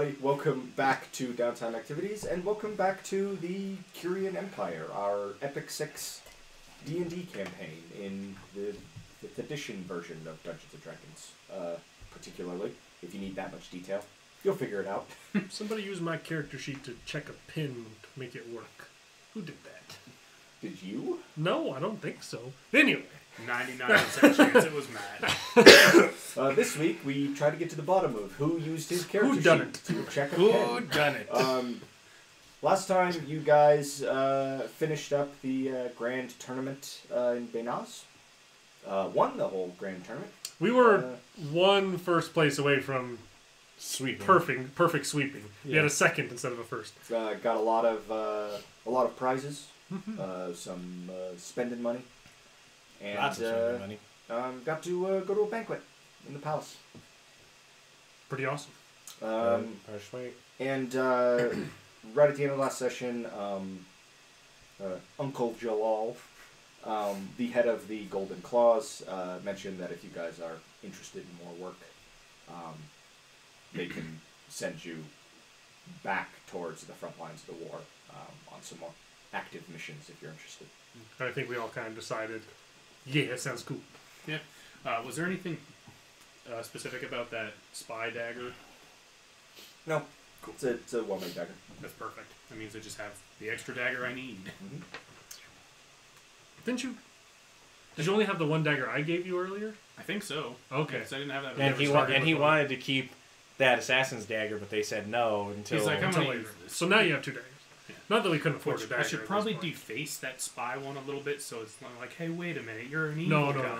everybody. Welcome back to Downtime Activities, and welcome back to the Curian Empire, our Epic 6 D&D campaign in the 5th edition version of Dungeons & Dragons, particularly. If you need that much detail, you'll figure it out. Somebody used my character sheet to check a pin to make it work. Who did that? Did you? No, I don't think so. Anyway. 99% chance it was Matt. This week, we try to get to the bottom of who used his character sheet to check a pin. Who done it? Last time, you guys finished up the grand tournament in Benaz. Won the whole grand tournament. We were one first place away from sweeping. Perfect sweeping. Yeah. We had a second instead of a first. Got a lot of prizes. Some spending money. And lots of money. Got to go to a banquet in the palace. Pretty awesome. And right at the end of the last session, Uncle Jalal, the head of the Golden Claws, mentioned that if you guys are interested in more work, they can send you back towards the front lines of the war on some more active missions if you're interested. I think we all kind of decided... Yeah, that sounds cool. Yeah. Was there anything specific about that spy dagger? No. Cool. It's a well-made dagger. That's perfect. That means I just have the extra dagger I need. Mm-hmm. Did you only have the one dagger I gave you earlier? I think so. Okay. Because I didn't have that. And he wanted to keep that assassin's dagger, but they said no until... He's like, I'm going to use this. So now you have two daggers. Yeah. Not that we couldn't afford it. I should probably deface that spy one a little bit, so it's not like, hey, wait a minute, you're an evil guy. No.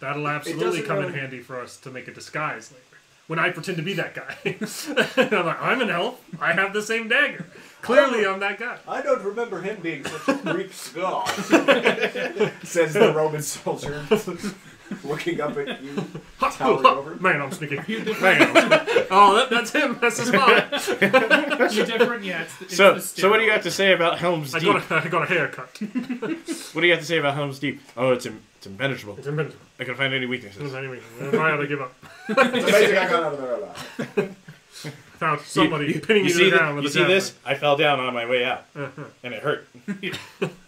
That'll absolutely come in handy for us to make a disguise later. When I pretend to be that guy. And I'm like, I'm an elf. I have the same dagger. Clearly I'm that guy. I don't remember him being such a Greek god. Says the Roman soldier, looking up at you, towering over. Man, I'm sneaking. Oh, that's him. That's his mom. You're different, yeah. So what do you got to say about Helm's Deep? I got a haircut. What do you got to say about Helm's Deep? Oh, it's impenetrable. It's impenetrable. I can find any weaknesses. I ought to give up. It's amazing I got out of there alive. Found somebody pinning me down with a javelin. You see this? I fell down on my way out. And it hurt. Impenetrable.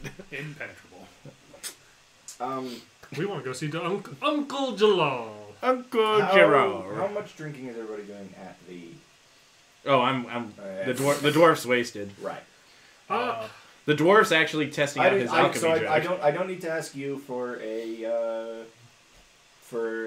We want to go see Uncle Jalal. Uncle Jalal. How much drinking is everybody doing at the... Oh, the dwarf's wasted. Right. The dwarf's actually testing out his alchemy jug. I don't need to ask you for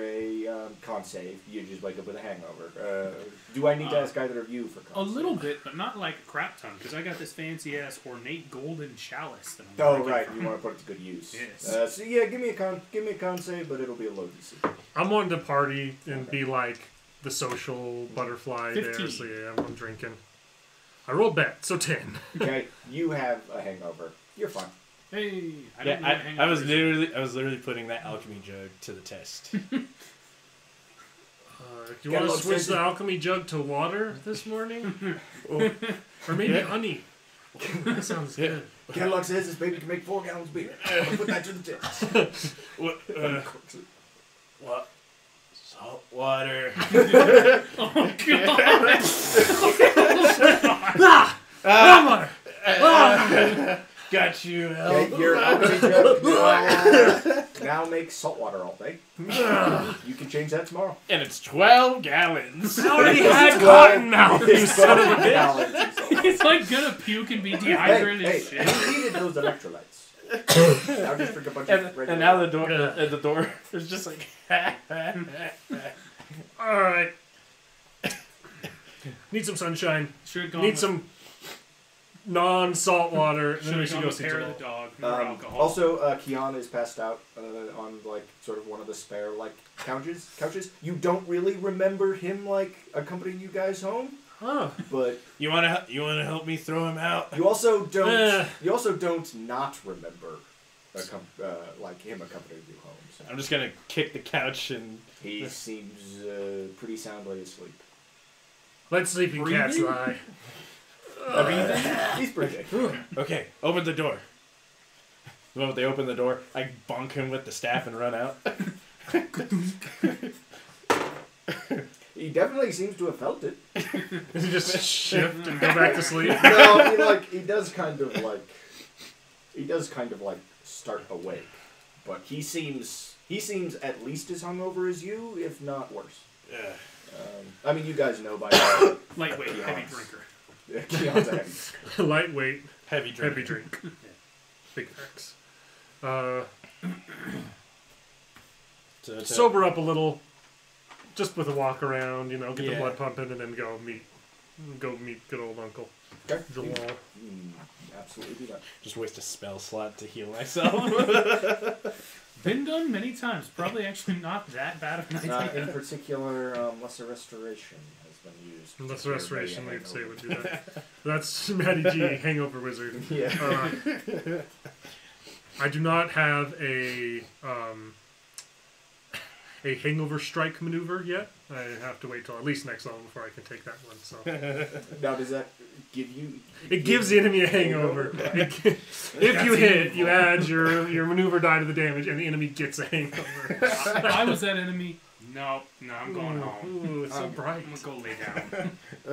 a con save. You just wake up with a hangover. Do I need to ask either of you for con? A little bit, but not like a crap ton, because I got this fancy ass ornate golden chalice. That I'm right, you want to put it to good use. Yes. So yeah, give me a con save, but it'll be a low DC. I'm wanting to party and be like the social butterfly 15. There. So yeah, I'm drinking. I rolled bad, so 10. Okay, you have a hangover. You're fine. Hey, I was literally putting that alchemy jug to the test. Do you want to switch the alchemy jug to water this morning? Or maybe honey. That sounds good. Catalog says this baby can make 4 gallons of beer. I'll put that to the test. What? Salt water. Oh God! Got you. Your alchemy jug now makes saltwater all day. You can change that tomorrow. And it's 12 gallons. I already had cotton mouth, you son of a bitch. He's like gonna puke and be dehydrated as shit. He needed those electrolytes. I'll just drink a bunch of red. And now the door is just like, all right. Need some sunshine. Need some non-salt water. Then we should go see the dog. Also, Kian is passed out on like sort of one of the spare like couches. You don't really remember him like accompanying you guys home. Huh. But you wanna help me throw him out. You also don't not remember like him accompanying you home. So. I'm just gonna kick the couch and he seems pretty soundly asleep. Let sleeping cats lie. He's breathing. Okay, open the door. The moment they open the door, I bonk him with the staff and run out. He definitely seems to have felt it. Does he just shift and go back to sleep? No, he, like, he does kind of like start awake, but he seems at least as hungover as you, if not worse. Yeah. I mean, you guys know by now. Lightweight, heavy drinker. Yeah, Kian's a heavy drinker. Lightweight, heavy drinker. Heavy drink. Yeah. Big facts. So sober up a little, just with a walk around, you know, get the blood pumping, and then go meet good old Uncle Jalal. Absolutely not. Just waste a spell slot to heal myself. Been done many times. Probably actually not that bad of an idea. In particular, Lesser Restoration has been used. Lesser Restoration, I'd say, would do that. That's Matty G, Hangover Wizard. Yeah. I do not have a hangover strike maneuver yet. I have to wait till at least next level before I can take that one. So now, does that give you? It gives the enemy a hangover. If you hit, you add your maneuver die to the damage, and the enemy gets a hangover. I was that enemy. No, I'm going home. Ooh, it's so bright. I'm gonna go lay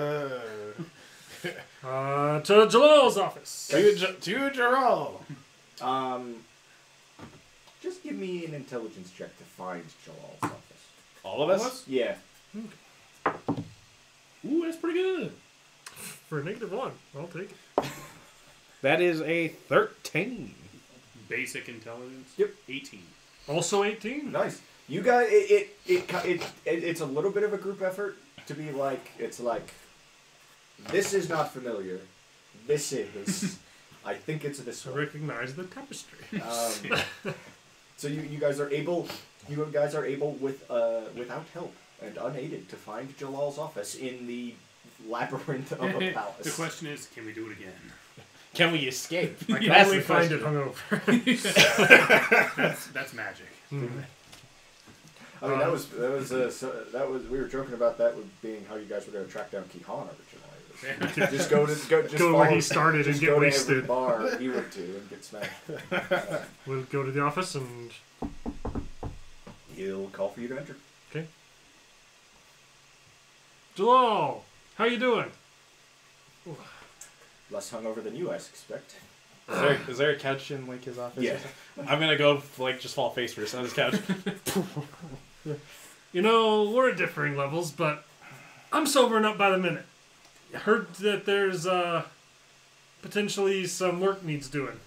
down. To Jalal's office. To Jalal. Just give me an intelligence check to find Jalal's office. All of us? Yeah. Okay. Ooh, that's pretty good. For a -1, I'll take it. That is a 13. Basic intelligence? Yep. 18. Also 18? Nice. You guys, it's a little bit of a group effort to be like, it's like, this is not familiar. This is. I think it's this one. I recognize the tapestry. So you guys are able without help and unaided to find Jalal's office in the labyrinth of a palace. The question is, can we do it again? Can we escape? I can only find it hungover. that's magic. Mm-hmm. I mean, that was we were joking about that with being how you guys were going to track down Kihan originally. Just go where he started and get wasted. Go to every bar he went to and get smashed. We'll go to the office and he'll call for you to enter. Okay. Jalal, how you doing? Ooh. Less hungover than you, I suspect. Is there a couch in like his office? Yeah. I'm gonna go like just fall face first on his couch. You know, we're at differing levels, but I'm sobering up by the minute. I heard that there's potentially some work needs doing.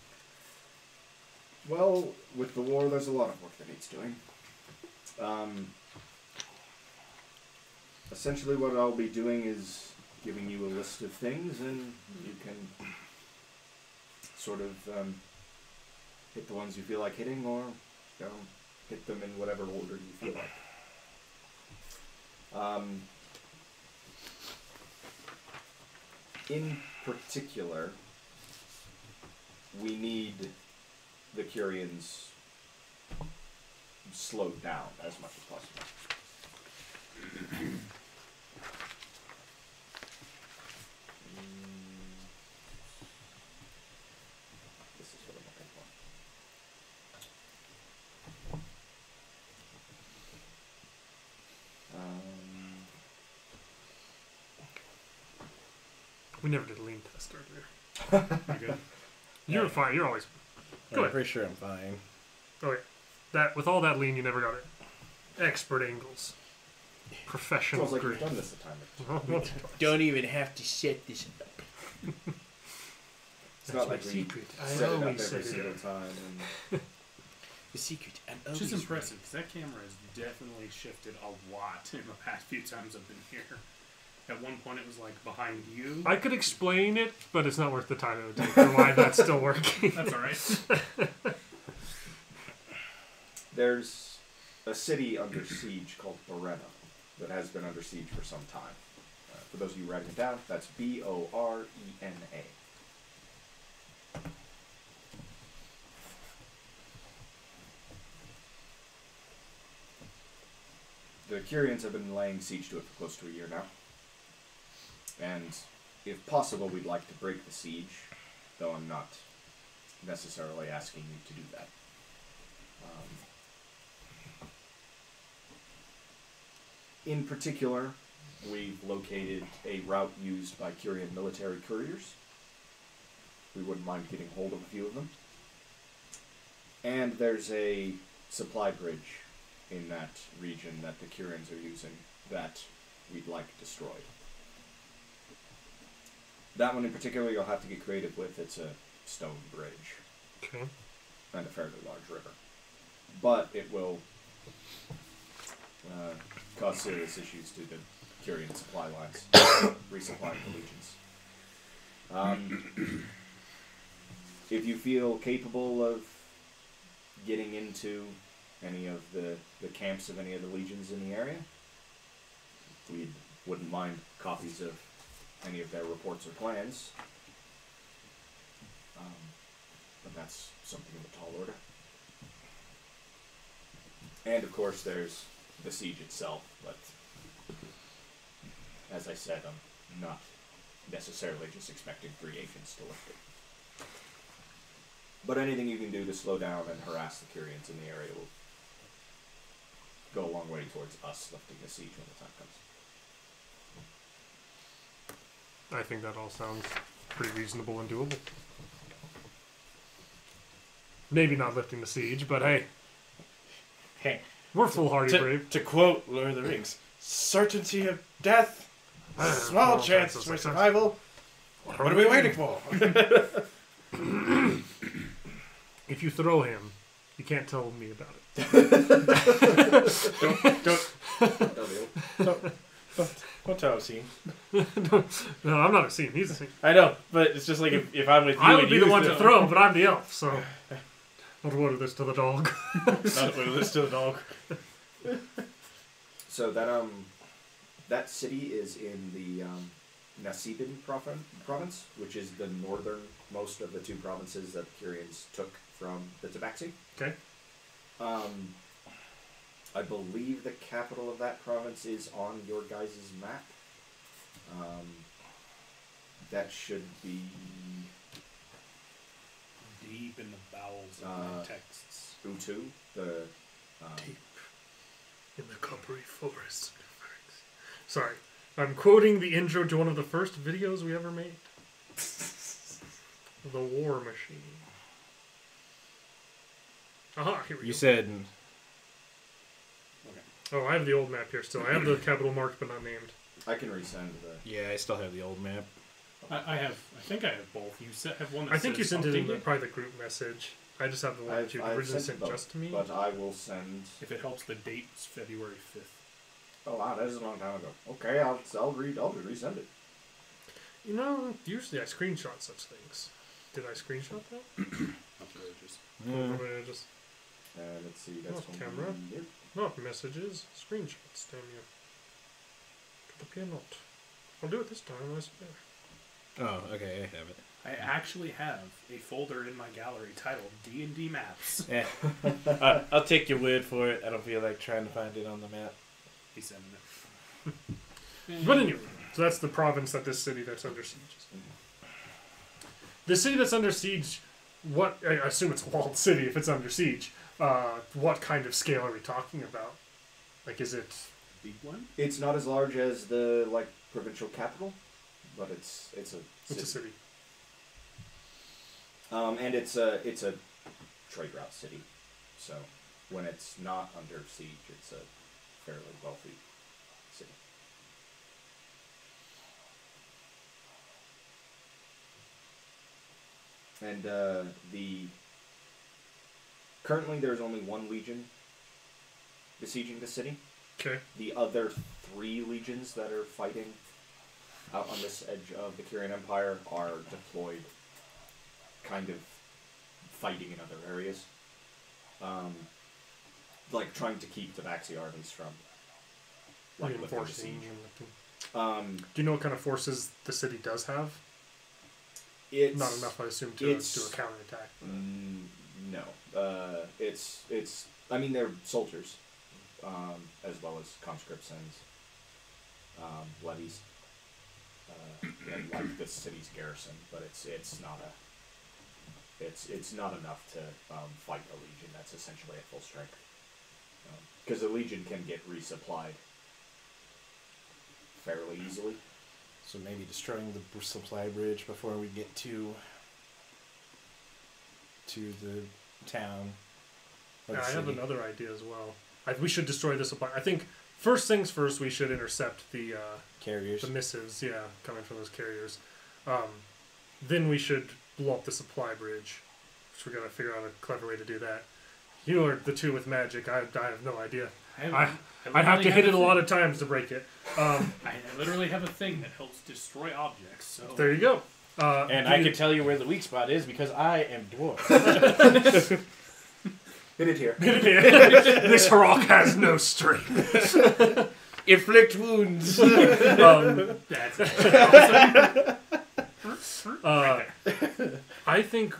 Well, with the war, there's a lot of work that needs doing. Essentially, what I'll be doing is giving you a list of things, and you can sort of hit the ones you feel like hitting, or hit them in whatever order you feel like. In particular, we need the Curians slowed down as much as possible. We never did a lean test earlier. You're fine. You're always good. I'm pretty sure I'm fine. Oh, yeah. That, with all that lean, you never got it. Expert angles. Professional grade. Like you've done this a time or two. Don't even have to set this up. It's not like we set it up every single time. And the secret. Which is impressive, because that camera has definitely shifted a lot in the past few times I've been here. At one point, it was like behind you. I could explain it, but it's not worth the time it would take for why that's still working. That's all right. There's a city under siege called Borena that has been under siege for some time. For those of you writing it down, that's B-O-R-E-N-A. The Curians have been laying siege to it for close to a year now. And if possible, we'd like to break the siege, though I'm not necessarily asking you to do that. In particular, We've located a route used by Curian military couriers. We wouldn't mind getting hold of a few of them. And there's a supply bridge in that region that the Curians are using that we'd like destroyed. That one in particular you'll have to get creative with. It's a stone bridge. Okay. And a fairly large river. But it will cause serious issues to the Curian supply lines, resupplying the legions. If you feel capable of getting into any of the camps of any of the legions in the area, we wouldn't mind copies of any of their reports or plans. But that's something of a tall order. And of course there's the siege itself, but as I said, I'm not necessarily just expecting three agents to lift it. But anything you can do to slow down and harass the Curians in the area will go a long way towards us lifting the siege when the time comes. I think that all sounds pretty reasonable and doable. Maybe not lifting the siege, but hey. Hey. We're foolhardy brave. To quote Lord of the Rings, certainty of death, small chances for survival. What are we waiting for? If you throw him, you can't tell me about it. Don't tell Obscene. No, I'm not Obscene. He's Obscene. I know, but it's just like if I'm with you, I would be the one to throw him, but I'm the elf, so. Not a word of this to the dog. Not a word of this to the dog. So that city is in the Nasibin province, which is the northernmost of the two provinces that the Curians took from the Tabaxi. Okay. I believe the capital of that province is on your guys' map. That should be deep in the bowels of my texts. Utu, the deep in the coppery forest. Sorry, I'm quoting the intro to one of the first videos we ever made. The War Machine. Aha, here we go. You said... Okay. Oh, I have the old map here still. I have the capital marked but not named. I can resend the... Yeah, I still have the old map. I think I have both. You have one that I think you sent it in the private group message. I just have the one that you originally sent both, just to me. But I will send... If it helps, the date is February 5th. Oh, wow, that is a long time ago. Okay, I'll resend it. You know, usually I screenshot such things. Did I screenshot that? Outrageous. Outrageous. Let's see. That's not camera. Not messages. Screenshots, damn you. Could appear not. I'll do it this time, I swear. Oh, okay, I have it. I actually have a folder in my gallery titled D&D Maps. Yeah. I'll take your word for it. I don't feel like trying to find it on the map. He's sending it. But anyway, so that's the province that this city that's under siege is. The city that's under siege, what I assume it's a walled city if it's under siege. What kind of scale are we talking about? Like, is it big one? It's not as large as the like provincial capital, but it's a city. And it's a trade route city, so when it's not under siege, it's a fairly wealthy city. And currently there's only one legion besieging the city. Okay. The other three legions that are fighting out on this edge of the Curian Empire are deployed, kind of fighting in other areas, like trying to keep the Tabaxi armies from like lifting the siege. Do you know what kind of forces the city does have? It's not enough, I assume, to do a counterattack. No. I mean, they're soldiers, as well as conscripts and levies, and like the city's garrison. But it's not enough to fight a legion that's essentially at full strength, because a legion can get resupplied fairly easily. So maybe destroying the supply bridge before we get to the town. Yeah, I have another idea as well. We should destroy the supply. I think first things first, we should intercept the carriers, the missives. Yeah, coming from those carriers. Then we should blow up the supply bridge. Which we're gonna figure out a clever way to do that. You are the two with magic. I have no idea. I'd have to hit it a lot of times to break it. I literally have a thing that helps destroy objects. So there you go. And I can tell you where the weak spot is because I am dwarf. Hit it here. Hit it here. This Harak has no strength. Inflict wounds. That's awesome. I think,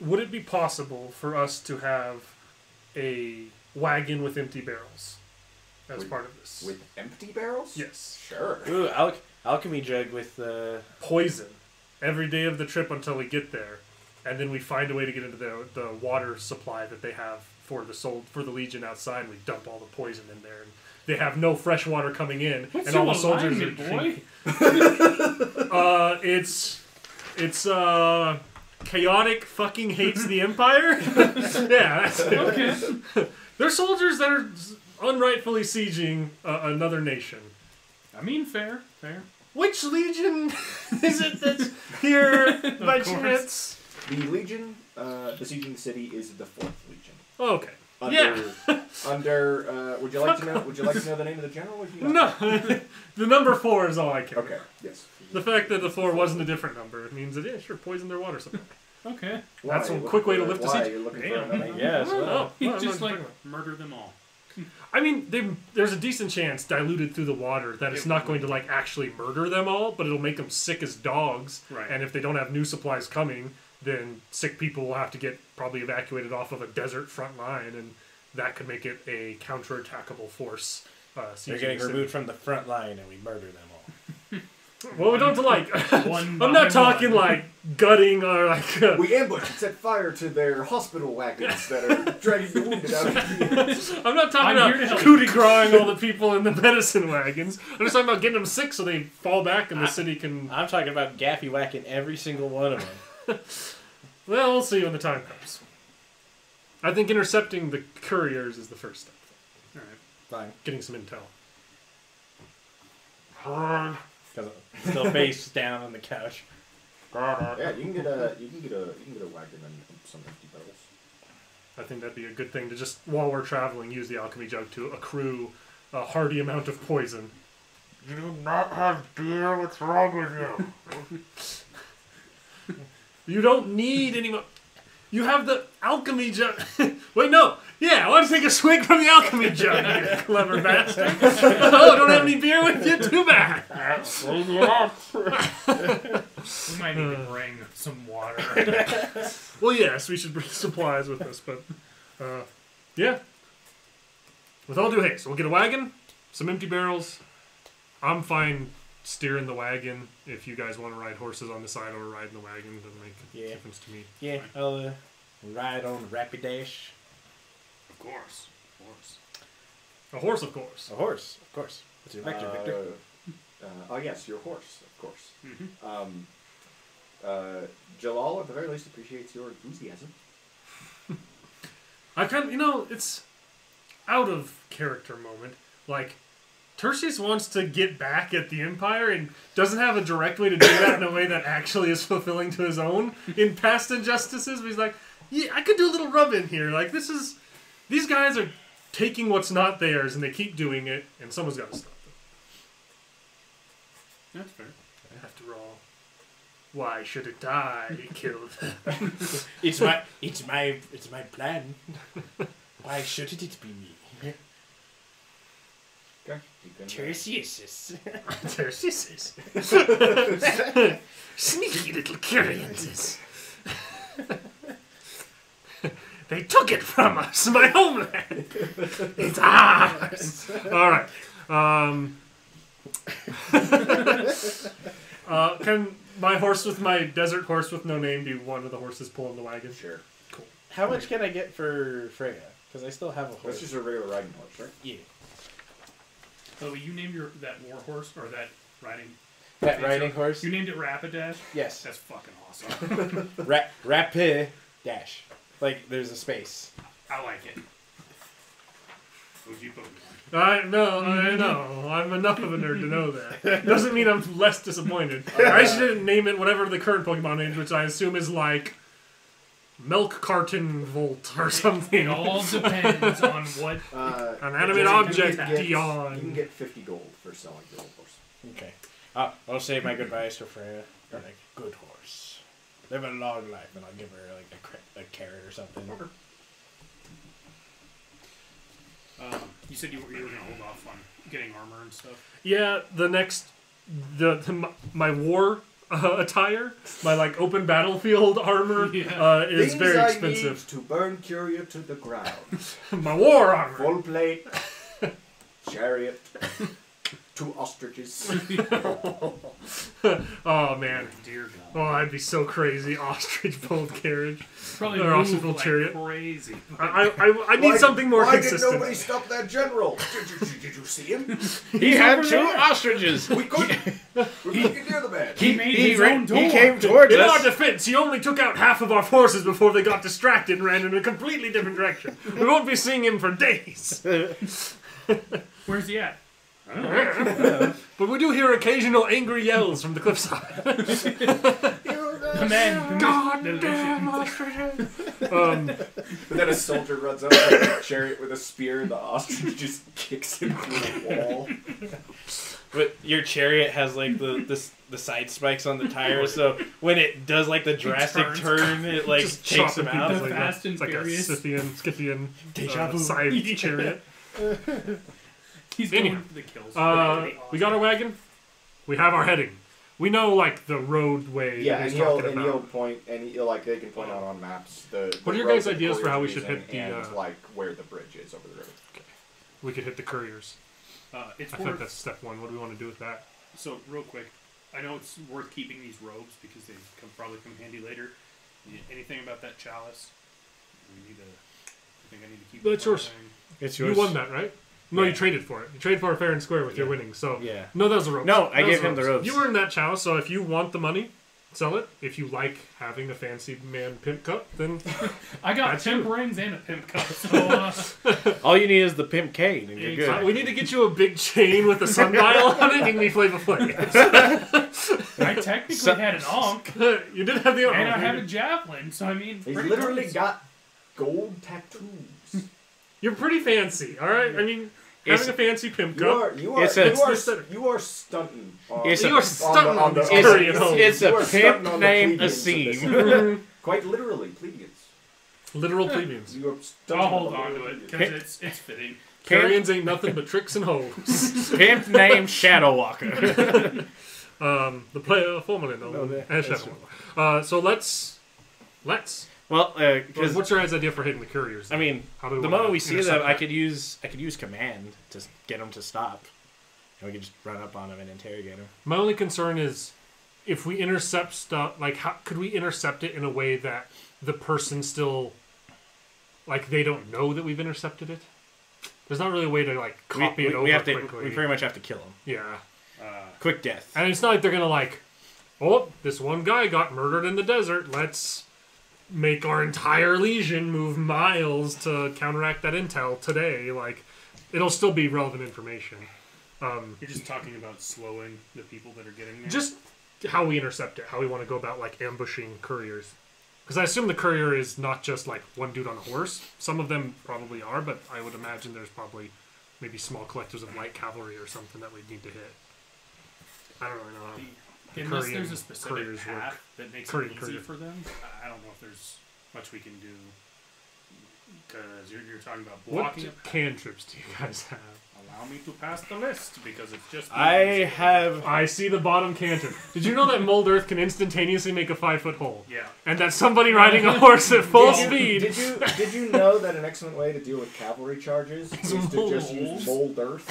would it be possible for us to have a wagon with empty barrels as part of this? With empty barrels? Yes. Sure. Ooh, alchemy jug with poison. Every day of the trip until we get there. And then we find a way to get into the water supply that they have for the Legion outside. And we dump all the poison in there, and they have no fresh water coming in. What's and all the soldiers are drinking. It's chaotic. Fucking hates the Empire. Yeah, that's it. Okay. They're soldiers that are unrightfully sieging another nation. I mean, fair, fair. Which Legion is it that's here by chance? The Legion, the sieging city, is the 4th Legion. Oh, okay. Would you like to know? Would you like to know the name of the general? No, the number 4 is all I care. Okay. Yes. The fact that the 4 wasn't a different number, it means that yeah, sure, poison their water supply. Okay. Why? That's a quick way to lift a siege. You're looking for another name? Yes. Well, no, just like murder them all. I mean, there's a decent chance diluted through the water that it's not going to like actually murder them all, but it'll make them sick as dogs. Right. And if they don't have new supplies coming, then sick people will have to get probably evacuated off of a desert front line, and that could make it a counterattackable force. They're getting removed from the front line, and we murder them all. Well, we don't like. I'm not talking like gutting or like. We ambush and set fire to their hospital wagons that are dragging the wounded out of the I'm not talking about coup de grace-ing all the people in the medicine wagons. I'm just talking about getting them sick so they fall back and the city can. I'm talking about gaffy whacking every single one of them. Well, we'll see when the time comes. I think intercepting the couriers is the first step. All right, fine. Getting some intel. Because I'm still face down on the couch. Yeah, you can get a wagon and some empty barrels. I think that'd be a good thing to just while we're traveling use the alchemy jug to accrue a hearty amount of poison. You do not have deer. What's wrong with you? You don't need any more. You have the alchemy jug. Wait, no. Yeah, I want to take a swig from the alchemy jug, you clever bastard. Oh, don't have any beer with you? Too bad. We might even bring some water. Well, yes, we should bring supplies with us, but yeah. With all due haste, we'll get a wagon, some empty barrels. I'm fine steering the wagon. If you guys want to ride horses on the side or ride in the wagon, it doesn't make a difference to me. Yeah, I'll ride on Rapidash. Of course. Of course. A horse, of course. A horse, of course. What's your vector, Victor? Oh, yes, your horse, of course. Mm-hmm. Jalal, at the very least, appreciates your enthusiasm. I kind of, you know, it's out of character moment. Like, Tertius wants to get back at the Empire and doesn't have a direct way to do that in a way that actually is fulfilling to his own in past injustices. But he's like, yeah, I could do a little rub in here. Like, this is, these guys are taking what's not theirs and they keep doing it, and someone's got to stop them. That's fair. After all, why shouldn't I be killed? It's my plan. Why shouldn't it be me? Tertius. Sneaky little Curians. They took it from us, my homeland. It's ours. All right. Can my horse with my desert horse with no name be one of the horses pulling the wagon? Sure. Cool. How much can I get for Freya? Because I still have a horse. That's just a regular riding horse, right? Yeah. Oh, you named your war horse or that riding. That riding horse. You named it Rapidash. Yes, that's fucking awesome. Rapidash. Like there's a space. I like it. Who'd you put me on? I know. I'm enough of a nerd to know that. Doesn't mean I'm less disappointed. I just didn't name it whatever the current Pokemon name, which I assume is like Milk Carton Volt or something. It all depends on what an animate object Dion. You can get 50 gold for selling the old horse. Okay. I'll say my goodbyes to Freya. Like, good horse. Live a long life, and I'll give her like a carrot or something. You said you were going to hold off on getting armor and stuff? Yeah, the next... my war attire, my like open battlefield armor, is things very expensive. I need to burn Curia to the ground. My war armor! Full plate, chariot, 2 ostriches. Oh man. Dear God. Oh, I'd be so crazy. Ostrich bolt carriage. Probably or ostrich bolt chariot. Crazy. I need something more consistent. Why did nobody stop that general? Did you see him? He had 2 ostriches. We couldn't. We couldn't hear the man. He made his own door. He came towards us. In our defense, he only took out half of our forces before they got distracted and ran in a completely different direction. We won't be seeing him for days. Where's he at? But we do hear occasional angry yells from the cliffside. Goddamn ostriches! But then a soldier runs up to a chariot with a spear, and the ostrich just kicks him through the wall. But your chariot has like the side spikes on the tires, so when it does like the drastic turn, it like just takes him out. It's like a Scythian deja vu side chariot. He's going for the kills. We got our wagon. We have our heading. We know like the roadway. Yeah, that he's talking about. They can point out on maps. What are your guys' ideas for how we should hit the like where the bridge is over the river? Okay, we could hit the couriers. I think that's step 1. What do we want to do with that? So real quick, I know it's worth keeping these robes because they probably come handy later. Anything about that chalice? We need to. I think I need to keep. That's yours. It's yours. You won that, right? No, yeah. You traded for it. You traded for it fair and square with your winnings. So yeah. No, that was a rope. No, I gave him the ropes. You earned that chow, so if you want the money, sell it. If you like having a fancy man pimp cup, then I got pimp rings and a pimp cup. So all you need is the pimp cane, and you're good. We need to get you a big chain with a sundial on it. You can be Flavor Flav. I technically had an Ankh. You did have the Ankh. And I had a javelin. So I mean, he's literally got gold tattoos. You're pretty fancy, all right? I mean, having a fancy pimp cup. You are stunting. You are stunting on the Curian home. It's a pimp named Nasibin. Quite literally, plebeians. Literal plebeians. I'll hold on to it, because it's fitting. Curians ain't nothing but tricks and hoes. Pimp named Shadowwalker. The player formerly known as Shadowwalker. So let's... Well, because what's your guys' idea for hitting the couriers? I mean, the moment we see them, I could use command to get them to stop, and we could just run up on them and interrogate them. My only concern is if we intercept stuff. Like, how could we intercept it in a way that the person still, like, they don't know that we've intercepted it? There's not really a way to like copy it over quickly. We pretty much have to kill them. Yeah, quick death. And it's not like they're gonna like, oh, this one guy got murdered in the desert. Let's make our entire legion move miles to counteract that intel today. Like, it'll still be relevant information. You're just talking about slowing the people that are getting there? Just how we intercept it, how we want to go about, like, ambushing couriers. Because I assume the courier is not just, like, one dude on a horse. Some of them probably are, but I would imagine there's probably maybe small collectors of light cavalry or something that we'd need to hit. I don't really know. Unless there's a specific path that makes it easy for them, I don't know if there's much we can do. Because you're talking about blocking. What cantrips do you guys have? Allow me to pass the list because it's just. I see the bottom cantrip. Did you know that Mold Earth can instantaneously make a 5-foot hole? Yeah. And that somebody riding a horse at full speed. Did you know that an excellent way to deal with cavalry charges is to just use Mold Earth?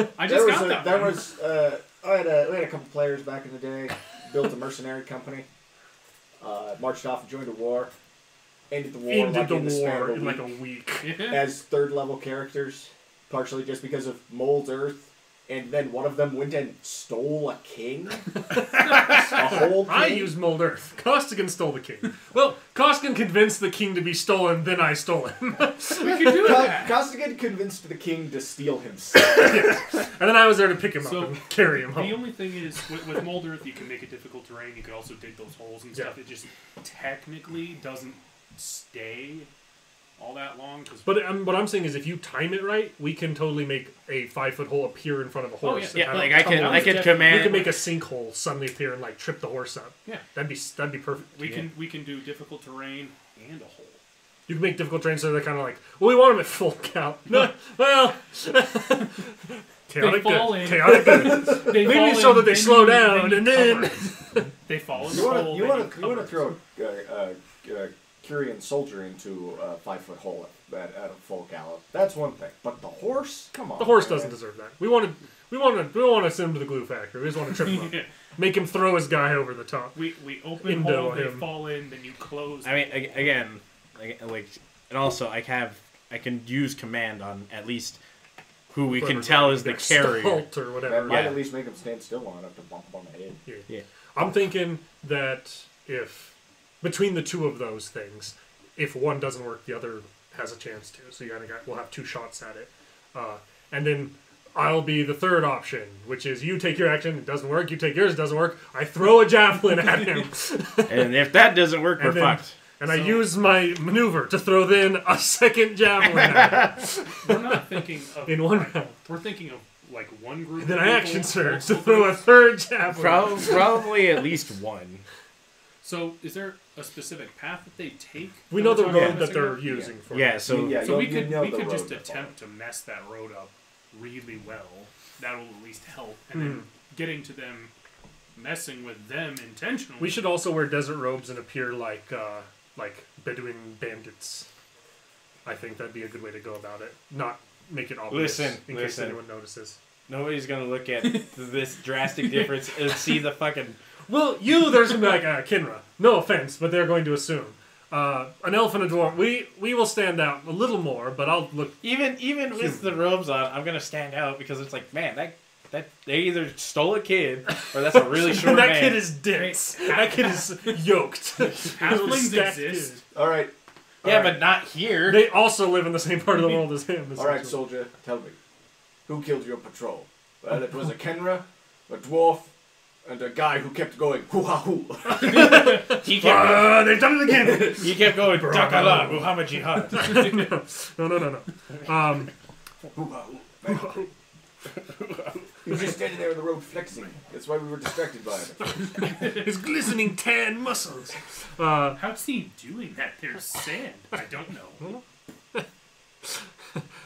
We had a couple players back in the day, built a mercenary company, marched off and joined a war, ended the war in the span of a week. As 3rd-level characters. partially just because of Mold Earth, and then one of them went and stole a king? A whole king? I used Mold Earth. Costigan stole the king. Well, Costigan convinced the king to be stolen, then I stole him. We could do that. Costigan convinced the king to steal himself. Yes. And then I was there to pick him up and carry him home. The only thing is, with Mold Earth, you can make it difficult terrain, you can also dig those holes and stuff. It just technically doesn't stay all that long. But what I'm saying is, if you time it right, we can totally make a 5-foot hole appear in front of a horse. Oh, yeah, like I can command. We can make a sinkhole suddenly appear and like trip the horse up. Yeah, that'd be perfect. We can do difficult terrain and a hole. You can make difficult terrain so they're kind of like, well, we want them at full count. No, well, chaotic good. They maybe so that they slow down and then they fall. You want to throw a Curian soldier into a 5-foot hole at a full gallop. That's one thing. But the horse, come on. The horse doesn't deserve that. We don't want to send him to the glue factory. We just want to trip him up. Make him throw his guy over the top. We open the hole, they fall in, then you close. I mean, again, and also I can use command on at least who we can tell is the carrier or whatever. That might at least make him stand still long enough to bump him on the head. Yeah. I'm thinking that if between the two of those things, if one doesn't work, the other has a chance to. So you kind of we'll have two shots at it, and then I'll be the third option, which is you take your action, it doesn't work. You take yours, it doesn't work. I throw a javelin at him, and if that doesn't work, we're fucked. And so, I use my maneuver to throw then a second javelin at him. We're not thinking of in one round. We're thinking of like one group. And then I action surge to throw a third javelin. Probably at least one. So is there a specific path that they take? We know the road that they're using for. Yeah, so we could just attempt to mess that road up really well. That'll at least help. And then getting to them, messing with them intentionally. We should also wear desert robes and appear like Bedouin bandits. I think that'd be a good way to go about it. Not make it obvious in case anyone notices. Nobody's gonna look at this drastic difference and see the fucking. Well, there's going to be like, Kenra, no offense, but they're going to assume. An elf and a dwarf, we will stand out a little more, but I'll look... Even with the robes on, I'm going to stand out because it's like, man, that they either stole a kid, or that's a really short man. That kid is dense. That kid is yoked. Halflings exist. All right. But not here. They also live in the same part of the world as him. All right, soldier, tell me, who killed your patrol? Well, it was a Kenra, a dwarf, and a guy who kept going, hoo-ha-hoo. He kept going, they've done it again. He kept going, Dakala, Muhammad Jihad. No. Hoo-ha-hoo. He was just standing there in the road flexing. That's why we were distracted by him. His glistening tan muscles. How's he doing that? There's sand. I don't know.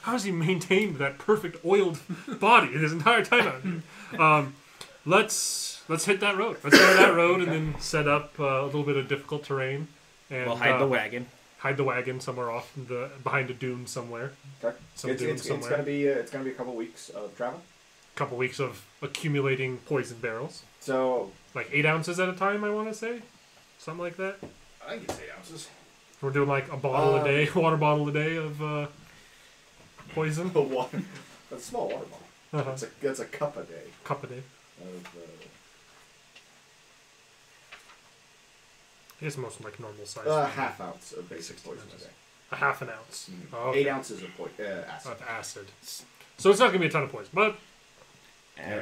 How's he maintained that perfect oiled body his entire time out here? Let's hit that road. Let's hit that road and then set up a little bit of difficult terrain. And, we'll hide the wagon. Hide the wagon somewhere off behind a dune somewhere. Okay. It's gonna be a couple weeks of travel. A couple weeks of accumulating poison barrels. So like 8 ounces at a time, I want to say, something like that. I think it's 8 ounces. We're doing like a bottle a day, water bottle a day of poison. A water, a small water bottle. That's a cup a day. Cup a day. Of, it's most like normal size. A half ounce of basic poison a day. A half an ounce. Mm-hmm. Okay. 8 ounces of acid. Of acid. So it's not going to be a ton of poison, but...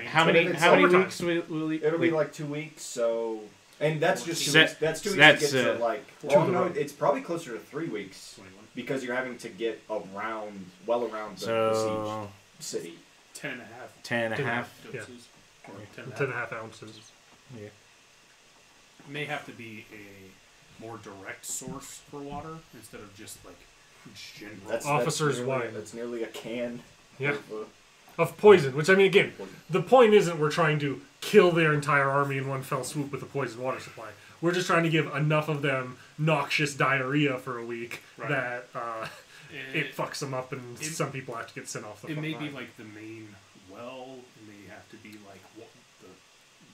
How many weeks will we... It'll be like 2 weeks, so... And that's just 2 weeks. That's 2 weeks to get to like... It's probably closer to 3 weeks, because you're having to get around, the siege city. 10 and a half. Yeah. Or 10 and a half ounces. Yeah. May have to be a more direct source for water instead of just like general. Officer's wine. That's nearly a can. Yeah. Of poison, which I mean, again, the point isn't we're trying to kill their entire army in one fell swoop with a poison water supply. We're just trying to give enough of them noxious diarrhea for a week that it fucks them up, and some people have to get sent off the. It may be like the main well. It may have to be like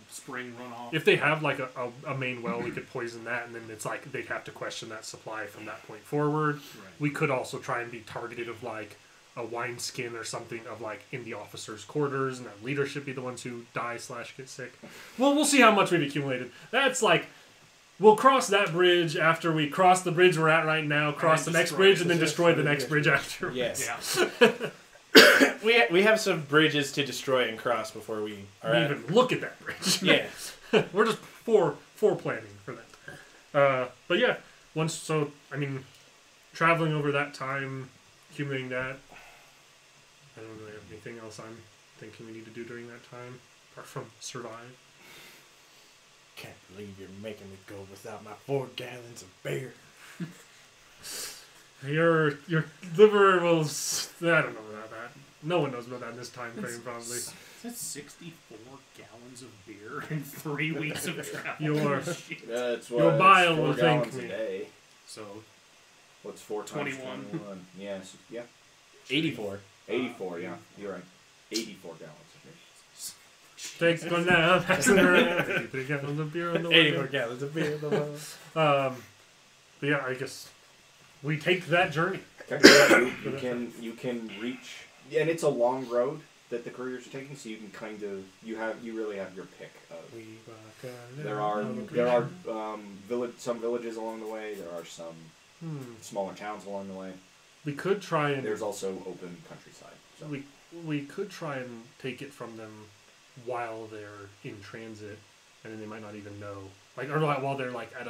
spring runoff. If they have like a main well, we could poison that, and then it's like they'd have to question that supply from that point forward. Right. We could also try and be targeted of like a wineskin or something of like in the officers' quarters, and that leaders should be the ones who die / get sick. Well, we'll see how much we've accumulated. That's like, we'll cross that bridge after we cross the bridge we're at right now, cross the next bridge, and then destroy the next bridge after. Yes. Yeah. We have some bridges to destroy and cross before we are at. Even look at that bridge. Yeah. We're just planning for that. But yeah, I mean, traveling over that time, accumulating that, I don't really have anything else I'm thinking we need to do during that time, apart from survive. Can't believe you're making me go without my 4 gallons of beer. Your liver will... I don't know about that. No one knows about that in this time frame, probably. Is that 64 gallons of beer in 3 weeks of travel? Your bile will thank me. Day. So... What's 4 times 21? Yeah. Yeah. 84. 84, yeah. You're right. 84 gallons of beer. Thanks for now. 83 gallons of beer on the way. 84 gallons of beer on the way. But yeah, I guess we take that journey. You can reach, and it's a long road that the couriers are taking, so you can kind of you really have your pick of. There are some villages along the way. There are some smaller towns along the way. We could try and. There's also open countryside. So. We could try and take it from them while they're in transit, and then they might not even know. While they're at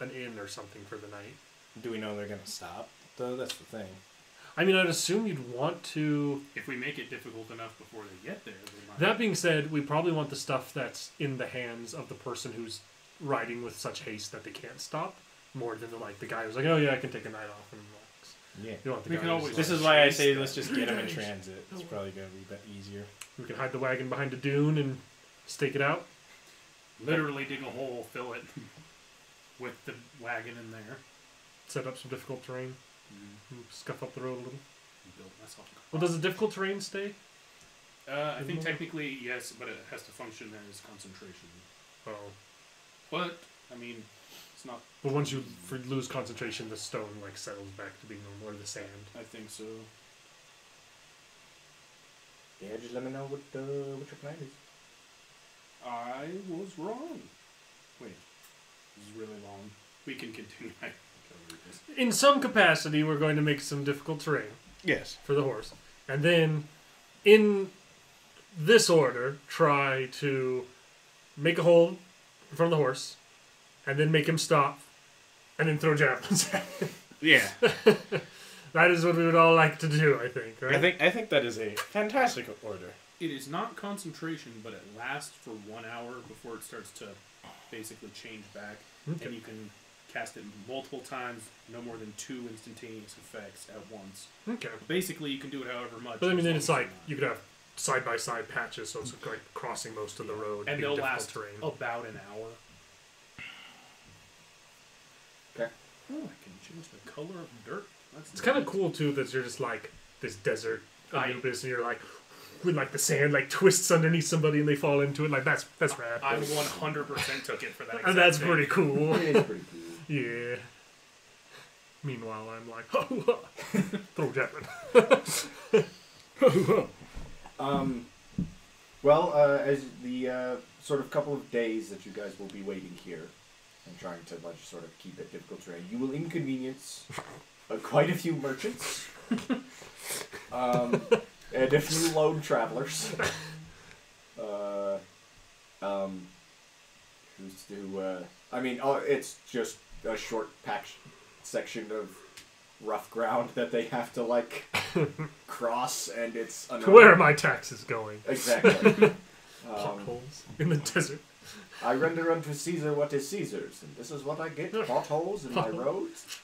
an inn or something for the night. Do we know they're going to stop, though? That's the thing. I mean, I'd assume you'd want to... If we make it difficult enough before they get there, they might... That being said, we probably want the stuff that's in the hands of the person who's riding with such haste that they can't stop, more than the guy who's like, oh yeah, I can take a night off and relax. Yeah. You don't want the guy who's this is why I say let's just get him in transit. It's probably going to be a bit easier. We can hide the wagon behind a dune and stake it out. Literally dig a hole, fill it with the wagon in there. Set up some difficult terrain. Mm-hmm. Scuff up the road a little. Build myself a car. Well, does the difficult terrain stay? I think technically, yes, but it has to function as concentration. Oh. But, I mean, it's not... But once you lose concentration, the stone, settles back to being normal, or the sand. I think so. Yeah, just let me know what your plan is. I was wrong. Wait. This is really long. We can continue. In some capacity, we're going to make some difficult terrain. Yes. For the horse. And then, in this order, try to make a hole in front of the horse, and then make him stop, and then throw javelins at him. Yeah. That is what we would all like to do, I think, right? I think that is a fantastic order. It is not concentration, but it lasts for 1 hour before it starts to basically change back. Okay. And you can... cast it multiple times, no more than 2 instantaneous effects at once. Okay. Basically, you can do it however much. But I mean, then it's like you could have side-by-side patches, so it's like crossing most of the road. And they'll last terrain. About an hour. Okay. Oh, I can change the color of dirt. It's kind of cool too that you're just like this desert Anubis, and you're like when the sand twists underneath somebody and they fall into it. That's rad. I 100% took it for that. And that's pretty cool. It is pretty cool. Yeah. Meanwhile, I'm like, ho-ha! Throw javelin. Ho-ha! Well, as the sort of couple of days that you guys will be waiting here and trying to sort of keep that difficult terrain, you will inconvenience quite a few merchants and a few lone travelers. It's just a short section of rough ground that they have to cross, and it's annoying. Where are my taxes going? Exactly. Potholes in the desert. I render unto Caesar what is Caesar's, and this is what I get: potholes in my roads.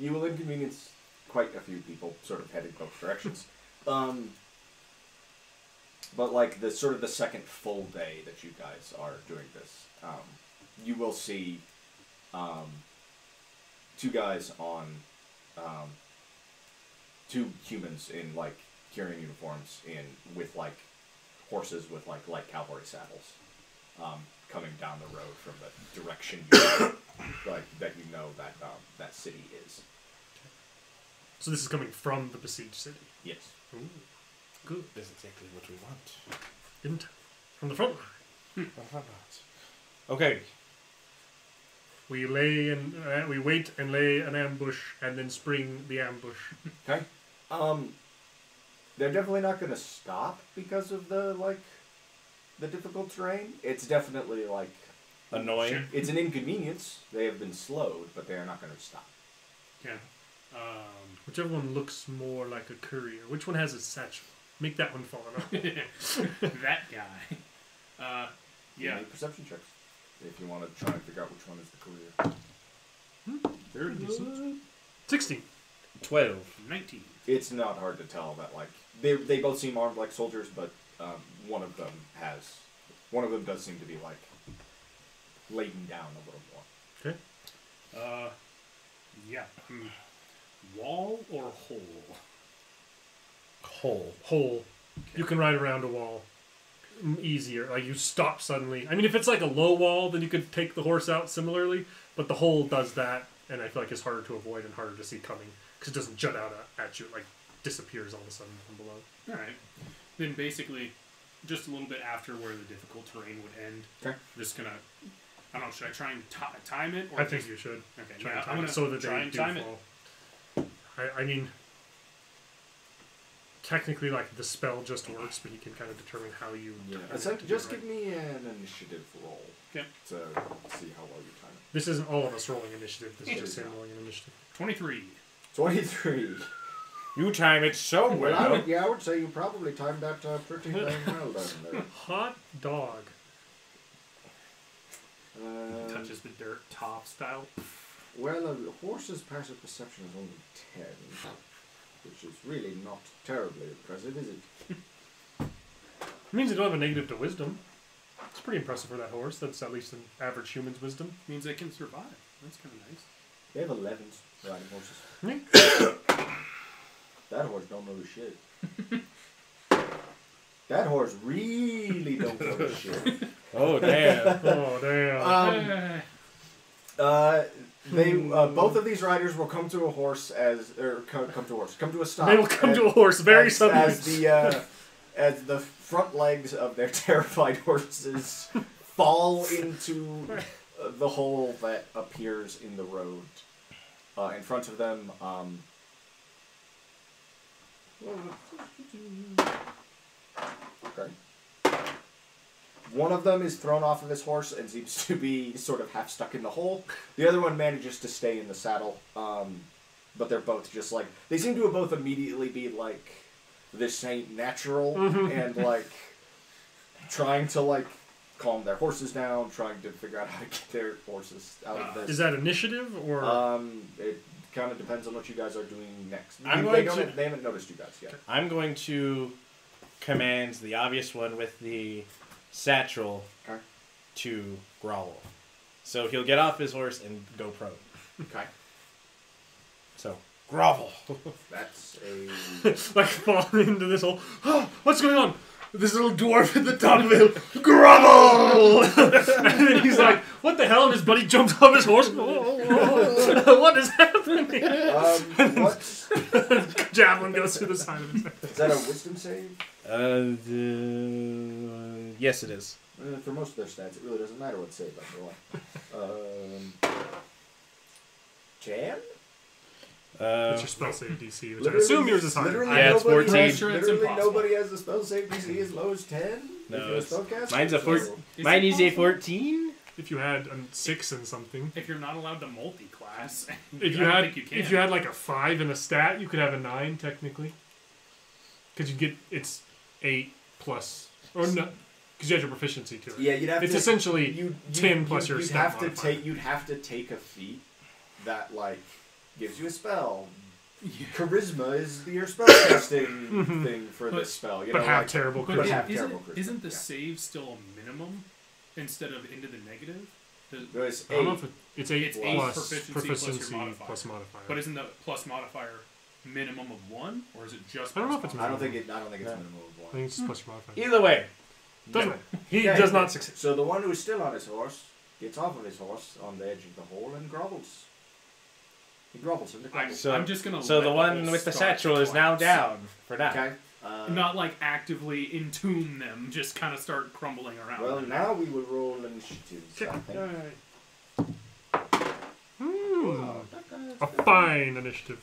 You will inconvenience quite a few people, sort of headed both directions. But the sort of the second full day that you guys are doing this, you will see 2 guys on 2 humans in Curian uniforms with horses with light cavalry saddles coming down the road from the direction you know, that you know that that city is. So this is coming from the besieged city. Yes. Ooh, good. That's exactly what we want. Didn't from the front line. Okay. We lay and we wait and lay an ambush and then spring the ambush. Okay. They're definitely not going to stop because of the the difficult terrain. It's definitely annoying. It's an inconvenience. They have been slowed, but they are not going to stop. Yeah. Whichever one looks more like a courier. Which one has a satchel? Make that one fall off. That guy. Yeah. Make perception checks. If you want to try and figure out which one is the courier. Very decent. 16. 12. 19. It's not hard to tell that they both seem armed like soldiers, but one of them does seem to be laden down a little more. Okay. Yeah. Wall or hole? Hole. Hole. Okay. You can ride around a wall. Easier. You stop suddenly. I mean, if it's a low wall, then you could take the horse out similarly, but the hole does that, and I feel it's harder to avoid and harder to see coming, because it doesn't jut out at you. It disappears all of a sudden from below. Alright. Then basically, just a little bit after where the difficult terrain would end, okay. Just gonna... I don't know, should I try and time it? Or I think you should. Okay, try and time it so that they do fall. I mean... Technically, the spell just works, but you can kind of determine how you... Yeah. Just give me an initiative roll. Okay. To see how well you time it. This isn't all of us rolling initiative. This is just him rolling an initiative. 23. 23. You time it so well. I would say you probably timed that pretty dang well down there. Hot dog. Touches the dirt top style. Well, a horse's passive perception is only 10. Which is really not terribly impressive, is it? It means they don't have a negative to wisdom. It's pretty impressive for that horse. That's at least an average human's wisdom. It means they can survive. That's kind of nice. They have 11s riding horses. That horse don't know shit. That horse really don't know shit. Oh, damn. Oh, damn. They both of these riders will come to a horse as come to a stop. They will come to a horse very suddenly as the front legs of their terrified horses fall into the hole that appears in the road in front of them. Okay. One of them is thrown off of his horse and seems to be sort of half stuck in the hole. The other one manages to stay in the saddle, but they're both just they seem to both immediately be this ain't natural, and trying to calm their horses down, trying to figure out how to get their horses out of this. Is that initiative or? It kind of depends on what you guys are doing next. They haven't noticed you guys yet. I'm going to command the obvious one with the satchel to growl. So he'll get off his horse and go prone. Okay. So, grovel. That's a... falling into this hole. Oh, what's going on? This little dwarf at the top of the hill. Grovel! And then he's what the hell? And his buddy jumps off his horse. What is happening? What? Javelin goes through the side of his head. Is that a wisdom save? Yes, it is. For most of their stats, it really doesn't matter what save I roll. 10? What's your spell save DC? Which I assume yours is higher. Yeah, it's 14. Literally nobody has the spell save DC as low as 10? No. Mine's a 14. Mine is a 14? If you had a 6 and something. If you're not allowed to multi-class. If you had a 5 and a stat, you could have a 9, technically. Because you get... It's 8 plus... Or no... Because you had your proficiency to it. Yeah, you'd have It's essentially 10 plus your stat modifier. You'd have to take a feat that, gives you a spell. Yeah. Charisma is your spell casting thing for this spell. You know, have terrible charisma. Isn't the save still a minimum? Instead of into the negative? I don't know if it's 8 plus proficiency plus modifier. But isn't the plus modifier minimum of 1? Or is it just... I don't know if it's minimum. I don't think it's minimum of 1. I think it's plus modifier. Either way, Doesn't it? He does not succeed. So the one who's still on his horse gets off of his horse on the edge of the hole and grovels. He grovels into the So the one with the satchel is now down for now. Okay. Not like actively entomb them, just kind of start crumbling around. Well, now we will roll initiative. A fine initiative.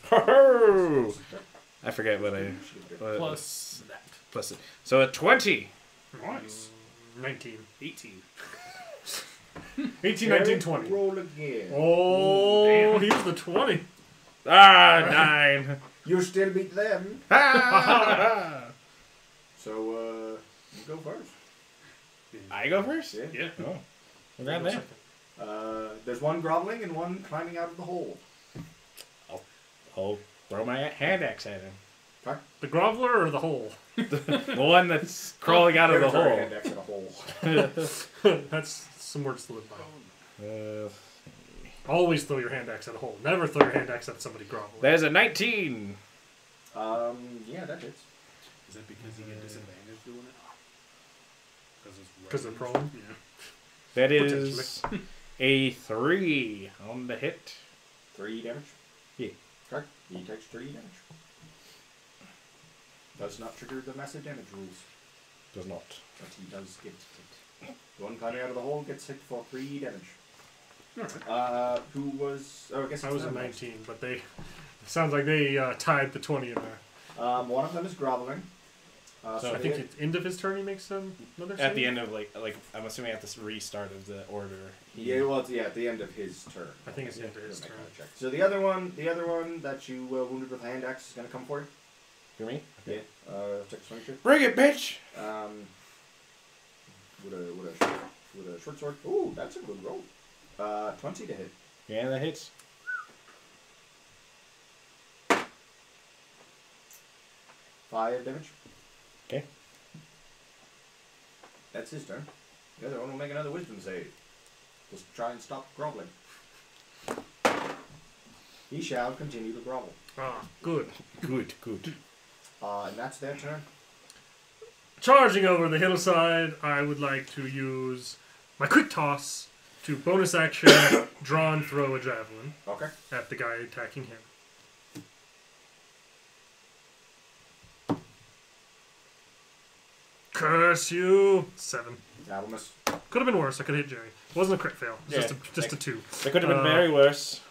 I forget what I. Plus that. Plus it. So a 20. Nice. 19. 18. 18, 19, 20. Roll again. Oh, damn. He's the 20. Ah, 9. You still beat them. So, you go first. I go first? Yeah. Oh. Well, down there. There's one groveling and one climbing out of the hole. I'll throw my hand axe at him. Okay. The groveler or the hole? The one that's crawling out of the hole. Hand axe at a hole. That's some words to live by. Always throw your hand axe at a hole. Never throw your hand axe at somebody groveling. There's a 19. Yeah, that hits. Is that because you get disadvantaged doing it? Because they're prone? Yeah. That is a 3 on the hit. 3 damage? Yeah. Correct. He takes 3 damage. Does not trigger the massive damage rules. Does not. But he does get hit. The one coming out of the hole gets hit for 3 damage. Who was... Oh, I guess I was a 19, but they... It sounds like they tied the 20 in there. One of them is groveling. So I think at the end of his turn he makes another save? At the end of, like I'm assuming at the restart of the order. Yeah, well, yeah, at the end of his turn. I think it's the end of his turn. So the other one that you wounded with a hand axe is going to come for you. You me? Okay. Yeah. Take a swing shot. Bring it, bitch! With a short sword. Ooh, that's a good roll. 20 to hit. Yeah, that hits. Fire damage. Okay. That's his turn. The other one will make another wisdom save. Just try and stop groveling. He shall continue to grovel. Ah, good. Good. And that's their turn. Charging over the hillside, I would like to use my quick toss to bonus action draw and throw a javelin at the guy attacking him. Curse you! 7. That'll miss. Could have been worse. I could hit Jerry. It wasn't a crit fail. It was just a 2. That could have been very worse.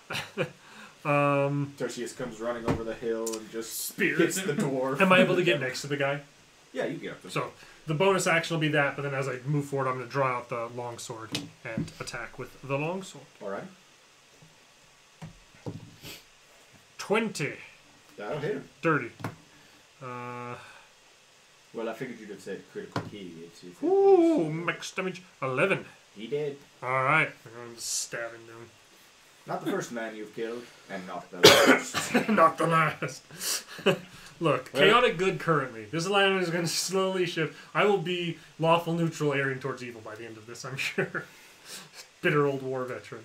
Tertius comes running over the hill and just spears the dwarf. Am I able to get next to the guy? Yeah, you get up there. So the bonus action will be that, but then as I move forward, I'm going to draw out the longsword and attack with the longsword. All right. 20. That'll hit him. 30. Well, I figured you'd have said critical key. Ooh, max damage 11. He did. All right, I'm going to stab him down. Not the first man you've killed, and not the last. Not the last. Look, chaotic good currently. This alignment is going to slowly shift. I will be lawful neutral, erring towards evil by the end of this, I'm sure. Bitter old war veteran.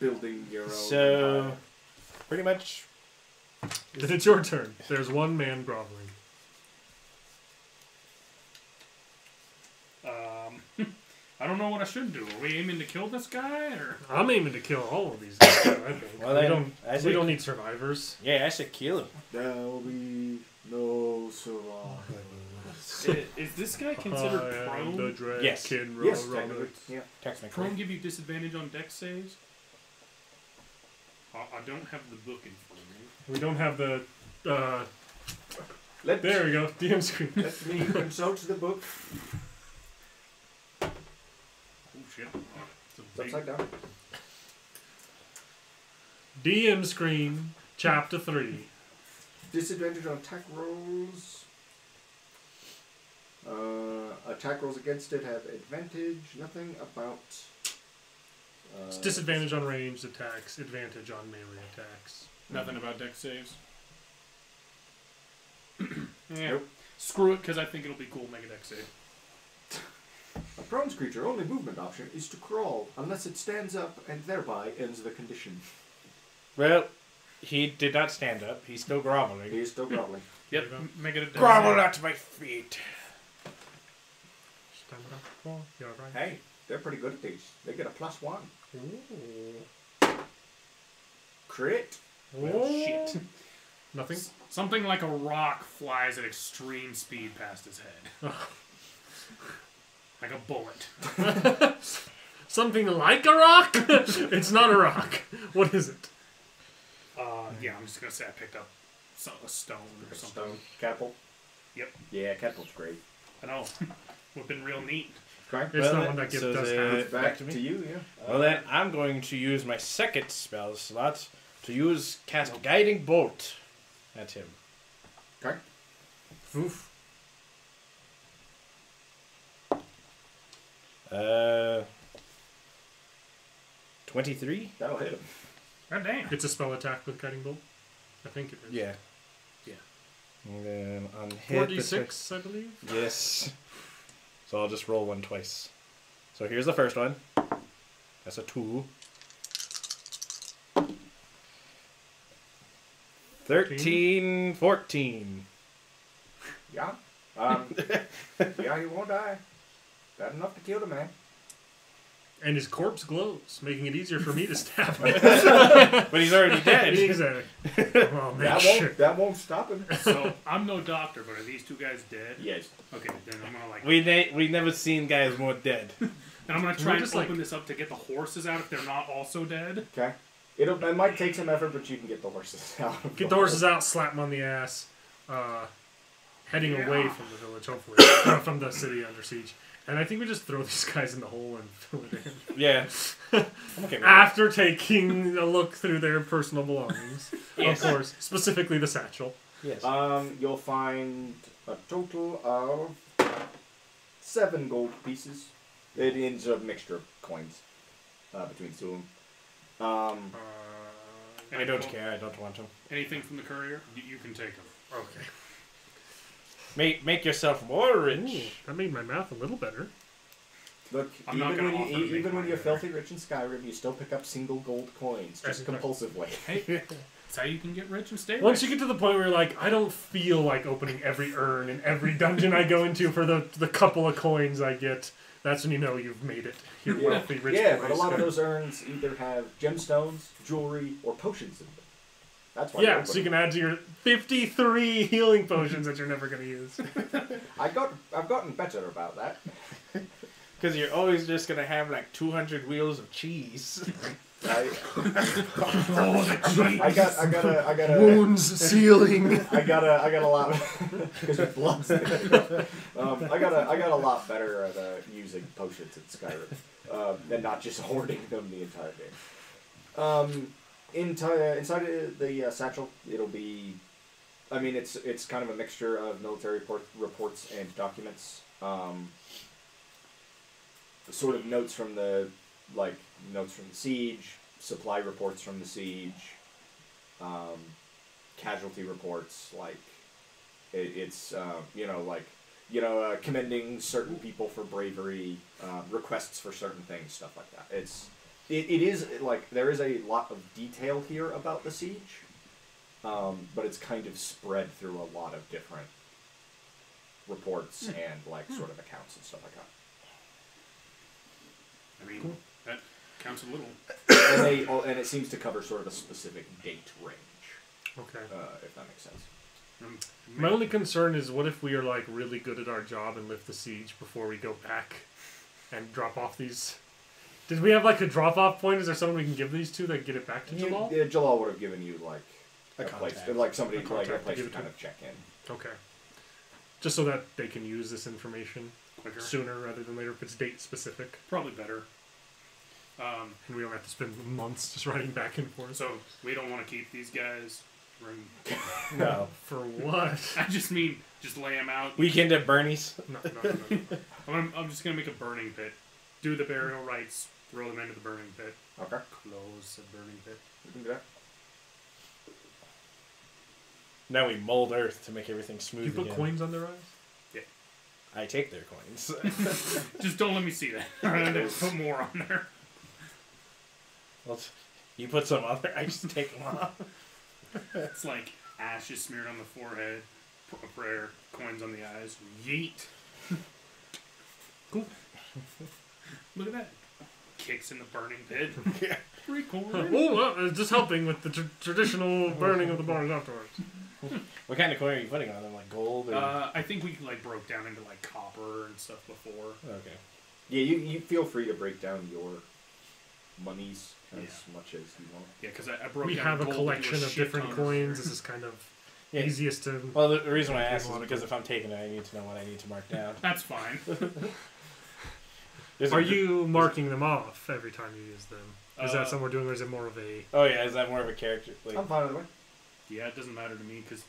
Building your own. So, pretty much. Then it's your turn. There's one man groveling. I don't know what I should do. Are we aiming to kill this guy, or I'm aiming to kill all of these guys? I think. Well, we don't need survivors. Yeah, I should kill him. There will be no survivors. Is this guy considered prone? Yes. Yes. Yeah. Technically. Prone give you disadvantage on dex saves. I don't have the book in front of me. We don't have the. There we go. DM screen. Let me consult the book. Shit. It's upside down. DM screen, chapter 3. Disadvantage on attack rolls. Attack rolls against it have advantage. Nothing about. It's disadvantage on ranged attacks, advantage on melee attacks. Nothing about dex saves. Yeah. Nope. Screw it, because I think it'll be cool. Make a dex save. A prone creature's only movement option is to crawl, unless it stands up, and thereby ends the condition. Well, he did not stand up. He's still groveling. Yep. Make it a dex save. Grovel at my feet. Camera. You're right. Hey, they're pretty good at these. They get a +1. Ooh. Crit. Well, shit. Nothing? Something like a rock flies at extreme speed past his head. Like a bullet. Something like a rock? It's not a rock. What is it? Yeah, I'm just going to say I picked up a stone or something. Stone. Catapult? Yep. Yeah, Catapult's great. I know. We've been real neat. Correct. It's the one that gives us half. Back to you, yeah. Well, then I'm going to use my second spell slot to use Cast Guiding Bolt at him. Okay. Oof. Uh, 23? That'll hit him. God damn. It's a spell attack with Guiding Bolt. I think it is. Yeah. Yeah. And then on hit... 4d6, I believe? Yes. So I'll just roll one twice. So here's the first one. That's a 2. 13, 14. Yeah. Yeah, he won't die. Bad enough to kill the man. And his corpse glows, making it easier for me to stab him. But he's already dead. Exactly. Oh, man. That won't stop him. So, I'm no doctor, but are these two guys dead? Yes. Okay, then I'm going to like... We've never seen guys more dead. And I'm going to try and open this up to get the horses out if they're not also dead. Okay. It might take some effort, but you can get the horses out. Get the horses out, slap them on the ass. Heading away from the village, hopefully. From the city under siege. And I think we just throw these guys in the hole and fill it in. Yeah. Okay, after taking a look through their personal belongings. Yes. Of course. Specifically the satchel. Yes. You'll find a total of 7 gold pieces. It is a mixture of coins between two of them. I don't care. I don't want them. Anything from the courier? You can take them. Okay. Make yourself more rich. Ooh, that made my math a little better. Look, even when you're filthy rich in Skyrim, you still pick up single gold coins, just compulsively. Hey, that's how you can get rich and stay rich. Once you get to the point where you're like, I don't feel like opening every urn and every dungeon I go into for the couple of coins I get, that's when you know you've made it. You're wealthy, rich. Yeah, but a lot of those urns either have gemstones, jewelry, or potions in them. That's why so you can add to your 53 healing potions that you're never going to use. I've gotten better about that. Because you're always just going to have like 200 wheels of cheese. I got a wounds sealing. I got a lot because it bloods. I got a lot better at using potions in Skyrim and not just hoarding them the entire game. Inside the satchel, it'll be, I mean, it's kind of a mixture of military reports and documents, sort of notes from the, like, notes from the siege, supply reports from the siege, casualty reports, like, commending certain people for bravery, requests for certain things, stuff like that. It is, like, there is a lot of detail here about the siege, but it's kind of spread through a lot of different reports and, like, sort of accounts and stuff like that. I mean, cool. That counts a little. And it seems to cover sort of a specific date range. Okay. If that makes sense. My only concern is what if we are, like, really good at our job and lift the siege before we go back and drop off these... Did we have, like, a drop-off point? Is there someone we can give these to that get it back to Jalal? Yeah, Jalal would have given you, like, a place. Like, somebody like a place to kind of check in. Okay. Just so that they can use this information quicker, sooner rather than later, if it's date-specific. Probably better. And we don't have to spend months just riding back and forth. So, we don't want to keep these guys... No. For what? I just mean, just lay them out. Weekend at Bernie's? No. I'm just going to make a burning pit. Do the burial rites. Throw them into the burning pit. Okay. Close the burning pit. We can do that. Now we mold earth to make everything smooth. You put coins on their eyes? Yeah. I take their coins. Just don't let me see that. I'm going to put more on there. Well, you put some on there, I just take them off. It's like ashes smeared on the forehead, a prayer, coins on the eyes, yeet. Cool. Look at that. Kicks in the burning pit. Yeah. Record. Oh, just helping with the traditional burning of the barn afterwards. What kind of coin are you putting on them? Like gold? Or... I think we like broke down into like copper and stuff before. Okay. Yeah, you feel free to break down your monies as much as you want. Yeah, because I broke down. We have a collection of different coins. This is kind of easiest to. Well, the reason why I asked is because if I'm taking it, I need to know what I need to mark down. That's fine. Are you marking them off every time you use them? Is that something we're doing, or is it more of a... Oh, yeah, is that more of a character? Like... I'm fine with it. Yeah, it doesn't matter to me, because I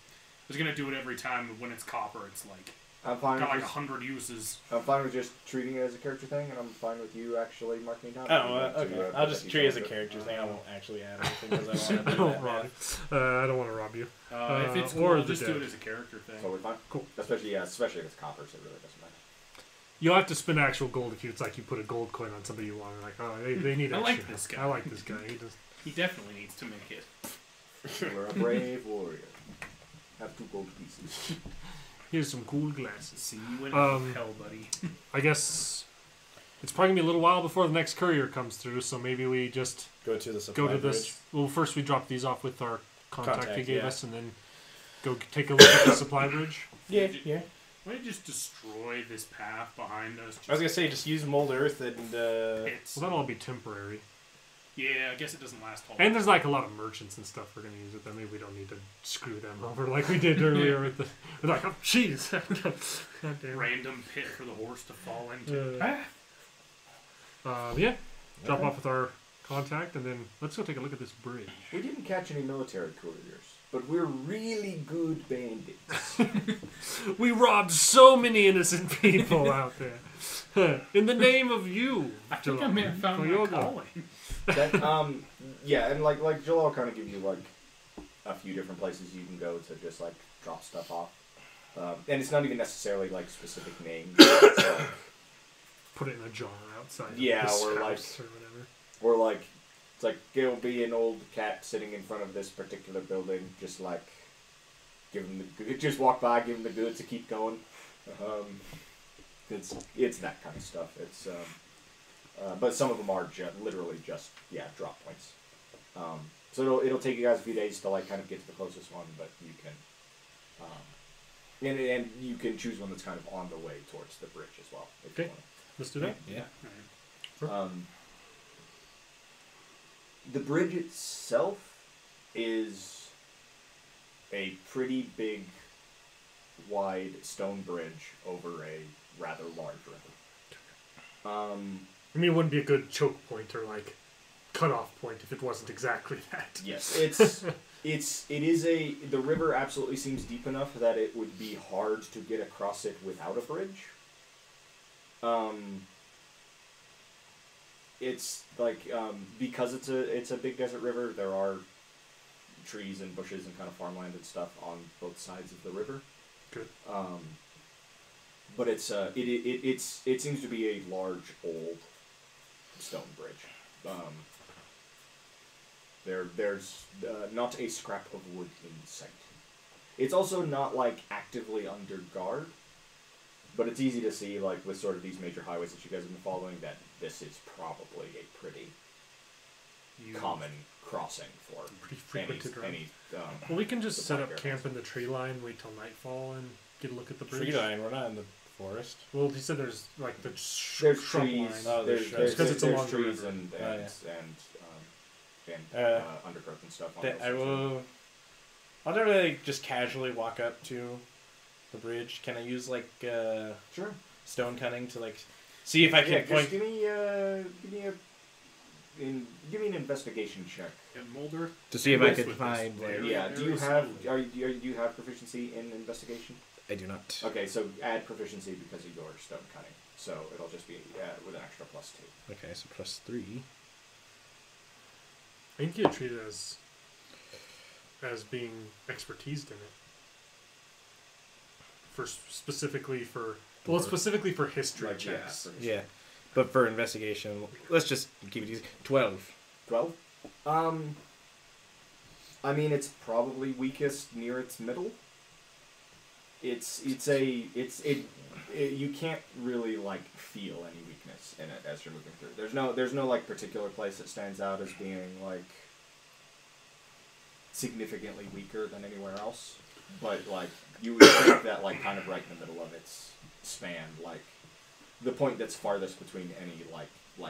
was going to do it every time. When it's copper, it's like... I'm fine got with like 100 uses. I'm fine with just treating it as a character thing, and I'm fine with you actually marking it down. Oh, okay. I'll just treat it as a character thing. I won't actually add anything, because I want to do I don't want to rob you. If it's cool, or just do it as a character thing. Totally fine. Cool. Especially if it's copper, so it really doesn't matter. You'll have to spend actual gold if it's like you put a gold coin on somebody you want. Like, oh, they need extra. I like this guy. I like this guy. He definitely needs to make it. We're a brave warrior. Have 2 gold pieces. Here's some cool glasses. See you in hell, buddy. I guess it's probably going to be a little while before the next courier comes through, so maybe we just go to the supply bridge. Well, first we drop these off with our contact they gave us, and then go take a look at the supply bridge. Yeah, yeah. Why don't you just destroy this path behind us? I was going to say, just use Mold Earth and... Well, that'll all be temporary. Yeah, I guess it doesn't last all long. And there's like a lot of merchants and stuff we're going to use it, then maybe we don't need to screw them over like we did earlier with the... We're like, oh, jeez. Random pit for the horse to fall into. Yeah, drop off with our contact, and then let's go take a look at this bridge. We didn't catch any military couriers. But we're really good bandits. We robbed so many innocent people out there. In the name of you, I think I may have found my calling. That, yeah, and like Jalal kind of give you like a few different places you can go to just like drop stuff off, and it's not even necessarily like specific names. So. Put it in a jar outside. Yeah, of this or house like, or whatever. Or like. It's like, there'll be an old cat sitting in front of this particular building, just like, give him the, just walk by, give him the goods to keep going. It's that kind of stuff. It's, but some of them are literally just, drop points. So it'll take you guys a few days to like kind of get to the closest one, but you can, and you can choose one that's kind of on the way towards the bridge as well. If you want. Let's do that. Yeah. All right. The bridge itself is a pretty big, wide stone bridge over a rather large river. I mean, it wouldn't be a good choke point or like cutoff point if it wasn't exactly that. Yes, the river absolutely seems deep enough that it would be hard to get across it without a bridge. It's like because it's a big desert river. There are trees and bushes and kind of farmland and stuff on both sides of the river. Good. But it seems to be a large old stone bridge. There's not a scrap of wood in sight. It's also not like actively under guard, but it's easy to see like with sort of these major highways that you guys have been following that. This is probably a pretty common crossing for any well, we can just set up camp in the tree line, wait till nightfall, and get a look at the bridge. Tree line? We're not in the forest. Well, you said there's like the trees. There's trees and undergrowth and stuff. I'll never just casually walk up to the bridge. Can I use like stone cutting to like? See if I can point. Give me an investigation check. And Mulder to see if I can find. Do you have proficiency in investigation? I do not. Okay, so add proficiency because of your stone cutting. So it'll just be with an extra +2. Okay, so +3. I think you treat it as being expertised in it. Specifically for history checks. Yeah, but for investigation, let's just keep it easy. 12. 12? I mean, it's probably weakest near its middle. It's you can't really like feel any weakness in it as you're moving through. There's no like particular place that stands out as being like significantly weaker than anywhere else. But like you would think that like kind of right in the middle of its span, like the point that's farthest between any like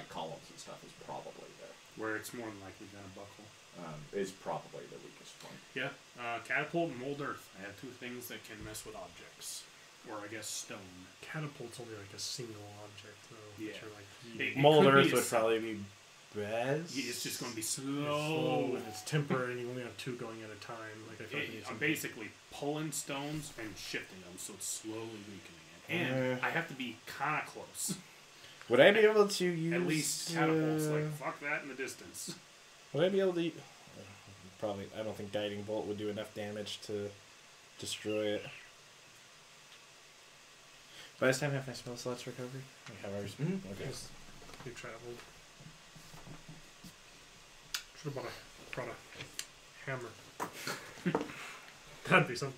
columns and stuff is probably there. Where it's more than likely gonna buckle. Is probably the weakest point. Yeah. Catapult and Mold Earth. I have two things that can mess with objects. Or I guess stone. Catapult's only like a single object though. Yeah. Which are, like, Mold Earth would probably be best. Yeah, it's just going to be slow. And it's temporary and you only have two going at a time. Like I feel like I'm basically pulling stones and shifting them so it's slowly weakening it. And I have to be kind of close. Would I be able to use... At least Catapult's like, fuck that in the distance. Would I be able to... Probably, I don't think Guiding Bolt would do enough damage to destroy it. By this time, have my spell slots recovered? I have ours. Mm-hmm. Okay. You traveled. Should have brought a hammer. That'd be something.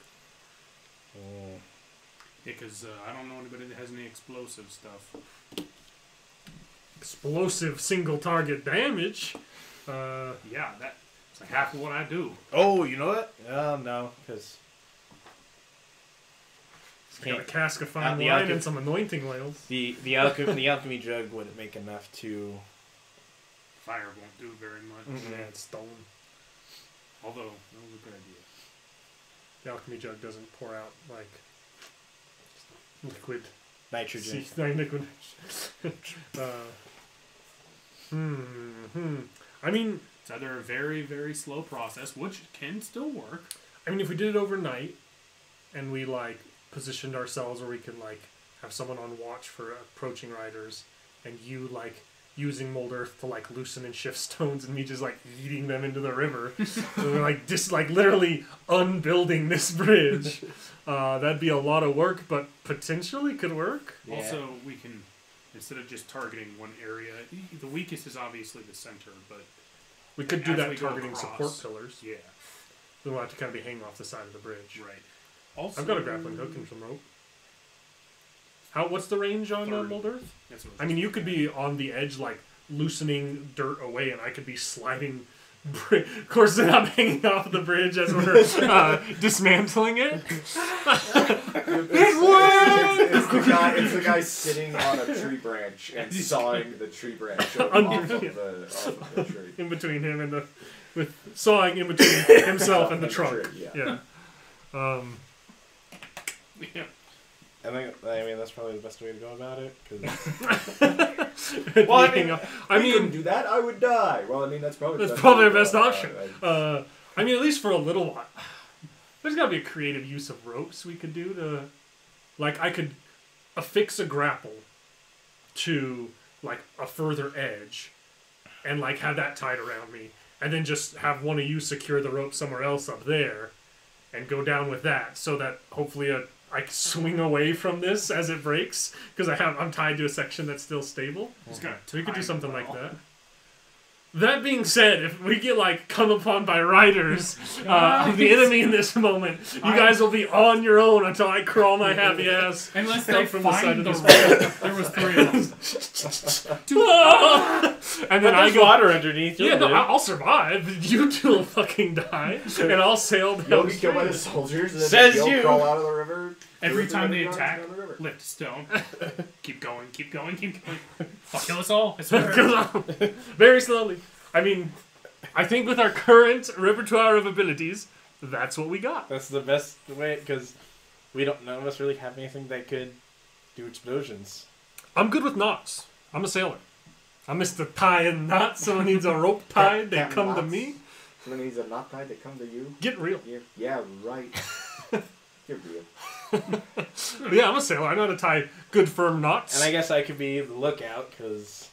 Oh. Yeah, because I don't know anybody that has any explosive stuff. Explosive single target damage? Yeah, that's like half of what I do. Oh, you know what? No, because... I got a cask of fine wine and some anointing oils. The alchemy jug wouldn't make enough to... Fire won't do very much. Mm-hmm. Yeah, it's stolen. Although, that was a good idea. The alchemy jug doesn't pour out, like, liquid. Nitrogen. Liquid. I mean, it's either a very, very slow process, which can still work. I mean, if we did it overnight, and we, like, positioned ourselves where we could, like, have someone on watch for approaching riders, and you, like, using Mold Earth to, like, loosen and shift stones, and me just, like, eating them into the river. So we're, like, just, like, literally unbuilding this bridge. That'd be a lot of work, but potentially could work. Yeah. Also, we can... Instead of just targeting one area, the weakest is obviously the center, but... We could do that targeting support pillars. Yeah. Then we'll have to kind of be hanging off the side of the bridge. Right. Also, I've got a grappling hook and some rope. What's the range on Mold Earth? I mean, you could be on the edge, like, loosening dirt away, and I could be sliding... Of course, they're not hanging off the bridge as we're dismantling it. It's the guy sitting on a tree branch and sawing the tree branch off of the tree. In between him and sawing in between himself and the trunk. Tree, yeah. Yeah. I mean, that's probably the best way to go about it. Well, I mean, couldn't do that. I would die. Well, I mean, that's probably our best option. I mean, at least for a little while. There's got to be a creative use of ropes we could do to... Like, I could affix a grapple to, like, a further edge and, like, have that tied around me. And then just have one of you secure the rope somewhere else up there and go down with that so that hopefully I swing away from this as it breaks because I'm tied to a section that's still stable. So we could do something like that. That being said, if we get like come upon by riders, the enemy in this moment, you guys will be on your own until I crawl my happy ass unless they from find the side of the road. There was three of them. And then I go water underneath. Yeah, no, I'll survive. You two will fucking die, and I'll sail down. You'll be killed by the soldiers. And then you'll crawl out of the river. Every time they attack, lift stone. Keep going, keep going, keep going. I'll kill us all, I swear. Very slowly. I mean, I think with our current repertoire of abilities, that's what we got. That's the best way, because none of us really have anything that could do explosions. I'm good with knots. I'm a sailor. I'm Mr. Tie and Knot. Someone needs a rope tie, they come knots. To me. Someone needs a knot tie, they come to you. Get real. Yeah, right. Get real. Yeah, I'm a sailor. I know how to tie good firm knots. And I guess I could be the lookout because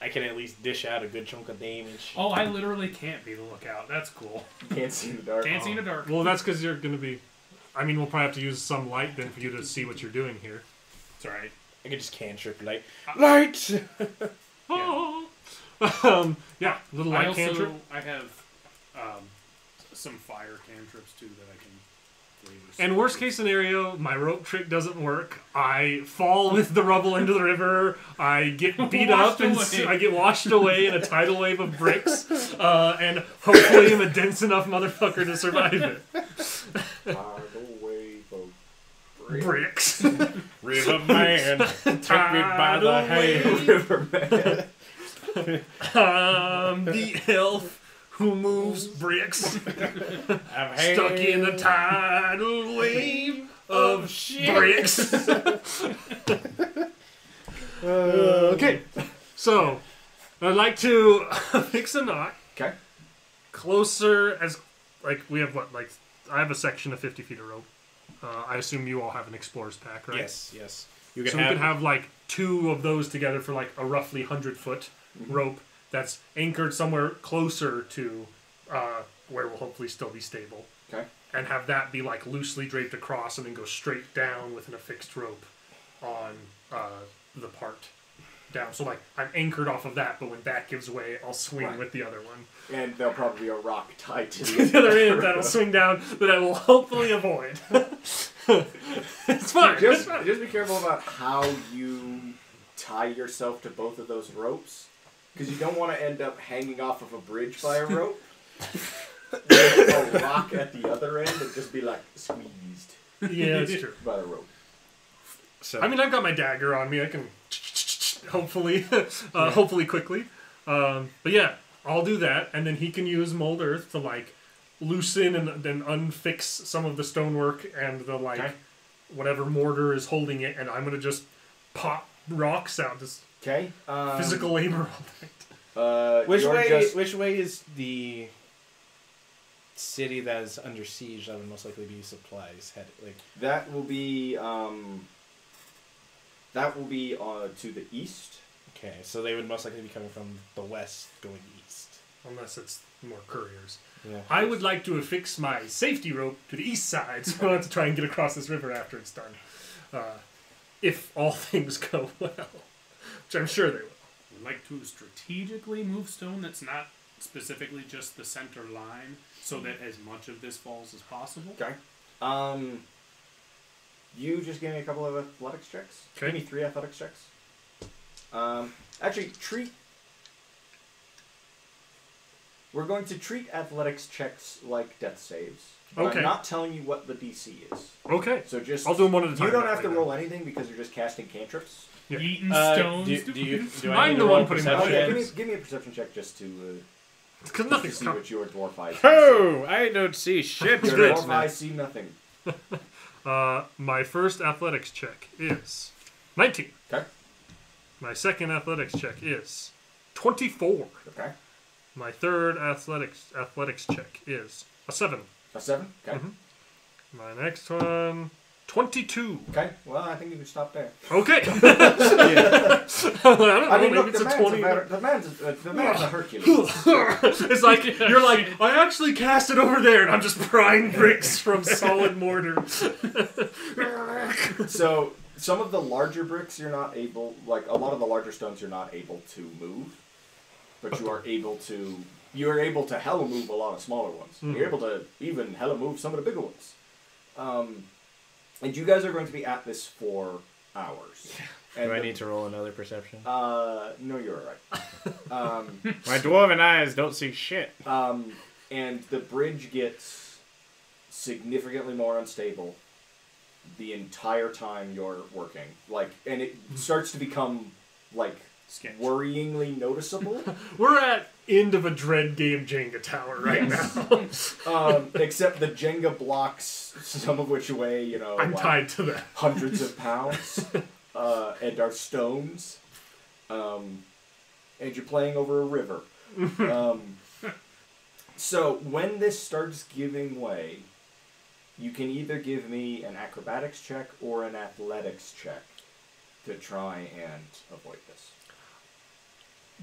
I can at least dish out a good chunk of damage. Oh, I literally can't be the lookout. That's cool. Can't see in the dark. Can't see in the dark. Well, that's because you're going to be... I mean, we'll probably have to use some light then for you to see what you're doing here. It's alright. I could just cantrip light. Light! Oh! Yeah, little light cantrip. I have some fire cantrips too that I can... And worst case scenario, my rope trick doesn't work. I fall with the rubble into the river. I get beat up and I get washed away in a tidal wave of bricks. And hopefully I'm a dense enough motherfucker to survive it. Tidal wave of bricks. River man, take me by the hand. River man. The elf who moves bricks. I'm stuck in the tidal wave of shit. Bricks. Okay. So, I'd like to fix a knot. Okay. Closer as, like, we have what, like, I have a section of 50 feet of rope. I assume you all have an explorer's pack, right? Yes, yes. You can so we can have, like, two of those together for, like, a roughly 100-foot rope. That's anchored somewhere closer to where we'll hopefully still be stable. Okay. And have that be like loosely draped across and then go straight down with an affixed rope on the part down. So like I'm anchored off of that, but when that gives way, I'll swing with the other one. And there'll probably be a rock tied to the other end that'll swing down that I will hopefully avoid. It's fine. Just be careful about how you tie yourself to both of those ropes. Because you don't want to end up hanging off of a bridge by a rope with a rock at the other end and just be, like, squeezed. Yeah, that's true. By the rope. So. I mean, I've got my dagger on me. I can hopefully quickly. But, yeah, I'll do that. And then he can use Mold Earth to, like, loosen and then unfix some of the stonework and the, like, whatever mortar is holding it. And I'm going to just pop rocks out just... Okay. Physical labor. Which way is the city that is under siege that would most likely be supplies headed? Like that will be to the east. Okay, so they would most likely be coming from the west, going east. Unless it's more couriers. Yeah. I would like to affix my safety rope to the east side, so I don't have to try and get across this river after it's done. If all things go well. Which I'm sure they will. We'd like to strategically move stone that's not specifically just the center line so that as much of this falls as possible. Okay. You just gave me a couple of athletics checks. Okay. Give me 3 athletics checks. Actually, we're going to treat athletics checks like death saves. But okay. I'm not telling you what the DC is. Okay. So just... I'll do them one at a time. You don't have to roll anything because you're just casting cantrips. Yeah. Eating stones. I'm the one putting that. Okay, give me a perception check just to see what your dwarf eyes. Oh, I don't see shit. Your dwarf eyes see nothing. My first athletics check is 19. Okay. My second athletics check is 24. Okay. My third athletics check is a 7. A 7. Okay. Mm-hmm. My next one. 22. Okay, well, I think you can stop there. Okay. Yeah. I mean, look, the man's a Hercules. It's like, you're like, I actually cast it over there, and I'm just prying bricks from solid mortar. So, some of the larger bricks you're not able, like, a lot of the larger stones you're not able to move, but you are able to, hella move a lot of smaller ones. Mm-hmm. You're able to even hella move some of the bigger ones. And you guys are going to be at this for hours. Yeah. Do I need to roll another perception? No, you're alright. My dwarven eyes don't see shit. And the bridge gets significantly more unstable the entire time you're working. Like, and it starts to become, like, worryingly noticeable. We're at end of a dread game Jenga tower right now. Except the Jenga blocks, some of which weigh, you know, I'm like tied to that. Hundreds of pounds, and are stones, and you're playing over a river. So when this starts giving way, you can either give me an acrobatics check or an athletics check to try and avoid this.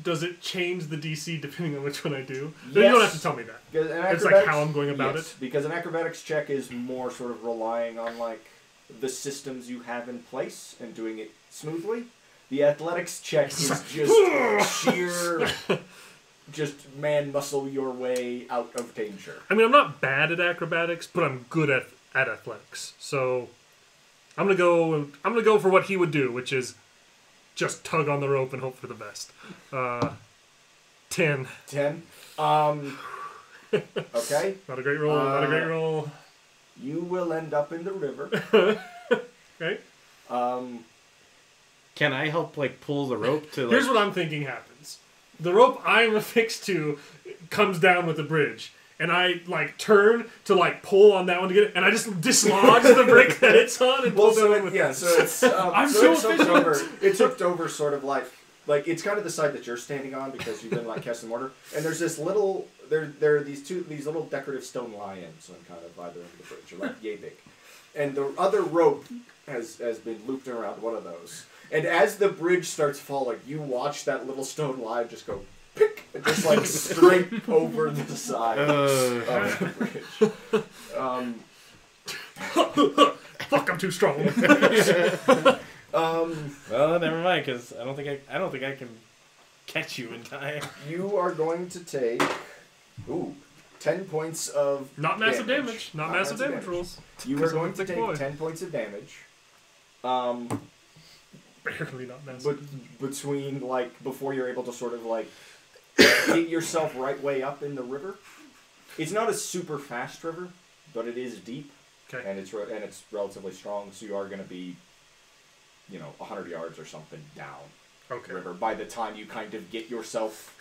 Does it change the DC depending on which one I do? Yes. You don't have to tell me that. It's like how I'm going about it. Because an acrobatics check is more sort of relying on like the systems you have in place and doing it smoothly. The athletics check is just sheer, just man muscle your way out of danger. I mean, I'm not bad at acrobatics, but I'm good at at athletics. So I'm gonna go for what he would do, which is just tug on the rope and hope for the best. 10. 10. Okay. Not a great roll. Not a great roll. You will end up in the river. Okay. Can I help, like, pull the rope to? Like... Here's what I'm thinking happens: the rope I'm affixed to comes down with the bridge, and I like turn to like pull on that one to get it, and I just dislodge the brick that it's on and pull it with. Yeah, so it's it tipped over, sort of like it's kind of the side that you're standing on because you've been like cast and mortar, and there's this little there are these little decorative stone lions on kind of either end of the bridge, or like yay big, and the other rope has been looped around one of those. And as the bridge starts falling, you watch that little stone line just go pick, and just like straight over the side of the bridge. Fuck, I'm too strong. Well, never mind, because I don't think I can catch you in time. You are going to take 10 points of damage. Not massive damage rules. You are going to take 10 points of damage. Barely not massive. But between, like, before you're able to sort of, like, get yourself right way up in the river. It's not a super fast river, but it is deep. Okay. And it's relatively strong, so you are going to be, you know, 100 yards or something down the river by the time you kind of get yourself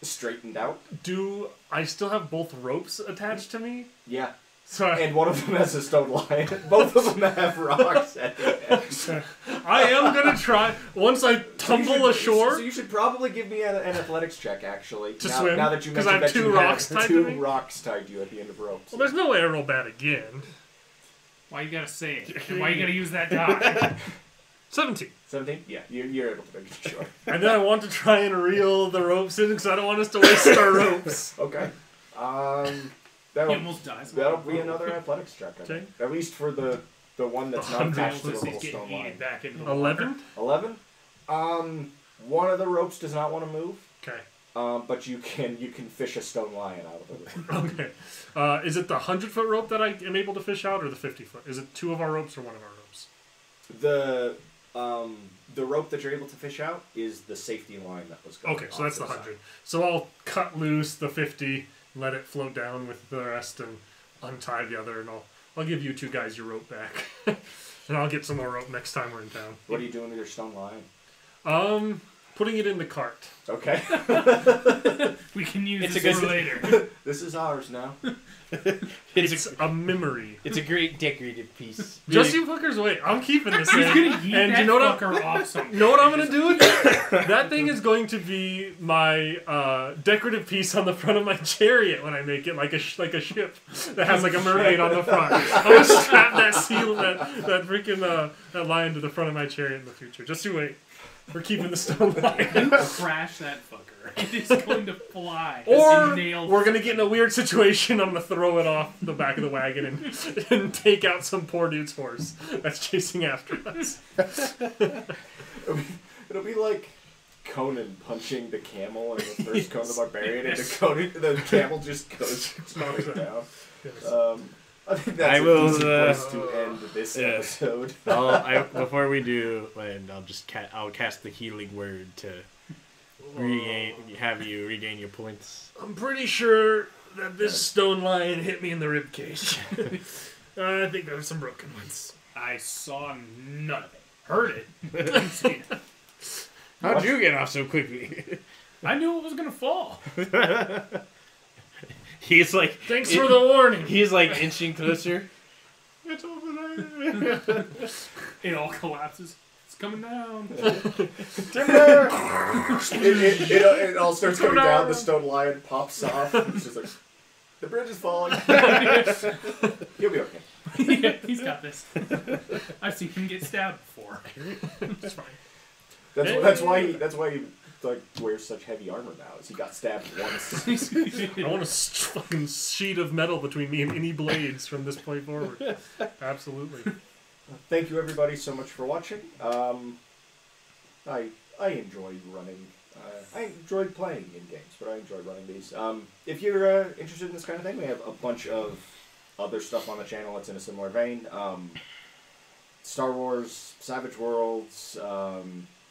straightened out. Do I still have both ropes attached to me? Yeah. Sorry. And one of them has a stone lion. Both of them have rocks at the end. I am going to try. Once I tumble ashore... So you should probably give me an athletics check, actually. To swim? Now that you mentioned that you have two rocks tied to you at the end of ropes. Well, there's no way I roll bad again. Why you got to say it? Why you got to use that die? 17. 17? Yeah, you're able to make it ashore. And then I want to try and reel the ropes in, because I don't want us to waste our ropes. Okay. He almost dies. That'll be another athletics check, I think. At least for the one that's not attached to the whole stone line. 11? 11? One of the ropes does not want to move. Okay. But you can fish a stone lion out of it. Okay. Is it the 100-foot rope that I am able to fish out, or the 50-foot? Is it two of our ropes or one of our ropes? The rope that you're able to fish out is the safety line that was going on. Okay, so that's the 100. So I'll cut loose the 50... Let it float down with the rest and untie the other, and I'll give you two guys your rope back. And I'll get some more rope next time we're in town. What are you doing with your stone lion? Putting it in the cart. Okay. We can use it for later. This is ours now. It's a memory. It's a great decorative piece. Just you fuckers wait. I'm keeping this thing. And you know what I'm going to do with it? That thing is going to be my decorative piece on the front of my chariot when I make it, like a ship that has like a mermaid on the front. I'm going to strap that seal, that freaking that lion to the front of my chariot in the future. Just you wait. We're keeping the stone line. You crash that fucker. It is going to fly. Or we're going to get in a weird situation. I'm going to throw it off the back of the wagon and take out some poor dude's horse that's chasing after us. It'll be like Conan punching the camel in the first Conan the Barbarian, and the camel just goes straight down. Yes. I think that's a place to end this episode. Before we do, I'll cast the Healing Word to regain your points. I'm pretty sure that this stone lion hit me in the rib cage. I think there were some broken ones. I saw none of it. Heard it. Didn't see it. How'd you get off so quickly? I knew it was gonna fall. He's like, thanks for the warning. He's like inching closer. It's over there. It all collapses. It's coming down. Timber! It all starts coming down. The stone lion pops off. It's just like, the bridge is falling. You'll be okay. Yeah, he's got this. I've seen him get stabbed before. It's fine. That's why he like wears such heavy armor now, as he got stabbed once. I want a fucking sheet of metal between me and any blades from this point forward. Absolutely. Thank you everybody so much for watching. I enjoyed running. I enjoyed playing in games, but I enjoyed running these. If you're interested in this kind of thing, we have a bunch of other stuff on the channel that's in a similar vein. Star Wars, Savage Worlds,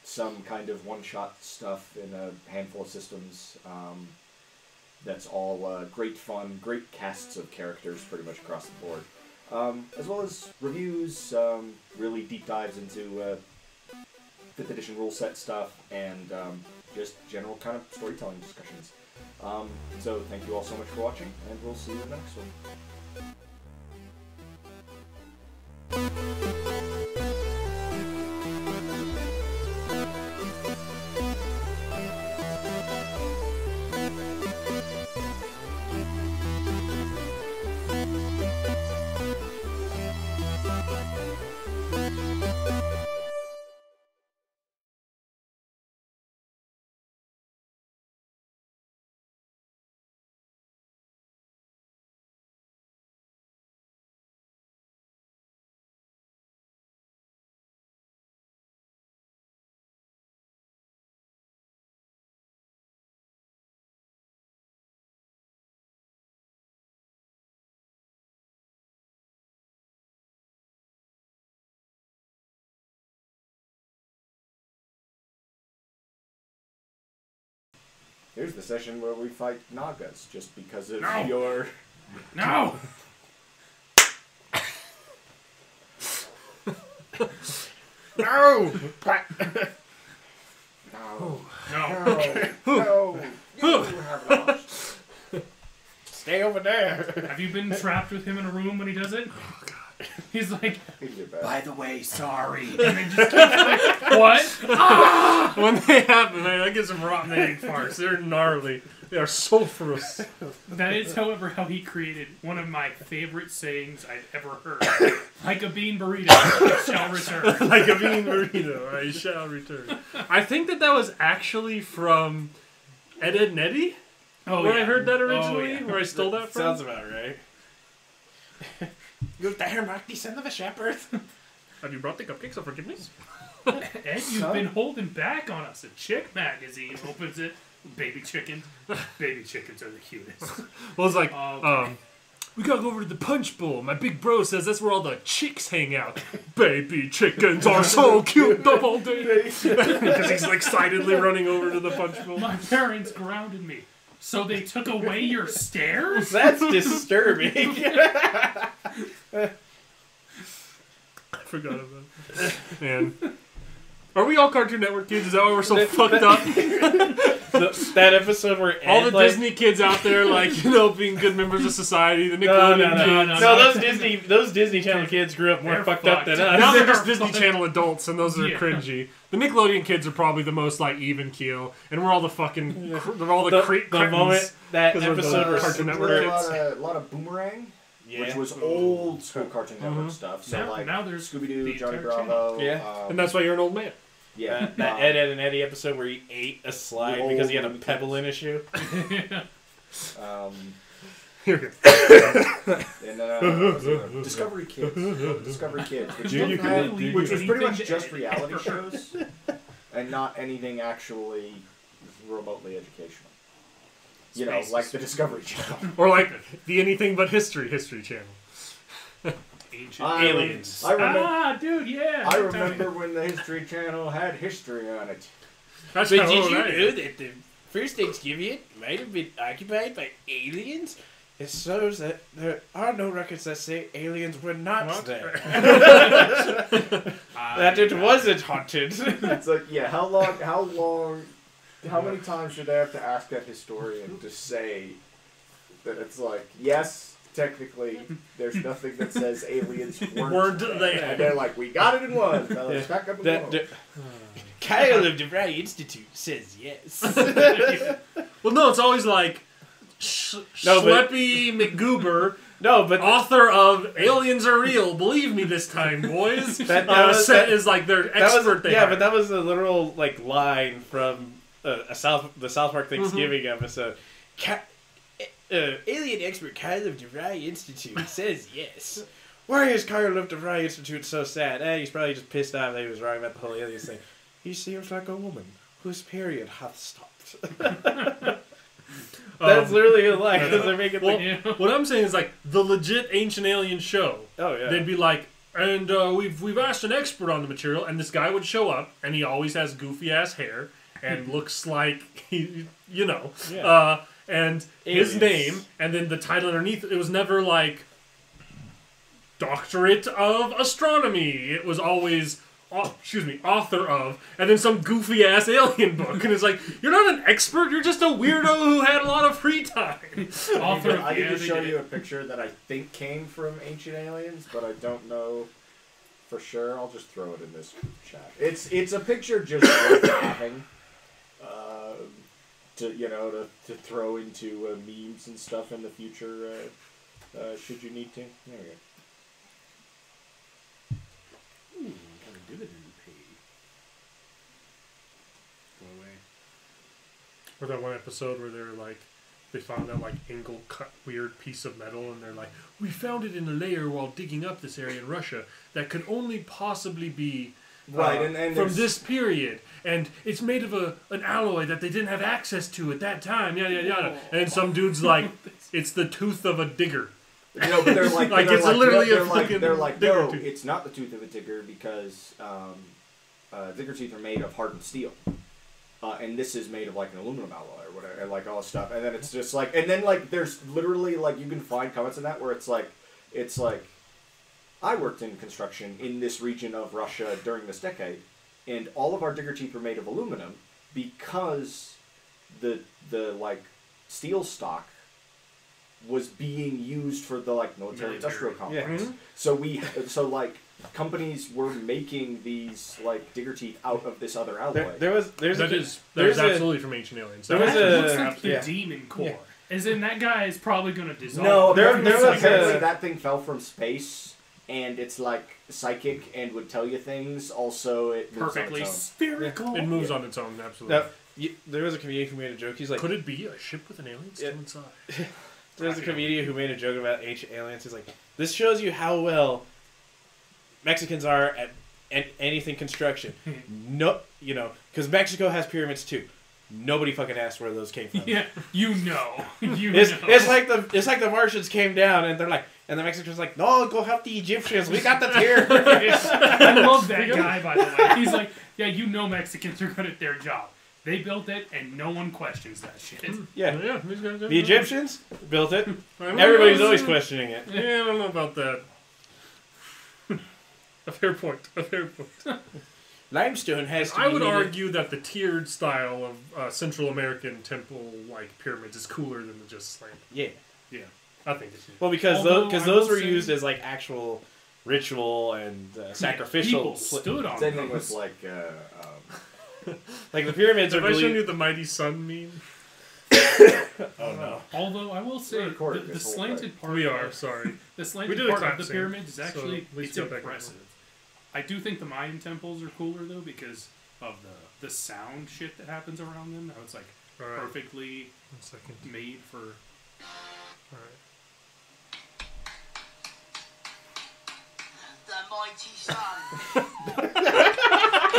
some kind of one-shot stuff in a handful of systems. That's all great fun, great casts of characters pretty much across the board. As well as reviews, really deep dives into 5th edition rule set stuff, and just general kind of storytelling discussions. So thank you all so much for watching, and we'll see you in the next one. Here's the session where we fight Nagas, just because of your... No! No! No. No. No. You have lost. Stay over there. Have you been trapped with him in a room when he does it? Oh, God. He's like, by the way, sorry. And then just keeps like, what? Ah! When they happen, man, that gives them rotten egg farts. They're gnarly. They are sulfurous. That is, however, how he created one of my favorite sayings I've ever heard. Like a bean burrito, I shall return. Like a bean burrito, I shall return. I think that was actually from Ed, Edd n Eddy? Oh, where I heard that originally? Oh, yeah. Where I stole that from? Sounds about right. You're the Hermaki, son of a shepherd. Have you brought the cupcakes of forgiveness? Ed, you've been holding back on us. A chick magazine opens it. Baby chicken. Baby chickens are the cutest. Well, it's like, we gotta go over to the punch bowl. My big bro says that's where all the chicks hang out. Baby chickens are so cute the whole day. Because he's excitedly running over to the punch bowl. My parents grounded me. So they took away your stairs? That's disturbing. I forgot about that. Man. Are we all Cartoon Network kids? Is that why we're so fucked up? That episode where Ed, all the Disney kids out there, like, you know, being good members of society, the Nickelodeon kids. No, those Disney Channel kids grew up more fucked up than us. Now they're just Disney Channel adults, and those are cringy. The Nickelodeon kids are probably the most, like, even keel, and we're all the fucking, they're all the cretins. The moment that episode where Cartoon Network kids. A lot of Boomerang. Yeah. Which was old school Cartoon Network stuff. So now, like, now there's Scooby-Doo, Johnny Bravo. Yeah. And that's why you're an old man. Yeah. That Ed, Edd n Eddy episode where he ate a slide because he had a pebble in his shoe. Here we go. And, Discovery Kids. Discovery Kids. Which was pretty much just reality shows. And not anything actually remotely educational. You know, like the Discovery Channel. Or like the Anything But History Channel. Ancient Aliens. I remember when the History Channel had history on it. But did you know that the first Thanksgiving might have been occupied by aliens? It shows that there are no records that say aliens were not there. That it wasn't haunted. It's like, yeah, how long... How many times should I have to ask that historian to say that it's like, yes, technically, there's nothing that says aliens weren't there. And they're like, we got it in one. Now let's back up and go. Kyle of the Rye Institute says yes. Well, no, it's always like, Schleppy McGoober... No, but author of Aliens Are Real, believe me this time, boys. That is like their expert thing. Yeah, but that was a literal like line from the South Park Thanksgiving episode. Alien expert Kyle of the Rye Institute says yes. Why is Kyle of the Rye Institute so sad? He's probably just pissed off that he was wrong about the whole aliens thing. He seems like a woman whose period hath stopped. That's literally his life. What I'm saying is like the legit Ancient Alien show. Oh yeah. They'd be like, and we've asked an expert on the material, and this guy would show up, and he always has goofy ass hair and looks like he, you know, yeah. And aliens. His name, and then the title underneath. It was never like Doctorate of Astronomy. It was always. Oh, excuse me, author of, and then some goofy-ass alien book. And it's like, you're not an expert, you're just a weirdo who had a lot of free time. Author of, I can just show you a picture that I think came from Ancient Aliens, but I don't know for sure. I'll just throw it in this chat. It's a picture just worth having, to, you know, to throw into memes and stuff in the future, should you need to. There we go. Dividend pay. Go away. Or that one episode where they're like, they found that like angle cut weird piece of metal, and they're like, we found it in a layer while digging up this area in Russia that could only possibly be right and from this period, and it's made of an alloy that they didn't have access to at that time. Yada yada yada. And then some dude's like, it's the tooth of a digger. No, but they're like, it's literally a fucking. They're like, no, it's not the tooth of a digger because digger teeth are made of hardened steel, and this is made of like an aluminum alloy or whatever, and like all this stuff. And then it's just like, and then like, there's literally like, you can find comments in that where it's like, I worked in construction in this region of Russia during this decade, and all of our digger teeth were made of aluminum because the like steel stock was being used for the like military industrial complex. Yeah. So like companies were making these like digger teeth out of this other alloy. There's absolutely from Ancient Aliens. Looks like the demon core. Yeah. As in that guy is probably gonna dissolve. No, apparently that thing fell from space and it's like psychic and would tell you things. Also it moves perfectly on its own. Spherical. It moves on its own, absolutely. Now, there was a comedian who made a joke, he's like, could it be a ship with an alien still inside? There's a comedian who made a joke about Ancient Aliens. He's like, this shows you how well Mexicans are at anything construction. No, you know, because Mexico has pyramids too. Nobody fucking asked where those came from. Yeah, you know. It's like the Martians came down and they're like, and the Mexicans like, no, go help the Egyptians. We got the pyramids. I love that guy, by the way. He's like, yeah, you know Mexicans are good at their job. They built it, and no one questions that shit. Yeah. Yeah. The Egyptians built it. Everybody's always questioning it. Yeah, I don't know about that. A fair point. A fair point. Limestone has to be... I would argue that the tiered style of Central American temple-like pyramids is cooler than the just slant. Yeah. Yeah. I think it's... Well, because those were used as, like, actual ritual and sacrificial... People stood on them. It was, like, like the pyramids are. Have I shown you the Mighty Sun meme? Oh no! Although I will say the slanted part. We are sorry. The slanted part of the pyramid is actually it's impressive. I do think the Mayan temples are cooler though because of the sound shit that happens around them. How it's like perfectly made for. All right. The Mighty Sun.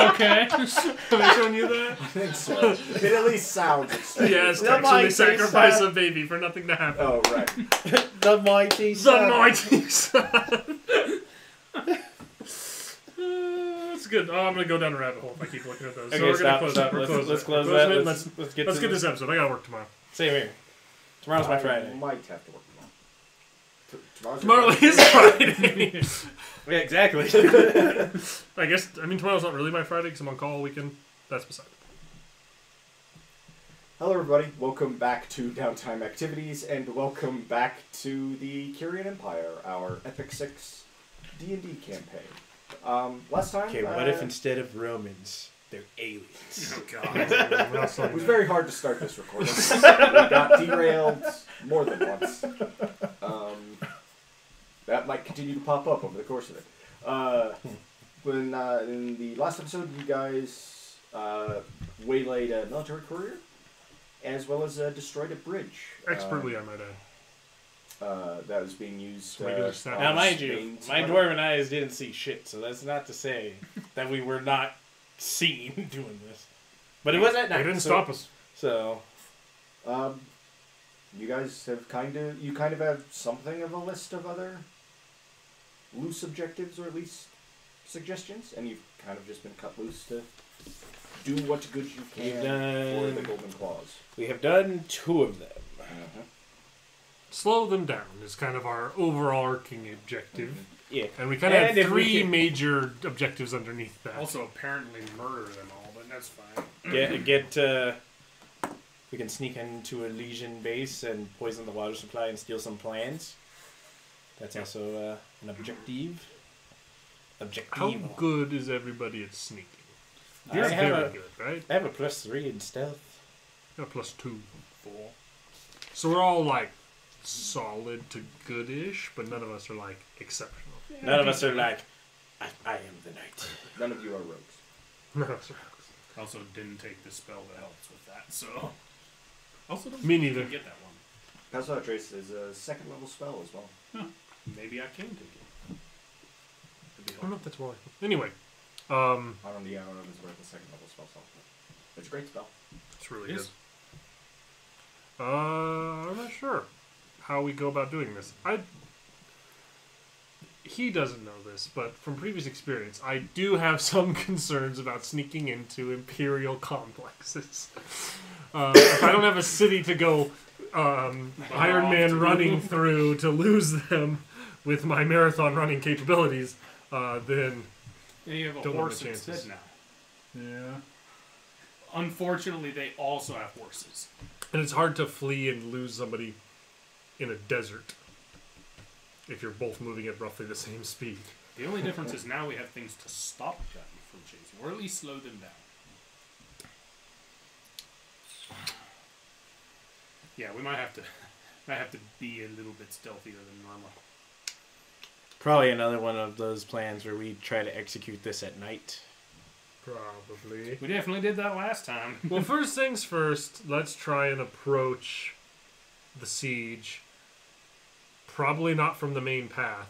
Okay. Have they shown you that? I think so. It at least sounds exciting. Yes, yeah, actually sacrifice a baby for nothing to happen. Oh, right. The Mighty Sun. The Mighty Sun. That's good. Oh, I'm going to go down a rabbit hole if I keep looking at those. Okay, so we're going to close that. Let's close that. Let's get this episode. I got to work tomorrow. Same here. Tomorrow's my Friday. I might have to work tomorrow. Tomorrow is Friday. Yeah, exactly. I guess, I mean, tomorrow's not really my Friday because I'm on call all weekend. That's beside the point. Hello, everybody. Welcome back to Downtime Activities, and welcome back to the Curian Empire, our Epic 6 D&D campaign. Last time... Okay, what if instead of Romans, they're aliens? Oh, God. It was very hard to start this recording. We got derailed more than once. That might continue to pop up over the course of it. In the last episode, you guys waylaid a military courier, as well as destroyed a bridge. Expertly, I might add. That was being used... now, mind you, my dwarven eyes didn't see shit, so that's not to say that we were not seen doing this. But it was at night. They didn't stop us. So... You guys have kind of have something of a list of other loose objectives, or at least suggestions, and you've kind of just been cut loose to do what good you can for the Golden Claws. We have done 2 of them. Uh-huh. Slow them down is kind of our overarching objective. Mm-hmm. Yeah. And we kind of have 3 major objectives underneath that. Also, apparently murder them all, but that's fine. We can sneak into a Legion base and poison the water supply and steal some plans. That's also an objective. How good is everybody at sneaking? You're very good, right? I have a +3 in stealth. I have a +2. 4. So we're all like solid to goodish, but none of us are like exceptional. Yeah. None of us are like, I am the knight. None of you are rogues. None of us are rogues. Also didn't take the spell that helps with that, so... Also don't even get that one. Pass without Trace is a 2nd level spell as well. Huh. Maybe I can take it. I don't know if that's why. Anyway. Out on the hour is where the 2nd level spell software. It's a great spell. It's really good. I'm not sure how we go about doing this. He doesn't know this, but from previous experience, I do have some concerns about sneaking into imperial complexes. If I don't have a city to go Iron Man running through to lose them with my marathon running capabilities, then you have a horse instead now. Yeah. Unfortunately, they also have horses. And it's hard to flee and lose somebody in a desert if you're both moving at roughly the same speed. The only difference is now we have things to stop them from chasing, or at least slow them down. Yeah, we might have to be a little bit stealthier than normal. Probably another one of those plans where we try to execute this at night. Probably. We definitely did that last time. Well, first things first, let's try and approach the siege. Probably not from the main path,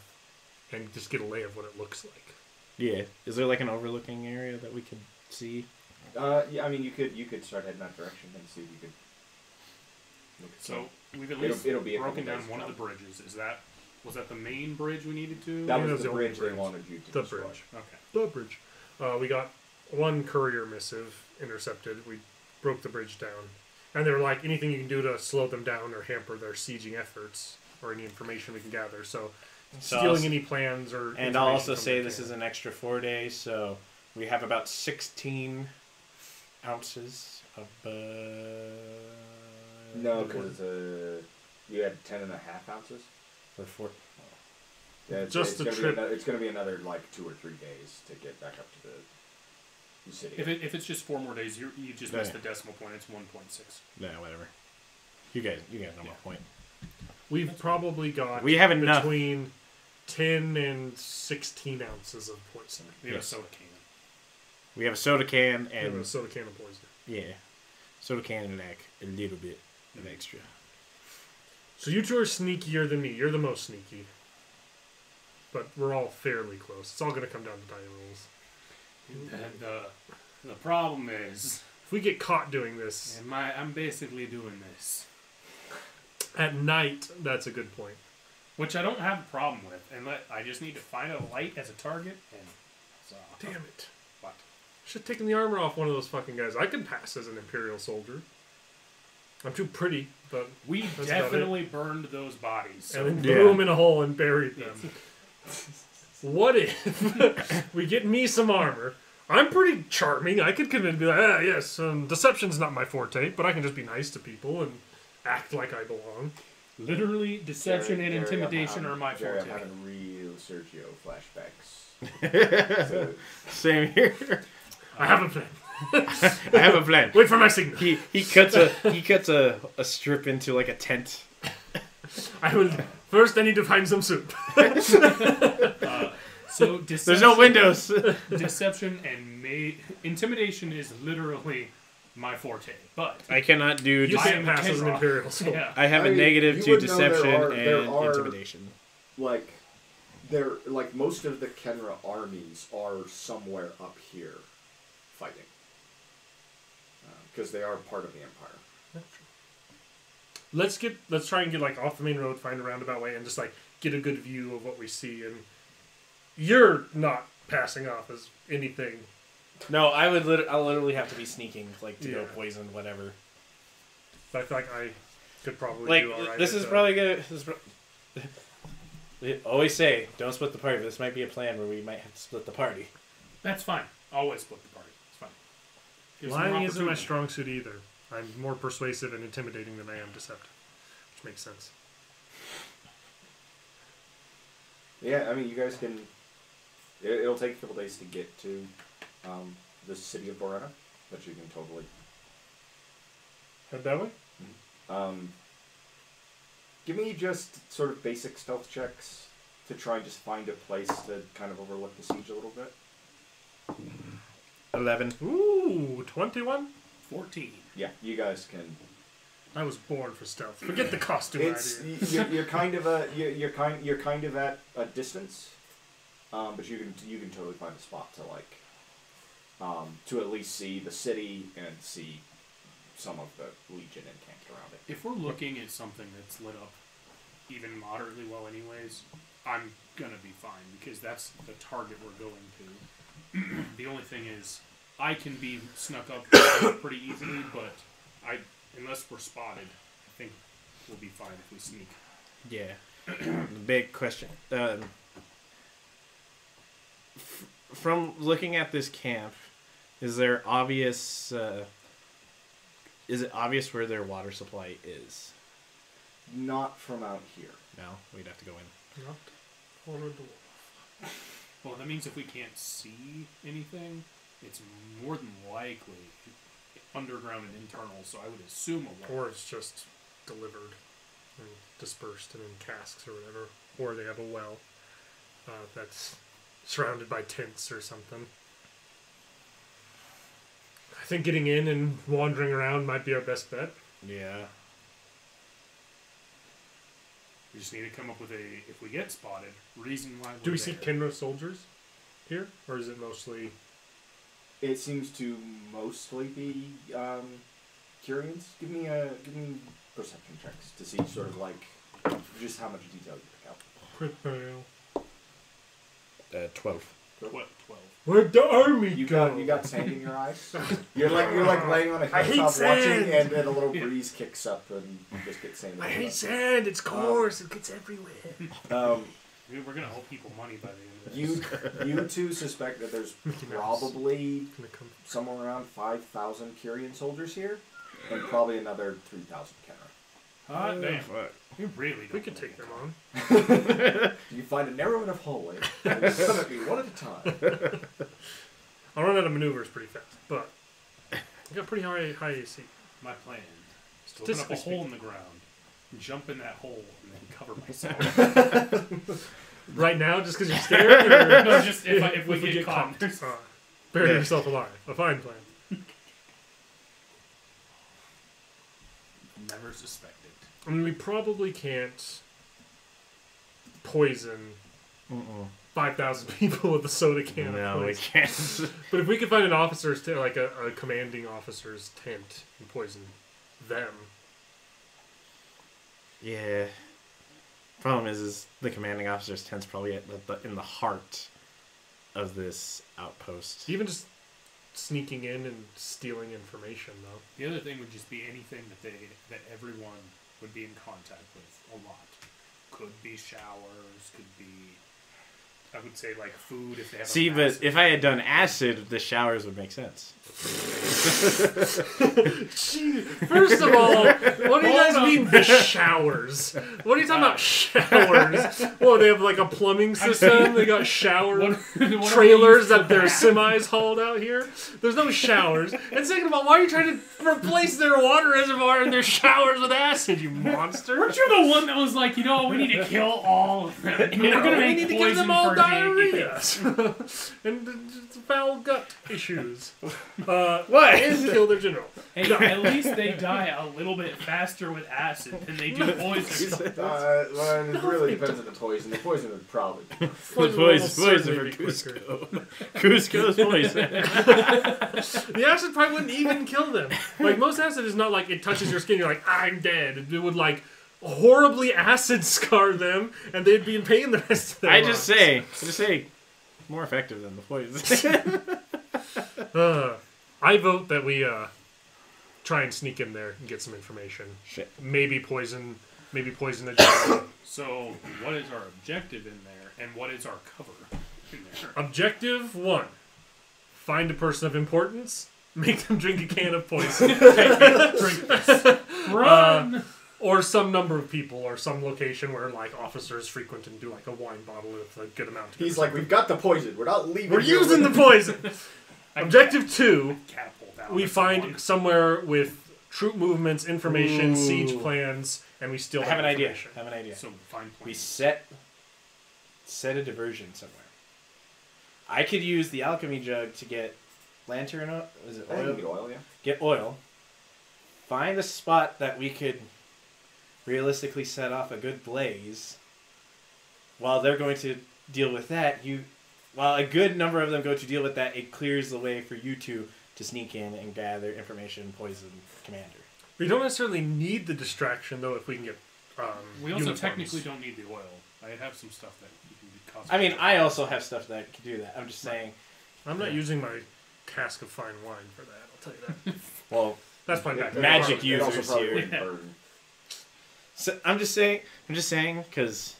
and just get a lay of what it looks like. Yeah. Is there like an overlooking area that we could see? Yeah, I mean, you could start heading that direction and see if you could. So we've at least it'll be broken down one of the bridges. Was that the main bridge we needed to? That was the bridge they wanted you to. The bridge. Okay. The bridge. We got 1 courier missive intercepted. We broke the bridge down, and they were like, anything you can do to slow them down or hamper their sieging efforts, or any information we can gather. So stealing any plans or... And I'll also say this is an extra 4 days, so we have about 16 ounces of... no, because you had 10.5 ounces? Or 4... Yeah, just the trip. It's going to be another, like, 2 or 3 days to get back up to the city. If it's just 4 more days, you just missed the decimal point. It's 1.6. Yeah, whatever. You guys know my point. We've probably got between 10 and 16 ounces of poison. We have a soda can. We have a soda can and... We have a soda can of poison. Yeah. Soda can and like a little bit of extra. So you 2 are sneakier than me. You're the most sneaky. But we're all fairly close. It's all going to come down to die rolls. The problem is... If we get caught doing this... And I'm basically doing this. At night, that's a good point. Which I don't have a problem with. And I just need to find a light as a target. And so. Damn it. What? Should have taken the armor off one of those fucking guys. I can pass as an Imperial soldier. I'm too pretty, but... We definitely burned those bodies. So. And then threw them in a hole and buried them. What if we get me some armor? I'm pretty charming. I could convince... Be like, deception's not my forte, but I can just be nice to people and... Act like I belong. Literally, deception and intimidation are my forte. I'm having real Sergio flashbacks. Same here. I have a plan. I have a plan. Wait for my signal. He cuts a strip into like a tent. I need to find some soup. So there's no windows. Deception and intimidation is literally my forte, but I cannot do. You can't pass as an Imperial. So. Yeah. I have a negative to deception and intimidation. Like most of the Kenra armies are somewhere up here, fighting because they are part of the Empire. Let's try and get like off the main road, find a roundabout way, and just like get a good view of what we see. And you're not passing off as anything. No, I'll literally have to be sneaking, like, to go poisoned, whatever. But I feel like I could probably do all right. This is probably good. They always say, don't split the party, but this might be a plan where we might have to split the party. That's fine. Always split the party. It's fine. Lying isn't my strong suit either. I'm more persuasive and intimidating than I am deceptive. Which makes sense. Yeah, I mean, you guys can... It'll take a couple days to get to the city of Borena, but you can totally... Head that way? Mm-hmm. Give me just sort of basic stealth checks to try and just find a place to kind of overlook the siege a little bit. 11. Ooh, 21? 14. Yeah, you guys can. I was born for stealth. Forget the costume idea. You're kind of at a distance, but you can totally find a spot to like to at least see the city and see some of the Legion encamped around it. If we're looking at something that's lit up even moderately well anyways, I'm going to be fine, because that's the target we're going to. The only thing is, I can be snuck up pretty easily, but unless we're spotted, I think we'll be fine if we sneak. Yeah. The big question. From looking at this camp, is it obvious where their water supply is? Not from out here. No, we'd have to go in. Not on the wall. Well, that means if we can't see anything, it's more than likely underground and internal, so I would assume a lot. Or it's just delivered and dispersed and in casks or whatever. Or they have a well that's surrounded by tents or something. I think getting in and wandering around might be our best bet. Yeah. We just need to come up with a, if we get spotted, reason why we're there. Do we see Kenra soldiers here? Or is it mostly... It seems to mostly be Curians. Give me perception checks to see sort of like just how much detail you pick out. Crit fail. 12. What? 12. Where'd the army go? You got sand in your eyes. You're like laying on a hilltop watching, and a little breeze kicks up and you just get sand. I hate sand. It's coarse. It gets everywhere. Dude, we're going to owe people money by the end of this. You two suspect that there's probably somewhere around 5,000 Curian soldiers here, and probably another 3,000 Kenra. Hot damn. You really don't. We can take them on. You find a narrow enough hallway, and some of you one at a time. I'll run out of maneuvers pretty fast, but I've got pretty high AC. My plan is to open up a hole in the ground, jump in that hole, and then cover myself. Right now, just because you're scared? Or... No, just if we get caught. Bury yourself alive. A fine plan. Never suspected. I mean, we probably can't poison 5,000 people with a soda can. No, we can't. But if we could find an officer's tent, like a commanding officer's tent, and poison them... Yeah. Problem is the commanding officer's tent's probably in the heart of this outpost. Even just sneaking in and stealing information, though. The other thing would just be anything that everyone would be in contact with a lot. Could be showers, could be... I would say, like, food if they have See, but acid. If I had done acid, the showers would make sense. First of all, what do you guys mean, the showers? What are you talking about, showers? Well, they have, like, a plumbing system. They got shower trailers that their semis hauled out here. There's no showers. And second of all, why are you trying to replace their water reservoir and their showers with acid, you monster? Weren't you the one that was like, you know, we need to kill all of them. We're going to make poison for diarrhea and foul gut issues. What? And kill their general. Hey, at least they die a little bit faster with acid than they do poison. Well, it really depends on the poison. The poison would probably be poison for Cusco. Cusco's poison. The acid probably wouldn't even kill them. Like, most acid is not like it touches your skin, you're like, I'm dead. It would like horribly acid scar them, and they'd be in pain the rest of their lives. I just say, more effective than the poison. I vote that we try and sneak in there and get some information. Shit. Maybe poison the general. So, what is our objective in there, and what is our cover in there? Objective 1: find a person of importance, make them drink a can of poison. Drink this. Run. Or some number of people, or some location where like officers frequent and do like a wine bottle with a good amount. He's like, we've got the poison. We're not leaving. We're using the poison. Objective 2: we find somewhere with troop movements, information, siege plans, and we still have an idea. I have an idea. So find points. We set a diversion somewhere. I could use the alchemy jug to get lantern oil. Is it oil? Get oil. Yeah. Get oil. Find a spot that we could realistically set off a good blaze. While they're going to deal with that, while a good number of them go to deal with that, it clears the way for you two to sneak in and gather information, poison, commander. We don't necessarily need the distraction, though, if we can get we also uniforms. Technically don't need the oil. I have some stuff that you can be cosmetic. I mean, I also have stuff that can do that. I'm just saying. I'm not using my cask of fine wine for that, I'll tell you that. Well, that's my magic users here. Yeah. So I'm just saying, because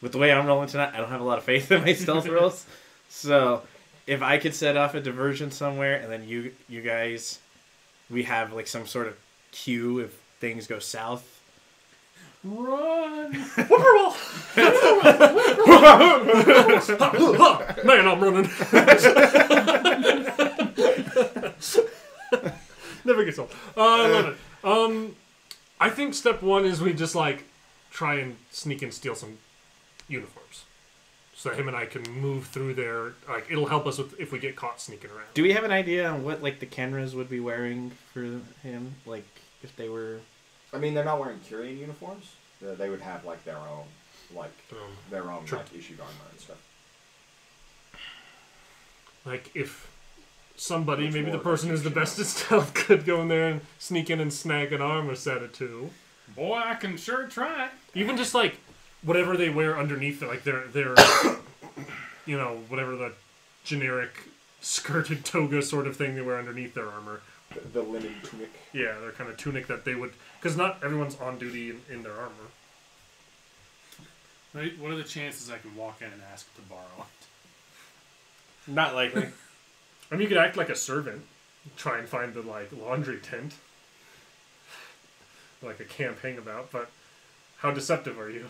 with the way I'm rolling tonight, I don't have a lot of faith in my stealth rolls. So if I could set off a diversion somewhere, and then you guys, we have like some sort of cue if things go south. Run! Whippoorwill! Man, I'm running. Never gets old. I love it. I think step 1 is we just, like, try and sneak and steal some uniforms. So him and I can move through there. Like, it'll help us if we get caught sneaking around. Do we have an idea on what, like, the Kenras would be wearing for him? Like, if they were... I mean, they're not wearing Curian uniforms. They would have, like, their own, like, issued armor and stuff. Like, if... somebody, maybe the person who's the best at stealth, could go in there and sneak in and snag an arm or set it to. Boy, I can sure try. Even just like whatever they wear underneath it, like their you know, whatever the generic skirted toga sort of thing they wear underneath their armor. The linen tunic. Yeah, their kind of tunic that they would, because not everyone's on duty in their armor. Right? What are the chances I can walk in and ask to borrow it? Not likely. I mean, you could act like a servant. Try and find the, like, laundry tent. Like a camp hangabout, but how deceptive are you?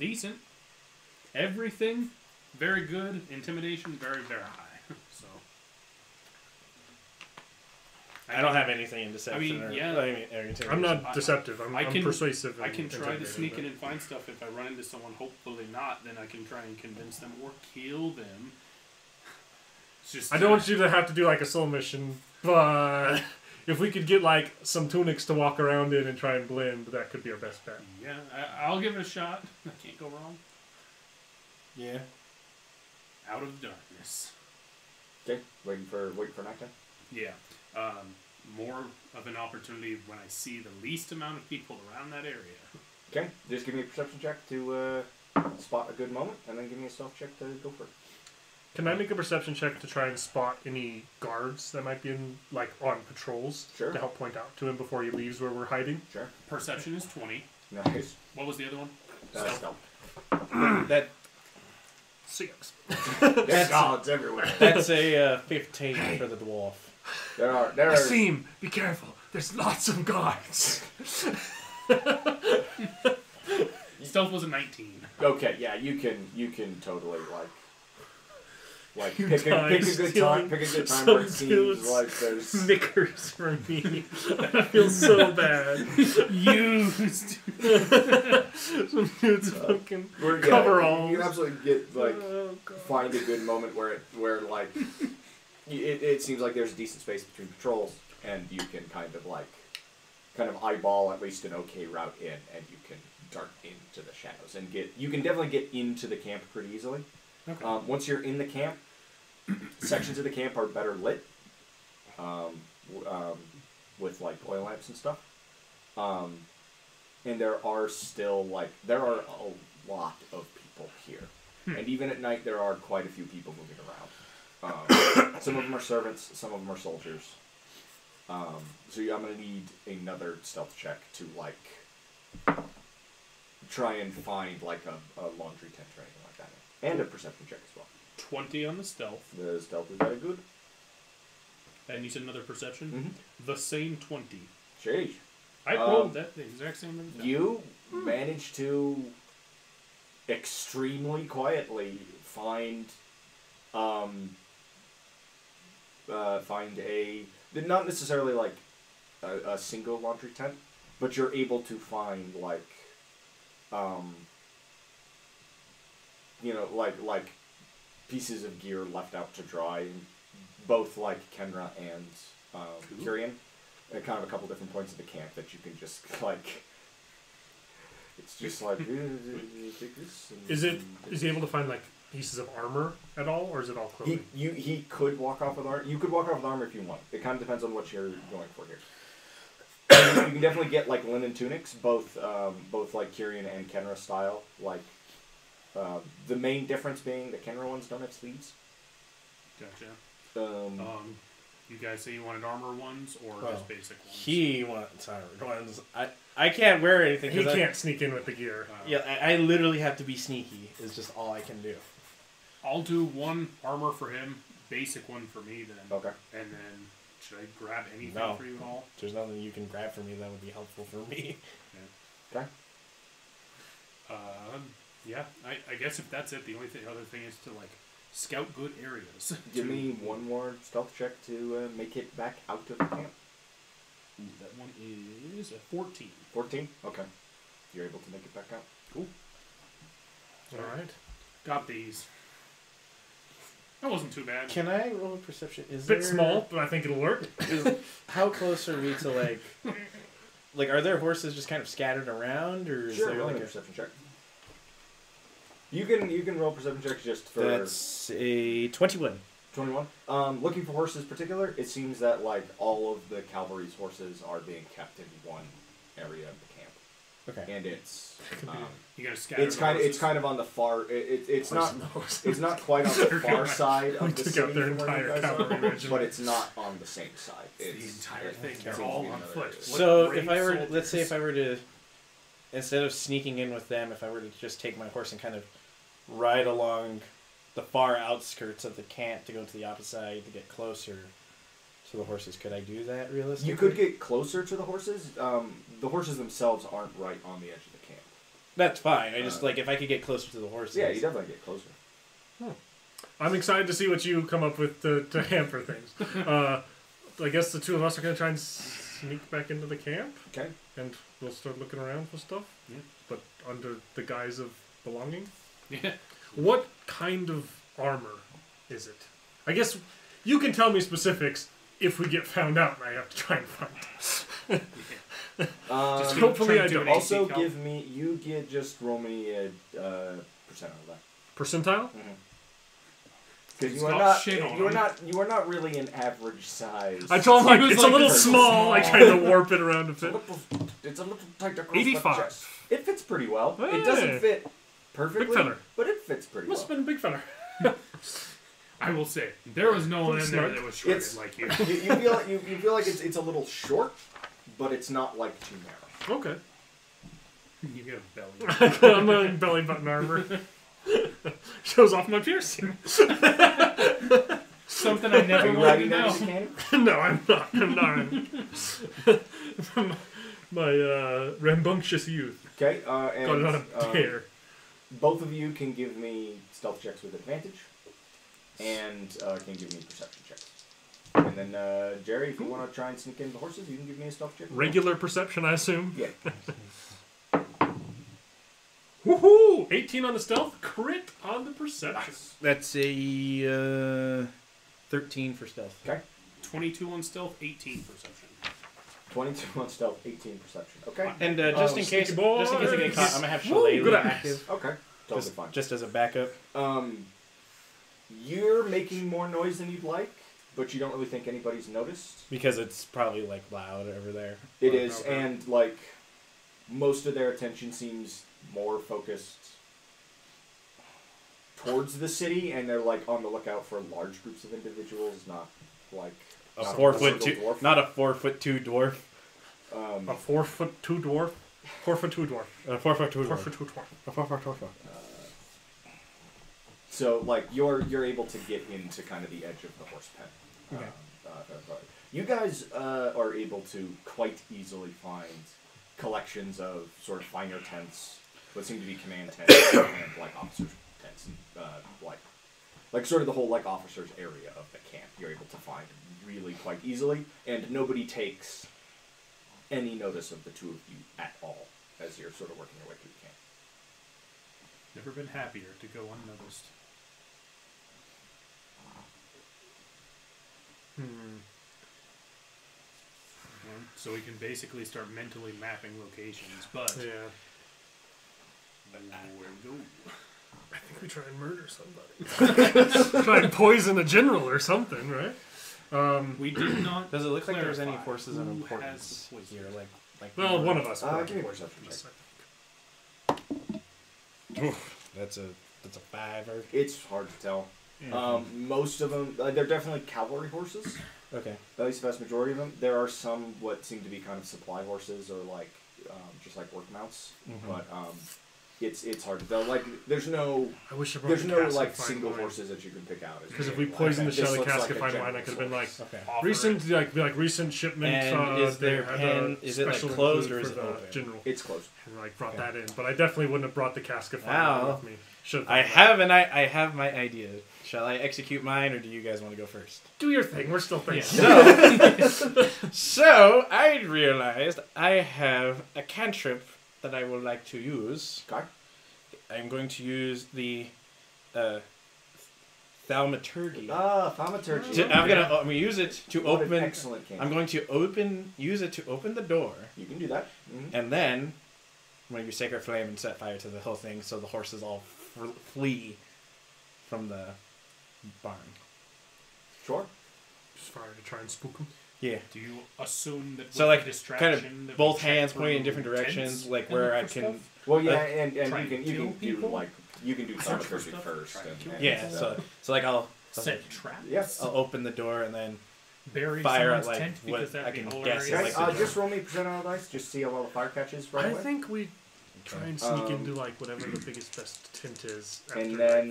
Decent. Everything, very good. Intimidation, very, very high. So I don't have anything in deception. I mean, intimidation. I'm not deceptive. I'm persuasive. I can try to sneak in and find stuff. If I run into someone, hopefully not, then I can try and convince them or kill them. I don't want you to have to do like a soul mission, but if we could get like some tunics to walk around in and try and blend, that could be our best bet. Yeah, I'll give it a shot. I can't go wrong. Yeah. Out of darkness. Okay, waiting for an actor. Yeah, more of an opportunity when I see the least amount of people around that area. Okay, just give me a perception check to spot a good moment, and then give me a stealth check to go for it. Can I make a perception check to try and spot any guards that might be in, like, on patrols? Sure. To help point out to him before he leaves where we're hiding? Sure. Perception is 20. Nice. What was the other one? Stealth. That... 6. There's gods everywhere. That's a 15 for the dwarf. There are... Nassim, be careful. There's lots of guards. Stealth was a 19. Okay, yeah, you can totally, like... Like pick a good time where it seems like there's Snickers for me. I feel so bad. Used. Some dude's fucking coveralls. You can absolutely get like find a good moment where it seems like there's a decent space between patrols, and you can kind of eyeball at least an okay route in, and you can dart into the shadows and you can definitely get into the camp pretty easily. Okay. Once you're in the camp, sections of the camp are better lit with like oil lamps and stuff. And there are a lot of people here. And even at night, there are quite a few people moving around. Some of them are servants, some of them are soldiers. So I'm going to need another stealth check to like try and find like a laundry tent or anything like that. And a perception check as well. 20 on the stealth. The stealth is very good. And you said another perception? Mm-hmm. The same 20. Jeez. I rolled that the exact same thing. You managed to extremely quietly find not necessarily like a single laundry tent, but you're able to find like like pieces of gear left out to dry, both like Kenra and Curian, at kind of a couple different points of the camp that you can just like. It's just like. Is he able to find like pieces of armor at all, or is it all clothing? He could walk off with armor. You could walk off with armor if you want. It kind of depends on what you're going for here. You can definitely get like linen tunics, both like Curian and Kenra style, like. The main difference being the Kenra ones don't have sleeves. Gotcha. You guys say you wanted armor ones or just basic ones? He wants armor ones. I can't wear anything. He can't sneak in with the gear. Yeah, I literally have to be sneaky. Is just all I can do. I'll do one armor for him, basic one for me then. Okay. And then should I grab anything for you at all? There's nothing you can grab for me that would be helpful for me. Yeah. Okay. Yeah, I guess if that's it, the only other thing is to like scout good areas. Give me one more stealth check to make it back out of the camp. That one is a 14. 14? Okay. You're able to make it back out. Cool. All right. Got these. That wasn't too bad. Can I roll a perception? Is it a bit small, but I think it'll work. How close are we to like... like, are there horses just kind of scattered around? Or sure, roll a perception check. You can roll perception checks just for... That's a 21. 21? Looking for horses in particular, it seems that like all of the cavalry's horses are being kept in one area of the camp. Okay. And it's... you gotta scatter it's kind of on the far... It's not quite on the far side of the city, but it's not on the same side. It's the entire thing. They're all on foot. So let's say if I were to... Instead of sneaking in with them, if I were to just take my horse and kind of ride along the far outskirts of the camp to go to the opposite side to get closer to the horses, could I do that realistically? You could get closer to the horses. The horses themselves aren't right on the edge of the camp. That's fine. I just, if I could get closer to the horses. Yeah, you definitely get closer. Huh. I'm excited to see what you come up with to hamper things. I guess the two of us are going to try and sneak back into the camp. Okay. And we'll start looking around for stuff, but under the guise of belonging. Yeah. What kind of armor is it? I guess you can tell me specifics if we get found out and I have to try and find it. Just hopefully I do. Also give me, roll me a percentile of that. Percentile? Mm-hmm. Because you are not really an average size. I told him it's a little small. I tried to warp it around to fit. It's a little tight. 85. It fits pretty well. Hey. It doesn't fit perfectly, but it fits pretty well. Must have been a big feller. I will say there was no one in there that was short like you. you feel like it's a little short, but it's not like too narrow. Okay. You get a belly. I'm wearing belly button armor. Shows off my piercing. Something I never wanted to know. No, I'm not. my rambunctious youth. Okay, and got it on a tear. Both of you can give me stealth checks with advantage. and can give me a perception check. And then, Jerry, if you want to try and sneak in the horses, you can give me a stealth check. Regular perception, I assume? Yeah. Woohoo! 18 on the stealth, crit on the perception. Nice. That's a 13 for stealth. Okay. 22 on stealth, 18 perception. 22 on stealth, 18 perception. Okay. And just in case I get caught, I'm going to have Shillelagh active. Okay. Totally fine. Just as a backup. You're making more noise than you'd like, but you don't really think anybody's noticed. Because it's probably, like, loud over there. It is, and, like, most of their attention seems more focused towards the city, and they're, like, on the lookout for large groups of individuals, not, like... Not a 4'2" dwarf. A 4'2" dwarf? 4'2" dwarf. 4'2" dwarf. 4'2" dwarf. 4'2" dwarf. So, like, you're able to get into kind of the edge of the horse pen. Okay. You guys are able to quite easily find collections of sort of finer tents, what seem to be command tents and, like, officer tents, and, like sort of the whole, like, officer's area of the camp. You're able to find really quite easily, and nobody takes any notice of the two of you at all as you're sort of working your way through the camp. Never been happier to go unnoticed. So we can basically start mentally mapping locations, but where we go? I think we try and murder somebody. Try and poison a general or something, right? We did not. Does it look like there's any forces of importance here? Like well, one of us. Give me a perception. Oof, that's a fiver. It's hard to tell. Mm-hmm. Most of them, they're definitely cavalry horses. Okay. At least the vast majority of them. There are some what seem to be kind of supply horses or like just like work mounts, but it's hard to tell. Like there's no like single horses that you can pick out. Because if we poison the Shelly Castify wine, I could have been like recent recent shipment. And is there is it like closed or is it open? General. It's closed. And like brought that in, but I definitely wouldn't have brought the Castify wine with me. I have my idea. Shall I execute mine, or do you guys want to go first? Do your thing. We're still thinking. Yeah. So I realized I have a cantrip that I would like to use. Okay. I'm going to use the Thaumaturgy. Ah, Thaumaturgy. I'm going to use it to open. An excellent cantrip. I'm going to use it to open the door. You can do that. Mm-hmm. And then I'm going to use Sacred Flame and set fire to the whole thing, so the horses all flee from the barn. Sure. Just fire to try and spook him. Yeah. Do you assume that so like distraction, kind of both hands pointing in different directions, like where I can? Stuff? Well, yeah, and you can do Thaumaturgy first. So like I'll set traps. Yes. I'll open the door and then fire at like what I can guess. Like just roll me percent on the dice. Just see how well the fire catches. Right. Try and sneak into like whatever the biggest best tent is. After. And then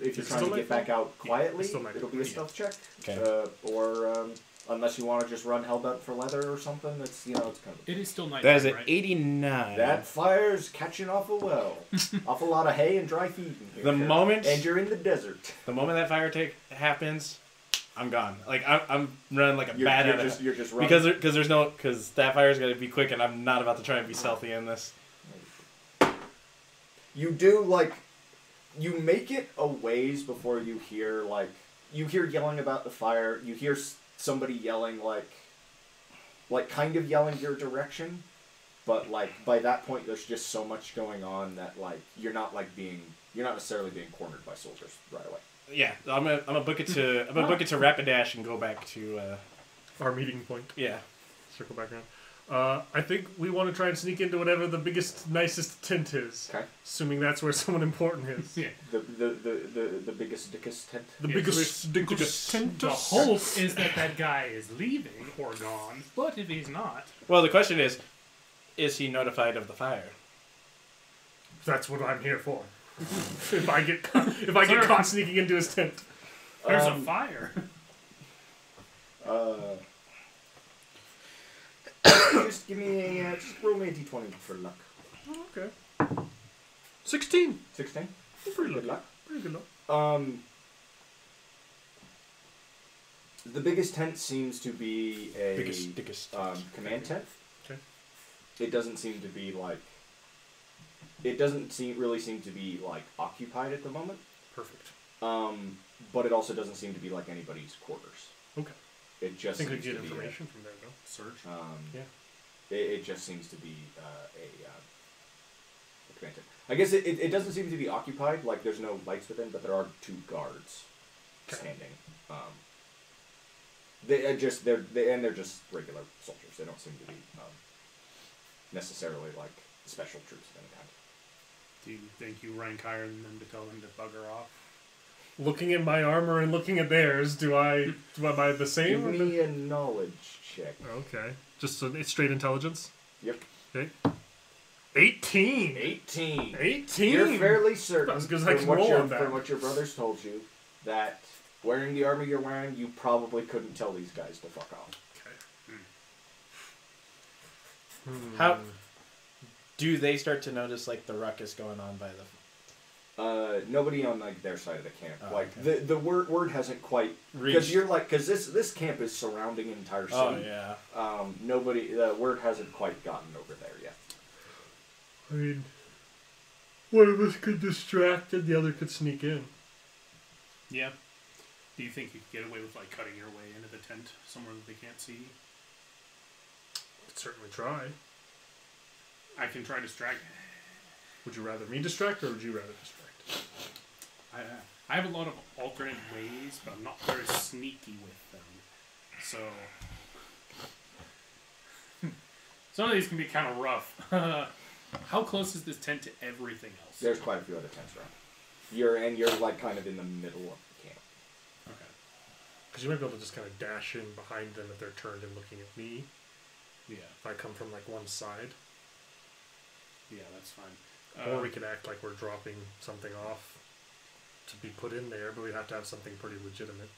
if you're trying to get back out quietly, it'll be a stealth check. Okay. Or unless you want to just run hellbent for leather or something, that's it's kind of. It is still night. That's an 89. That fire's catching awful well. Awful lot of hay and dry feed in here. And you're in the desert. The moment that fire happens, I'm gone. Like I'm running like a bat out of it. You're just running because that fire's got to be quick, and I'm not about to try and be stealthy in this. You make it a ways before you hear, you hear yelling about the fire, you hear somebody yelling, like kind of yelling your direction, but, by that point, there's just so much going on that, you're not necessarily being cornered by soldiers right away. Yeah, I'm gonna book it to Rapidash and go back to, our meeting point. Yeah. Circle back around. I think we want to try and sneak into whatever the biggest, nicest tent is. Okay. Assuming that's where someone important is. Yeah. The biggest, dickest tent. The biggest, dickest tent. The hope is that guy is leaving or gone, but if he's not... Well, the question is he notified of the fire? That's what I'm here for. If I get caught sneaking into his tent. There's a fire. Just give me a, just roll me a d20 for luck. Oh, okay. 16. 16? Pretty good luck. The biggest tent seems to be a biggest command tent. Okay. It doesn't seem to be like. It doesn't really seem to be like occupied at the moment. Perfect. But it also doesn't seem to be like anybody's quarters. Okay. It just. I think we get information from there, though. Search. Yeah. It just seems to be a command tent. I guess it doesn't seem to be occupied. Like there's no lights within, but there are two guards standing. They're just regular soldiers. They don't seem to be necessarily like special troops of any kind. Do you think you rank higher than them to tell them to bugger off? Looking at my armor and looking at theirs, am I the same? Give me a knowledge check. Okay, just it's straight intelligence. Yep. Okay. 18. 18. 18. You're fairly certain from what your brothers told you that. Wearing the armor you're wearing, you probably couldn't tell these guys to fuck off. Okay. Mm. How do they start to notice like the ruckus going on by the? Nobody on like their side of the camp. Oh, like okay. the word hasn't quite reached. Because you're like this camp is surrounding an entire city. Oh yeah. Nobody. The word hasn't quite gotten over there yet. I mean, one of us could distract and the other could sneak in. Yeah. Do you think you could get away with like cutting your way into the tent somewhere that they can't see? I could certainly try. I can try distract. Would you rather me distract or would you rather distract? I have a lot of alternate ways, but I'm not very sneaky with them. So some of these can be kind of rough. How close is this tent to everything else? There's quite a few other tents around. You're like kind of in the middle of. Because you might be able to just kind of dash in behind them if they're turned and looking at me. Yeah. If I come from, like, one side. Yeah, that's fine. Or we could act like we're dropping something off to be put in there, but we'd have to have something pretty legitimate.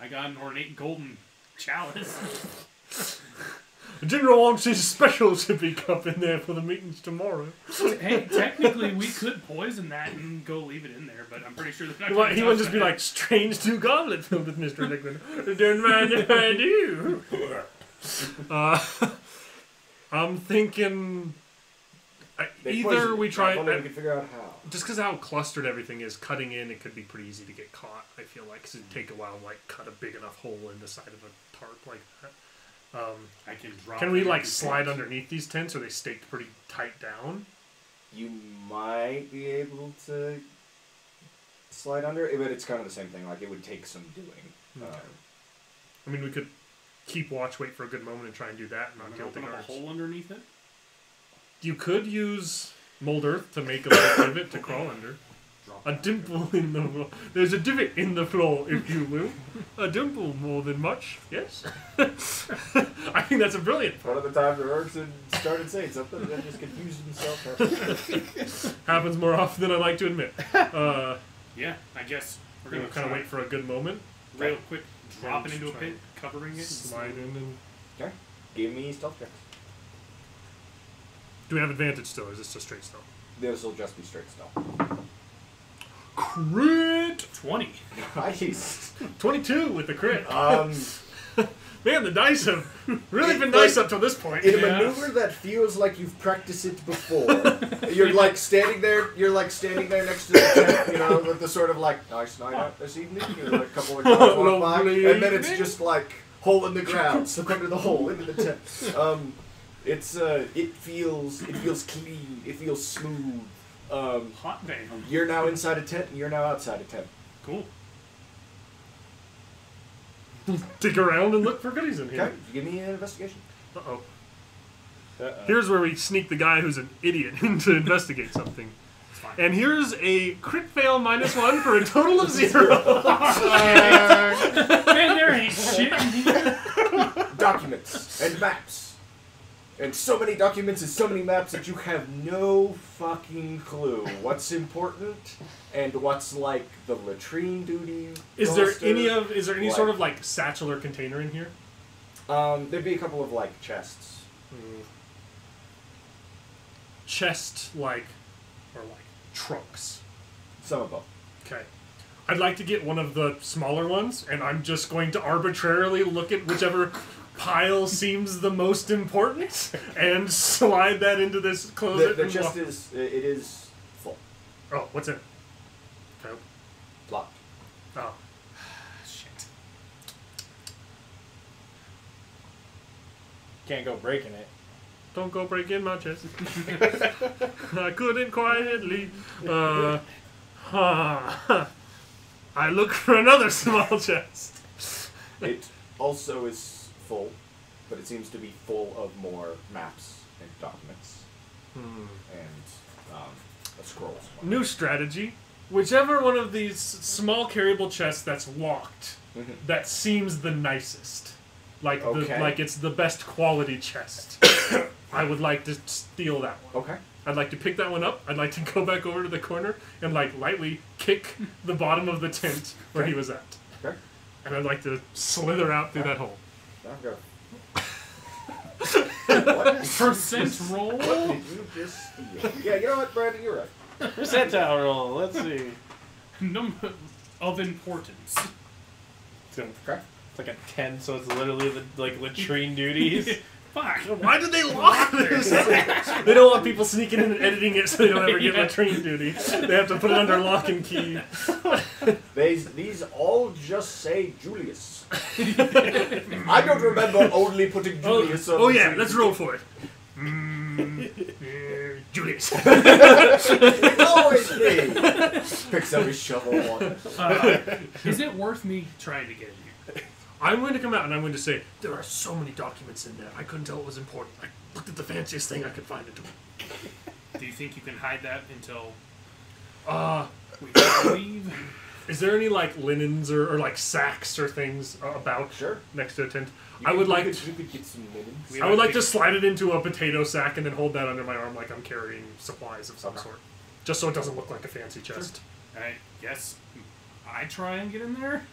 I got an ornate golden chalice. I didn't want his specials to be up in there for the meetings tomorrow. Hey, technically we could poison that and go leave it in there, but I'm pretty sure that's not. Well, he would just be like, strange new goblet filled with Mr. Liquid. Don't mind if I do. I'm thinking either we try. We can figure out how. Just because how clustered everything is, cutting in, it could be pretty easy to get caught. I feel like because it'd take a while to like cut a big enough hole in the side of a tarp like that. I can drop. Can we like slide underneath these tents? Are they staked pretty tight down? You might be able to slide under, but it's kind of the same thing. Like it would take some doing. Okay. I mean, we could keep watch, wait for a good moment, and try and do that. And not open up a hole underneath it. You could use Mold Earth to make a little divot to crawl under. A dimple in the floor. There's a divot in the floor, if you will. A dimple more than much, yes. I think that's a brilliant part. One of the times Erickson started saying something and just confused himself. Happens more often than I like to admit. Yeah, I guess we're going to kind of wait for a good moment. Real quick, drop it into a pit, covering it. Slide in and... Okay, give me stealth checks. Do we have advantage still, or is this just straight stealth? This will just be straight stealth. Crit 20. Nice. 22 with the crit. Man, the dice have really been nice up till this point. In a maneuver that feels like you've practiced it before. You're like standing there next to the tent, you know, with the sort of like nice night out this evening. You know, a couple of guys walk by, and then it's just like hole in the ground, slip under the hole into the tent. It feels clean, it feels smooth. Hot damn. You're now inside a tent and you're now outside a tent. Cool. Dig around and look for goodies in here. Okay, give me an investigation. Uh-oh. Here's where we sneak the guy who's an idiot in to investigate something. And here's a crit fail -1 for a total of 0. Man, there ain't shit in here. Documents and maps. And so many documents and so many maps that you have no fucking clue what's important and what's like the latrine duty. Is there any like, sort of like satchel or container in here? There'd be a couple of like chests. Mm. Chest like or like trunks. Some of them. Okay. I'd like to get one of the smaller ones, and I'm just going to arbitrarily look at whichever pile seems the most important and slide that into this closet. The chest is, it is full. Oh, what's it? Oh. Locked. Oh. Shit. Can't go breaking it. Don't go breaking my chest. I couldn't quietly. I look for another small chest. It also is full, but it seems to be full of more maps and documents and a scroll. New strategy. Whichever one of these small carryable chests that's locked, that seems the nicest. Like, like it's the best quality chest. I would like to steal that one. Okay. I'd like to pick that one up. I'd like to go back over to the corner and, like, lightly kick the bottom of the tent where he was at. Okay. And I'd like to slither out through that hole. Okay. Percent roll? What did you just steal? Yeah, you know what, Brandon? You're right. Percentile roll. Let's see. Number of importance. Okay. It's like a 10, so it's literally the, like, latrine duties. Fuck! Why did they lock this? They don't want people sneaking in and editing it, so they don't ever get latrine duty. They have to put it under lock and key. These all just say Julius. I don't remember only putting Julius. Oh yeah, let's roll for it. Julius. It's always me. Picks up his shovel. Is it worth me trying to get it? I'm going to come out and I'm going to say, there are so many documents in there. I couldn't tell it was important. I looked at the fanciest thing I could find into it. Do you think you can hide that until we leave? Is there any, like, linens or like, sacks or things about next to a tent? You could get some linens. I would like to slide it into a potato sack and then hold that under my arm like I'm carrying supplies of some sort. Just so it doesn't look like a fancy chest. Sure. I guess I try and get in there.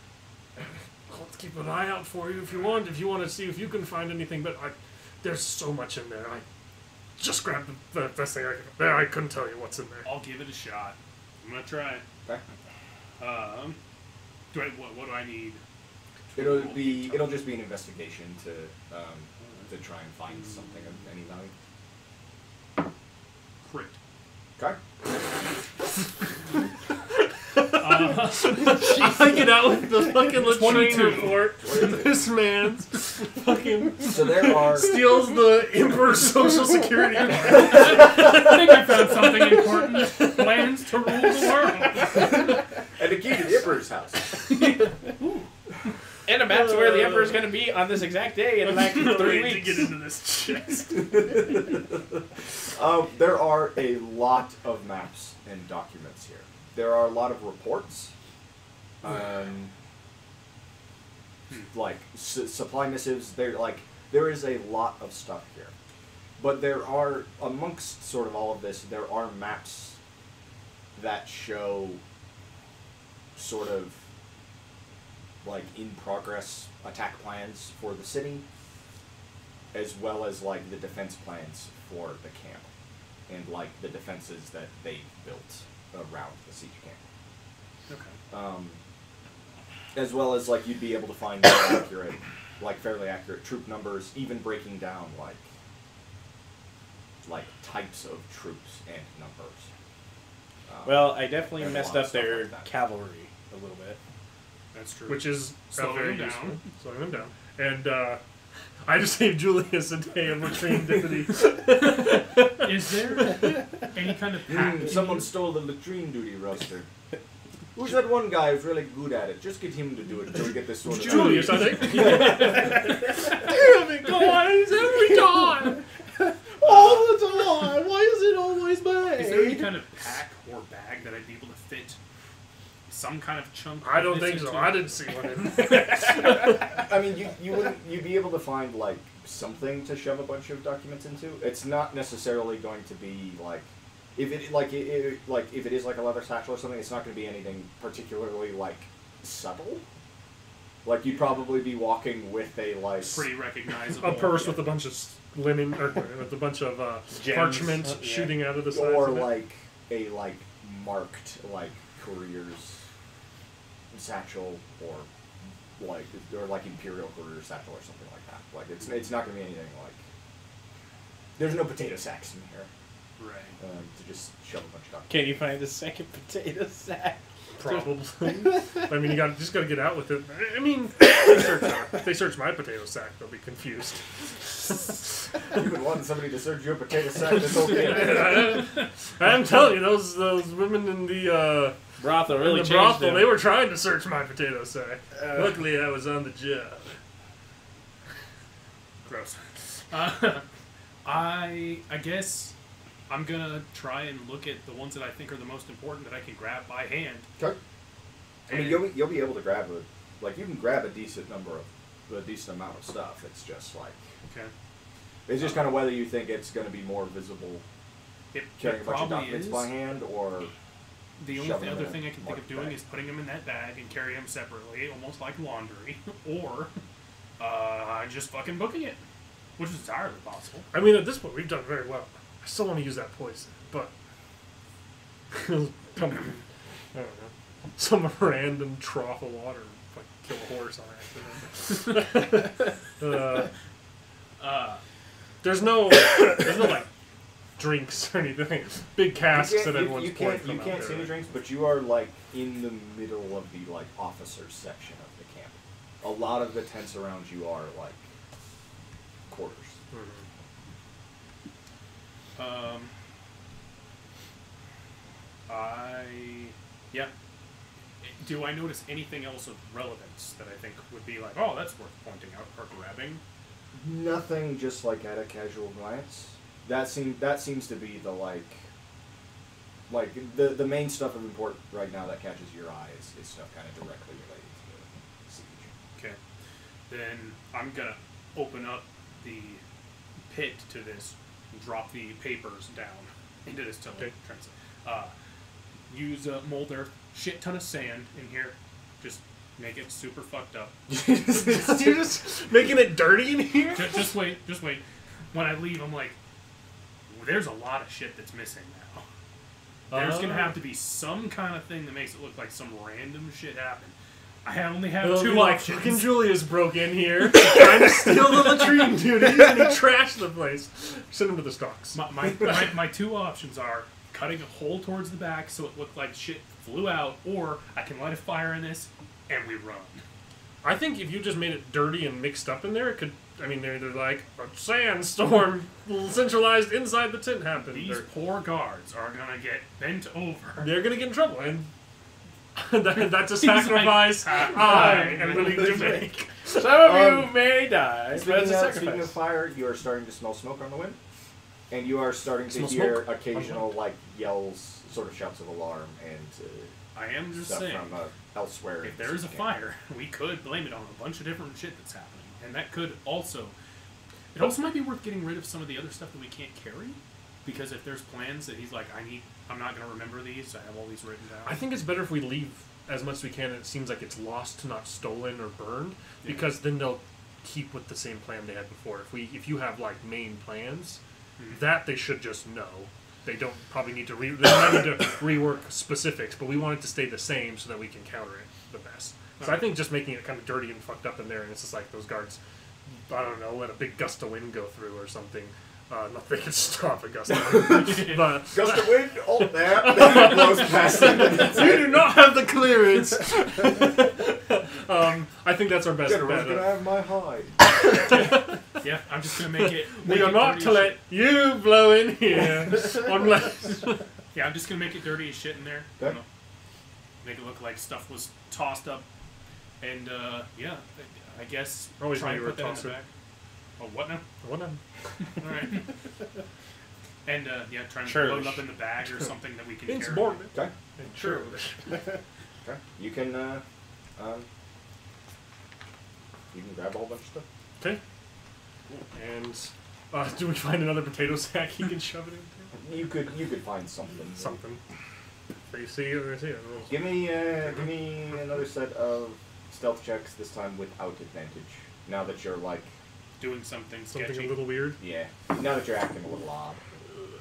Let's keep an eye out for you if you want to see if you can find anything, but there's so much in there. I just grabbed the best thing I could. I couldn't tell you what's in there. I'll give it a shot. I'm going to try it. Okay. What do I need? It'll just be an investigation to try and find something of any value. Crit. Okay. I get out with the fucking latrine report. This man's fucking steals the Emperor's Social Security. I think I found something important. Plans to rule the world. And the key to the Emperor's house. And a map to where the Emperor's going to be on this exact day in the next 3 weeks. To get into this chest. There are a lot of maps and documents here. There are a lot of reports, like supply missives. There is a lot of stuff here, but there are amongst sort of all of this, there are maps that show sort of like in progress attack plans for the city, as well as like the defense plans for the camp, and like the defenses that they built around the siege camp. Okay. As well as, like, you'd be able to find more accurate, like, fairly accurate troop numbers, even breaking down, like types of troops and numbers. Well, I definitely messed up their cavalry a little bit. That's true. Which is slowing them down. Slowing them down. And, I just saved Julius a day of latrine duty. Is there any kind of pack? Someone stole the latrine duty roster. Who's that one guy who's really good at it? Just get him to do it until we get this sort of Julius, I think. Damn it, guys! Every time! All the time! Why is it always bad? Is there any kind of pack or bag that I'd be able to fit some kind of chunk? I don't think so. I didn't see one in there. I mean, you'd be able to find, like, something to shove a bunch of documents into. It's not necessarily going to be, like, if it is, like, a leather satchel or something, it's not going to be anything particularly, like, subtle. Like, you'd probably be walking with a, like... Pretty recognizable. A purse with a bunch of linen, or with a bunch of parchment shooting out of the side. Or, like, a, like, marked, like, courier's satchel or like Imperial Courier satchel or something like that. Like it's not going to be anything like. There's no potato sacks in here. Right. To just shove a bunch of stuff. Can you find the second potato sack? Probably. I mean, you just gotta get out with it. I mean, if they search my potato sack, they'll be confused. You've been wanting somebody to search your potato sack this whole game. I'm telling you, those women in the brothel really changed them. They were trying to search my potato sack. Luckily, I was on the job. Gross. I guess I'm going to try and look at the ones that I think are the most important that I can grab by hand. Okay. I mean, you'll be able to grab a... Like, you can grab a decent amount of stuff. It's just like... Okay. It's just kind of whether you think it's going to be more visible carrying a bunch of documents by hand or... The only other thing I can think of doing is putting them in that bag and carry them separately, almost like laundry. Or just fucking booking it, which is entirely possible. I mean, at this point, we've done very well. I still want to use that poison, but come on, I don't know, some random trough of water like kill a horse on accident. There's no like drinks or anything. Big casks at everyone's point. You can't see any drinks, but you are like in the middle of the like officers section of the camp. A lot of the tents around you are like quarters. Mm-hmm. Do I notice anything else of relevance that I think would be like, oh, that's worth pointing out or grabbing? Nothing, just like at a casual glance. That seems to be the like the main stuff of import right now that catches your eye is stuff kind of directly related to the siege. Okay, then I'm gonna open up the pit to this. Drop the papers down into this tunnel. Okay. Use Mold Earth, shit ton of sand in here. Just make it super fucked up. You're just making it dirty in here? Just wait, just wait. When I leave, I'm like, well, there's a lot of shit that's missing now. There's going to have to be some kind of thing that makes it look like some random shit happened. I only have two options. Fucking Julius broke in here, trying to steal the latrine duties, and he trashed the place. Send him to the stocks. My two options are cutting a hole towards the back so it looked like shit flew out, or I can light a fire in this, and we run. I think if you just made it dirty and mixed up in there, it could... I mean, they're like, a sandstorm centralized inside the tent happened. These poor guards are going to get bent over. They're going to get in trouble, and... That's a sacrifice I am willing to make. Some of you may die. Speaking of fire, you are starting to smell smoke on the wind, and you are starting to hear occasional like yells, sort of shouts of alarm, and I am just stuff saying, from elsewhere. If there is a fire, we could blame it on a bunch of different shit that's happening, and that could also. It also might be worth getting rid of some of the other stuff that we can't carry. Because if there's plans that he's like, I'm not going to remember these, I have all these written down. I think it's better if we leave as much as we can and it seems like it's lost, not stolen or burned, yeah. Because then they'll keep with the same plan they had before. If you have, like, main plans, that they should just know. They don't probably need to, rework specifics, but we want it to stay the same so that we can counter it the best. So I think just making it kind of dirty and fucked up in there, and it's just like those guards, I don't know, let a big gust of wind go through or something. Not they can stop a gust of wind. But gust of wind, all there, then it blows past them. You do not have the clearance. I think that's our best bet. General's gonna have my hide. Yeah, I'm just gonna make it. We are not to let you blow in here, unless. Yeah, I'm just gonna make it dirty as shit in there. Okay. Make it look like stuff was tossed up, and yeah, I guess try to put that in the back. Oh, what now? What now? All right. And, yeah, trying to load it up in the bag or something that we can carry. It's boring. Okay. Sure. Okay. You can grab a whole bunch of stuff. Okay. Cool. And, do we find another potato sack you can shove it into? You could find something. Something. They see it. Give me another set of stealth checks, this time without advantage. Now that you're, like... Doing something a little weird. Yeah. Now that you're acting a little odd.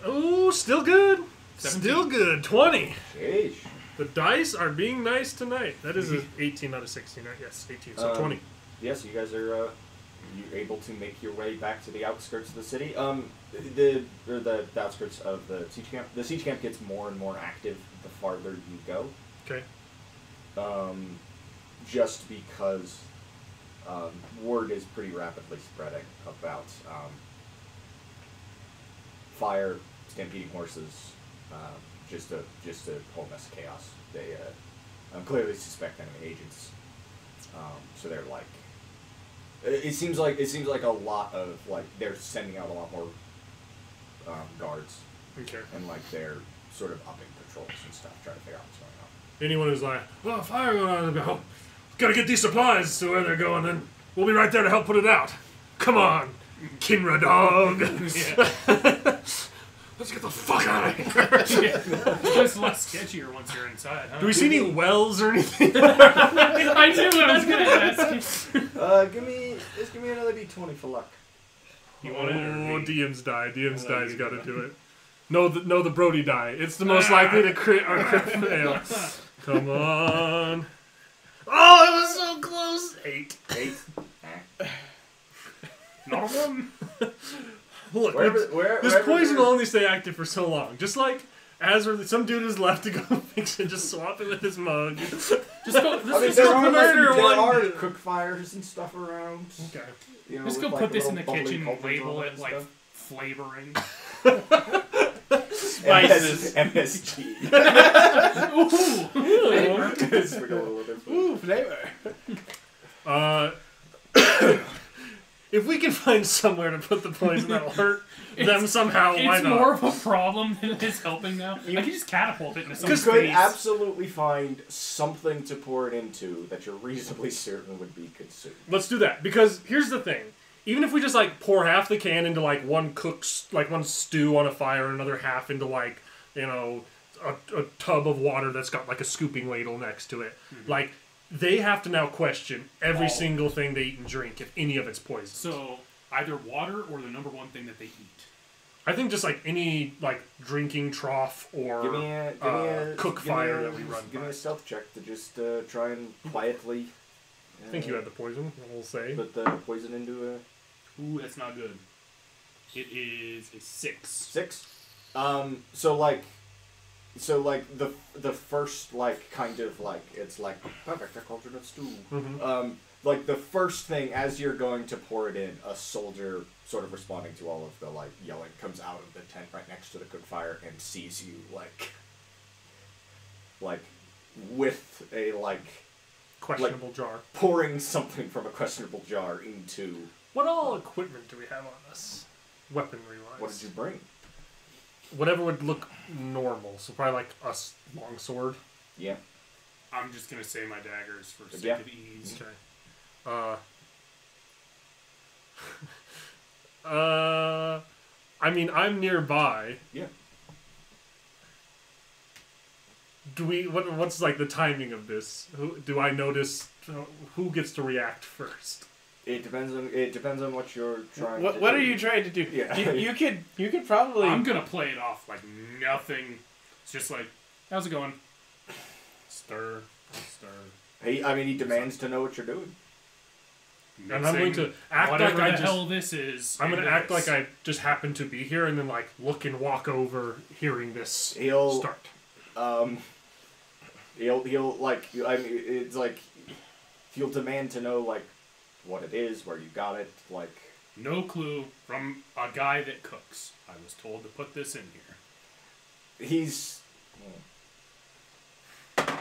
Oh, still good. 17. Still good. 20. Sheesh. The dice are being nice tonight. That is an 18 out of 16, right? Yes, 18, so 20. Yes, you guys are you're able to make your way back to the outskirts of the city. The outskirts of the siege camp. The siege camp gets more and more active the farther you go. Okay. Just because word is pretty rapidly spreading about fire, stampeding horses, just a whole mess of chaos. They clearly suspect enemy agents, so they're like. It seems like a lot of they're sending out a lot more guards, okay, and they're sort of upping patrols and stuff, trying to figure out what's going on. Anyone who's like, "Oh, fire going on!" Oh, gotta get these supplies to where they're going, and we'll be right there to help put it out. Come on, Kenra dog. Let's get the fuck out of here. It's less sketchier once you're inside. Huh? Do we see any wells or anything? I knew what I was gonna ask. Give me another D20 for luck. You want it? Or DM's die. DM's die's got to do it. No, the Brody die. It's the most likely to crit or crit fail. Come on. Oh, it was so close. 8. Not a one. Look, wherever poison will only stay active for so long. Just like some dude is left to go fix it, just swap it with his mug. There are cook fires and stuff around. Okay. You know, just go put this in the kitchen and label it like flavoring. Spices. MSG. Ooh. Ooh, flavor. If we can find somewhere to put the poison that'll hurt them somehow, why not? It's more of a problem than it is helping now. I can just catapult it into some space. You could absolutely find something to pour it into that you're reasonably certain would be consumed. Let's do that, because here's the thing. Even if we just, pour half the can into, one stew on a fire, and another half into, a tub of water that's got, a scooping ladle next to it, they have to now question every single thing they eat and drink if any of it's poisoned. So either water or the number one thing that they eat. I think just any drinking trough or cook fire that we run. Give me a stealth check to just try and quietly. I think you had the poison. We'll say. Put the poison into a. Ooh, that's not good. It is a 6. 6. So the first it's perfect, a cauldron of stew. Mm-hmm. The first thing as you're going to pour it in, a soldier sort of responding to all of the yelling comes out of the tent right next to the cook fire and sees you with a questionable jar, pouring something from a questionable jar into. What all equipment do we have on us? Weaponry wise. What did you bring? Whatever would look normal, so probably long sword. Yeah. I'm just gonna say my daggers for sake of ease. Okay. I mean, I'm nearby. Yeah. Do we? What's the timing of this? Do I notice? Who gets to react first? It depends on what you're trying to do. What are you trying to do? Yeah. You could probably... I'm going to play it off like nothing. It's just how's it going? Stir. He demands to know what you're doing. And I'm going to act like I just... the hell this is. I'm going to act like I just happen to be here and then look and walk over hearing this start. He'll demand to know what it is, where you got it, No clue from a guy that cooks. I was told to put this in here. He kind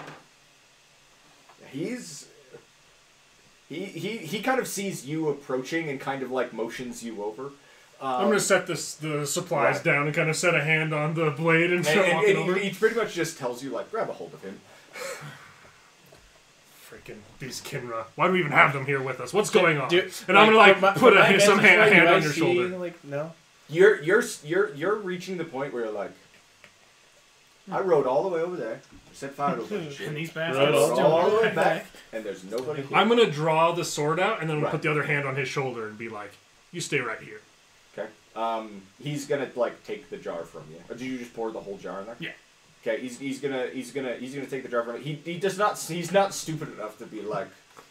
of sees you approaching and kind of motions you over. I'm gonna set the supplies down and kind of set a hand on the blade and start walking over. He pretty much just tells you grab a hold of him. Freaking these Kenra. Why do we even have them here with us? What's going on? And I'm gonna put a hand on your shoulder. No, you're reaching the point where you're I rode all the way over there, set fire to a bunch of shit, and these bastards all the way back, and there's nobody here. I'm gonna draw the sword out, and then we'll put the other hand on his shoulder and be "You stay right here." Okay. He's gonna take the jar from you. Or did you just pour the whole jar in there? Yeah. Okay, he's gonna take the driver. He does not. He's not stupid enough to be like.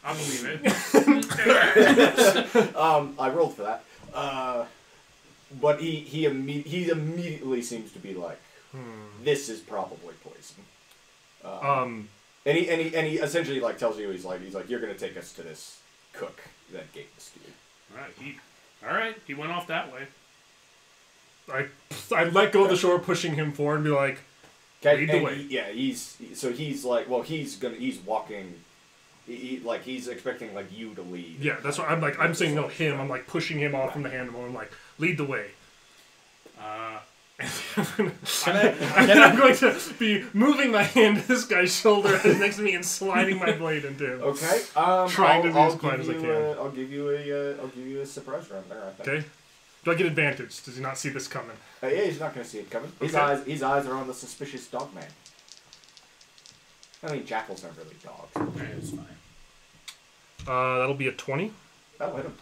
I believe it. I rolled for that. But he immediately seems to be like, this is probably poison. And he essentially like tells you he's like you're gonna take us to this cook that gave this to you. All right, he went off that way. I let go of the shore, pushing him forward, and be like, lead the way. He's walking. He's expecting like you to lead. Yeah, that's what I'm like. I'm saying no, him. I'm like pushing him off from the handle. I'm like, lead the way. I'm going to be moving my hand to this guy's shoulder next to me and sliding my blade into him. Okay. Trying to be as quiet as I can. I'll give you a surprise round there, I think. Okay. Do I get advantage? Does he not see this coming? Yeah, he's not going to see it coming. Okay. His eyes are on the suspicious dog man. I mean, jackals aren't really dogs. Okay, it's fine. That'll be a 20. That'll hit him.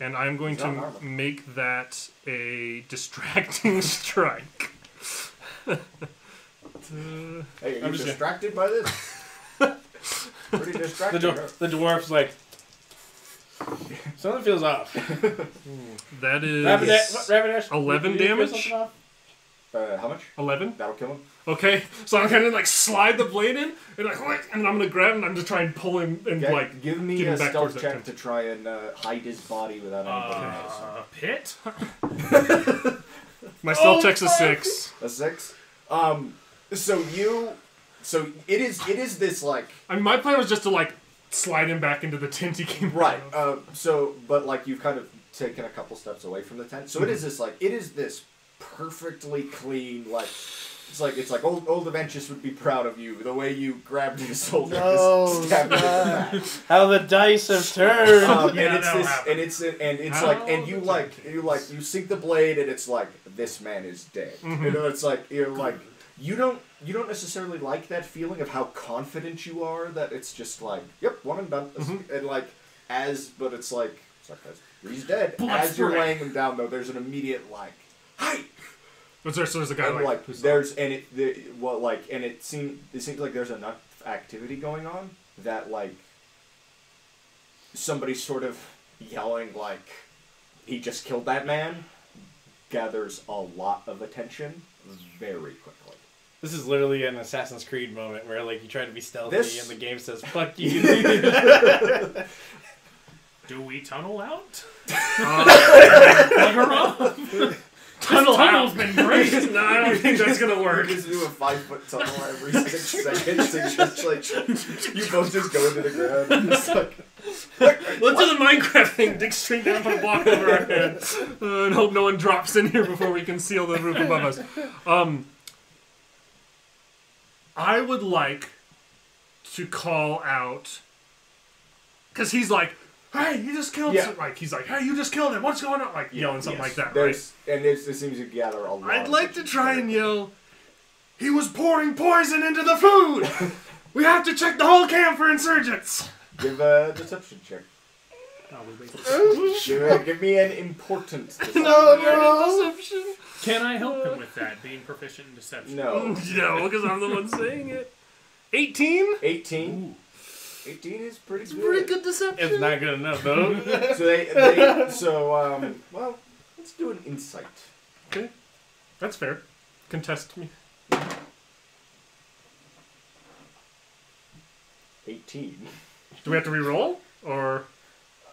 And I'm going to make that a distracting strike. Hey, are you distracted by this? Pretty distracted. The dwarf's like, something feels off. That is Rapidash, 11 damage. How much? 11. That'll kill him. Okay, so I'm gonna like slide the blade in, and like, and I'm gonna grab him, and I'm just trying to pull him and like give him back towards the tent. Give me a stealth check to try and hide his body without anybody noticing. My stealth check's a 6. A 6. So it is this like. I mean, my plan was just to like slide him back into the tent he came from. Right. But like you've kind of taken a couple steps away from the tent, so it is this perfectly clean like. It's like old Aventus would be proud of you, the way you grabbed his shoulder and stabbed him in the back. How the dice have turned. You sink the blade and it's like this man is dead. Mm-hmm. You know, it's like you're like you don't necessarily like that feeling of how confident you are that it's just like, yep, one and done. Mm-hmm. And like he's dead. As you're laying him down though, there's an immediate like, hey! So there's a guy it seems like there's enough activity going on that like somebody sort of yelling like he just killed that man gathers a lot of attention very quickly. This is literally an Assassin's Creed moment where like you try to be stealthy and the game says fuck you. Do we tunnel out? Tunnel's been great. No, I don't think that's gonna work. You just do a 5-foot tunnel every 6 seconds. And just like you both just go into the ground. And just like, let's do the Minecraft thing. Dig straight down, put a block over our head, and hope no one drops in here before we can seal the roof above us. I would like to call out because he's like. Hey, you just killed him. Like he's like, hey, you just killed him. What's going on? Like yelling something like that, right? And it seems to gather a lot. I'd like to try and yell. He was pouring poison into the food. We have to check the whole camp for insurgents. Give a deception check. Give me an important deception. No deception. Can I help him with that? Being proficient in deception. No, because I'm the one saying it. 18. 18. Ooh. 18 is pretty good. It's pretty good deception. It's not good enough, though. So let's do an insight. Okay. That's fair. Contest me. 18. Do we have to re-roll? Or?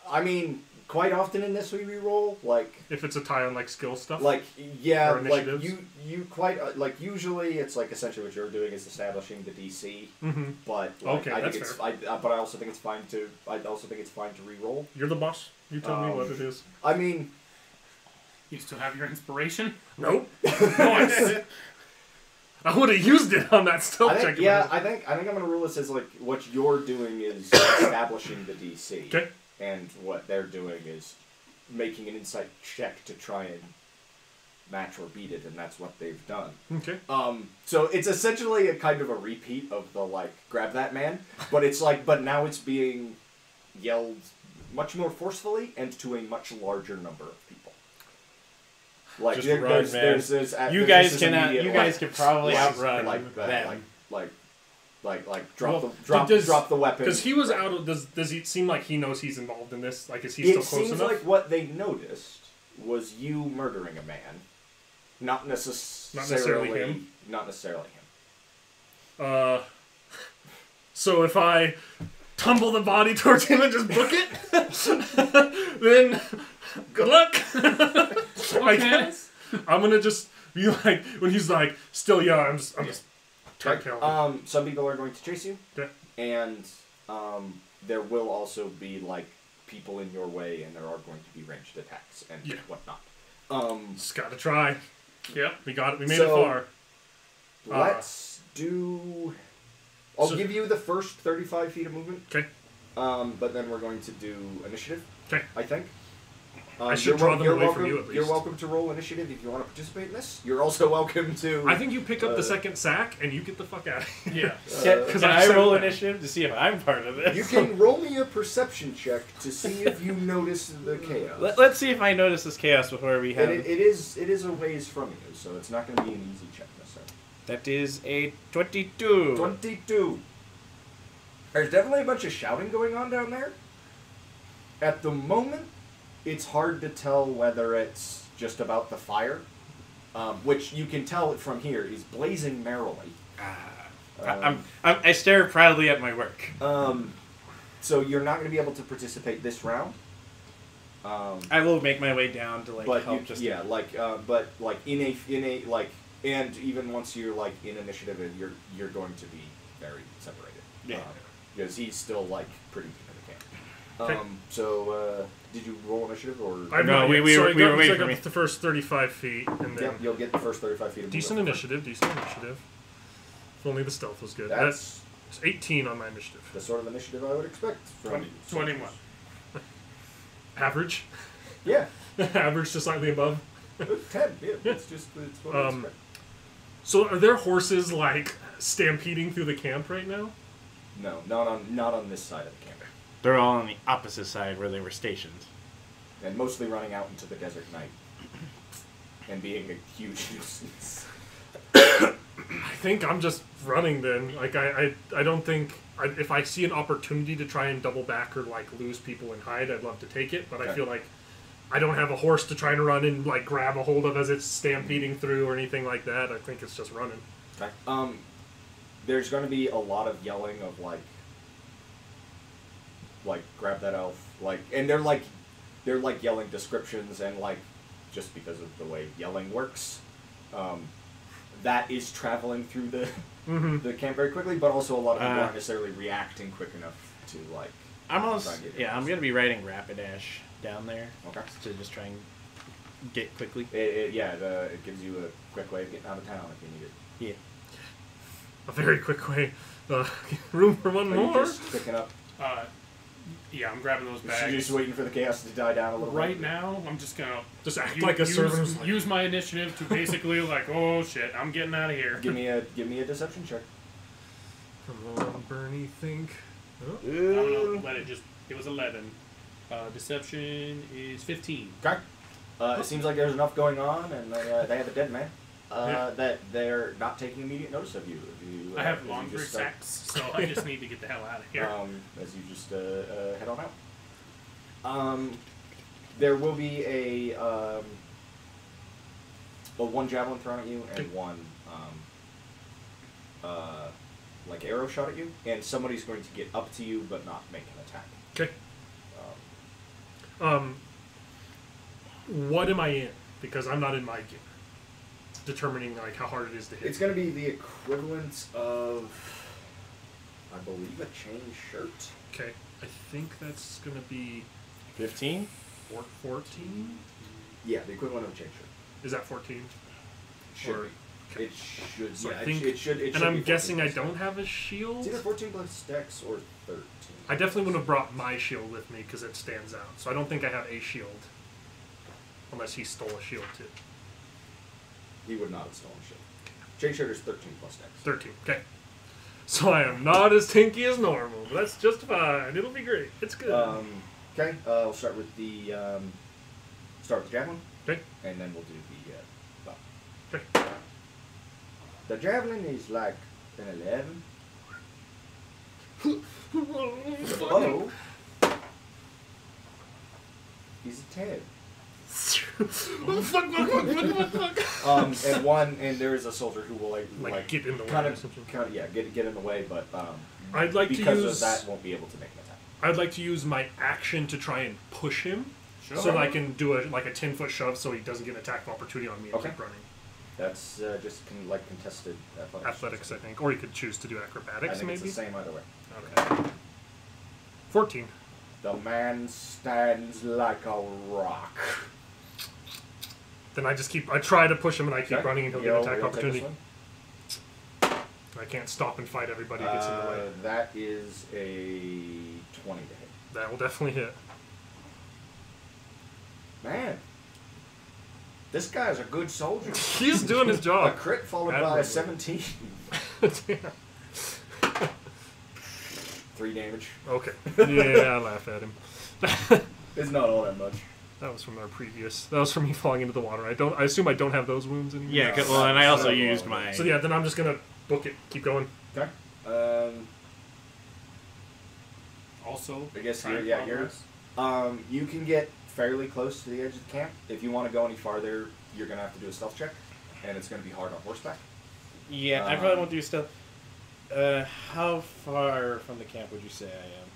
I mean, quite often in this we re-roll, like. If it's a tie on, like, skill stuff? Like, yeah, like, you quite, like, usually it's, like, essentially what you're doing is establishing the DC, mm-hmm. but, like, okay, I also think it's fine to re-roll. You're the boss. You tell me what it is. I mean. You still have your inspiration? Nope. I would have used it on that stealth check. Yeah, I think I'm going to rule this as, like, what you're doing is establishing the DC. Okay. And what they're doing is making an insight check to try and match or beat it, and that's what they've done. Okay. So it's essentially a kind of a repeat of the, like, grab that man, but it's like, but now it's being yelled much more forcefully and to a much larger number of people. Like just run, man. You guys cannot. You guys could probably outrun that. Like drop the weapon. Because he was out of. Does it seem like he knows he's involved in this? Like, is he still close enough? It seems like what they noticed was you murdering a man, not necessarily him. So if I tumble the body towards him and just book it, then good luck. I guess I'm gonna just be like when he's like still young. I'm just turn some people are going to chase you, yeah. And there will also be like people in your way, and there are going to be ranged attacks and whatnot. Just gotta try. Yeah, we got it. We made it far. Let's do. I'll give you the first 35 feet of movement. Okay. But then we're going to do initiative. Okay. I think. I should draw them away from you, at least. You're welcome to roll initiative if you want to participate in this. You're also welcome to... I think you pick up the second sack, and you get the fuck out of here. Yeah. Because I roll initiative to see if I'm part of this. You can roll me a perception check to see if you notice the chaos. Let's see if I notice this chaos before we have... It is a ways from you, so it's not going to be an easy check necessarily. That is a 22. 22. There's definitely a bunch of shouting going on down there. At the moment... It's hard to tell whether it's just about the fire, which you can tell from here is blazing merrily. I stare proudly at my work. So you're not going to be able to participate this round. I will make my way down to help. But and even once you're in initiative, and you're going to be very separated. Yeah, because he's still pretty near the camp. Did you roll initiative or? No, we were waiting for me. The first 35 feet, and then you'll get the first 35 feet. Decent initiative. If only the stealth was good. That's 18 on my initiative. The sort of initiative I would expect from 21. Average. Yeah. Average to slightly above. 10. Yeah. It's just it's what I expect. So, are there horses stampeding through the camp right now? No, not on this side of the camp. They're all on the opposite side where they were stationed. And mostly running out into the desert night. And being a huge nuisance. I think I'm just running then. I don't think... if I see an opportunity to try and double back or, lose people and hide, I'd love to take it. But okay. I feel like I don't have a horse to try and run and, grab a hold of as it's stampeding through or anything like that. I think it's just running. Okay. There's going to be a lot of yelling of, grab that elf, and they're yelling descriptions, and just because of the way yelling works, that is traveling through the the camp very quickly, but also a lot of people aren't necessarily reacting quick enough to I'm gonna be riding Rapidash down there to just try and get quickly. It gives you a quick way of getting out of town if you need it. Yeah, a very quick way. Room for one more. Just picking up. Yeah, I'm grabbing those bags. So you're just waiting for the chaos to die down a little bit. Right now, I'm just going to... Just act like a servant. Use my initiative to basically, oh shit, I'm getting out of here. Give me a deception check. Come on, Bernie, think. Oh. I don't know, let it just... It was 11. Deception is 15. Okay. It seems like there's enough going on, and they have a dead man. That they're not taking immediate notice of you. I have long for sacks, so I just need to get the hell out of here. As you just head on out. There will be one javelin thrown at you and one arrow shot at you, and somebody's going to get up to you but not make an attack. Okay. What am I in? Because I'm not in my gear. Determining how hard it is to hit. It's going to be the equivalent of, I believe, a chain shirt. Okay, I think that's going to be 15, 14. Yeah, the equivalent of a chain shirt. Is that 14? It should. So yeah, I think it should. And I'm guessing I don't have a shield. It's either 14 plus Dex or 13. I definitely wouldn't have brought my shield with me because it stands out. So I don't think I have a shield, unless he stole a shield too. He would not have stolen shit. Chain shirt is 13 plus Dex. 13, okay. So I am not as tanky as normal, but that's just fine. It'll be great. It's good. Okay, I'll start with the javelin. Okay. And then we'll do the buff. Okay. The javelin is like an 11. The bow is a 10. And one, and there is a soldier who will like get in the way. Kind of, yeah, get in the way, but I'd like because to use, of that won't be able to make an attack. I'd like to use my action to try and push him, sure. So that I can do a 10-foot shove, so he doesn't get an attack of opportunity on me and keep running. That's just like contested athletics. Athletics, I think, or you could choose to do acrobatics. I think maybe it's the same either way. Okay. 14. The man stands like a rock. Then I just keep. I try to push him, and I keep running, and he'll get an attack opportunity. I can't stop and fight everybody who gets in the way. That is a 20 to hit. That will definitely hit. Man, this guy's a good soldier. He's doing his job. A crit followed by a 17. Damn. 3 damage. Okay. Yeah, I laugh at him. It's not all that much. That was from our previous. That was from me falling into the water. I assume I don't have those wounds anymore. Yeah, well, and I also used my. So yeah, then I'm just gonna book it. Keep going. Okay. Also, I guess here. Yeah, yours. You can get fairly close to the edge of the camp. If you want to go any farther, you're gonna have to do a stealth check, and it's gonna be hard on horseback. Yeah, I probably won't do stealth. How far from the camp would you say I am?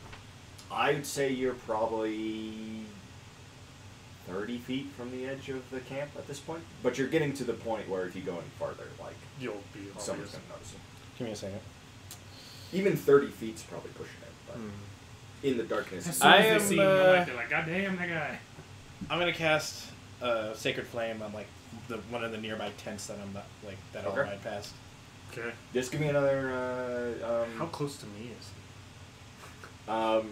I'd say you're probably 30 feet from the edge of the camp at this point. But you're getting to the point where if you go any farther, like, you'll be someone's going to notice you. Give me a second. Even 30 feet's probably pushing it, but in the darkness. As soon as they see him, they're like, God damn, that guy. I'm going to cast Sacred Flame on, like, one of the nearby tents that I'm, like, that I'll ride past. Okay. Just give me another, how close to me is he?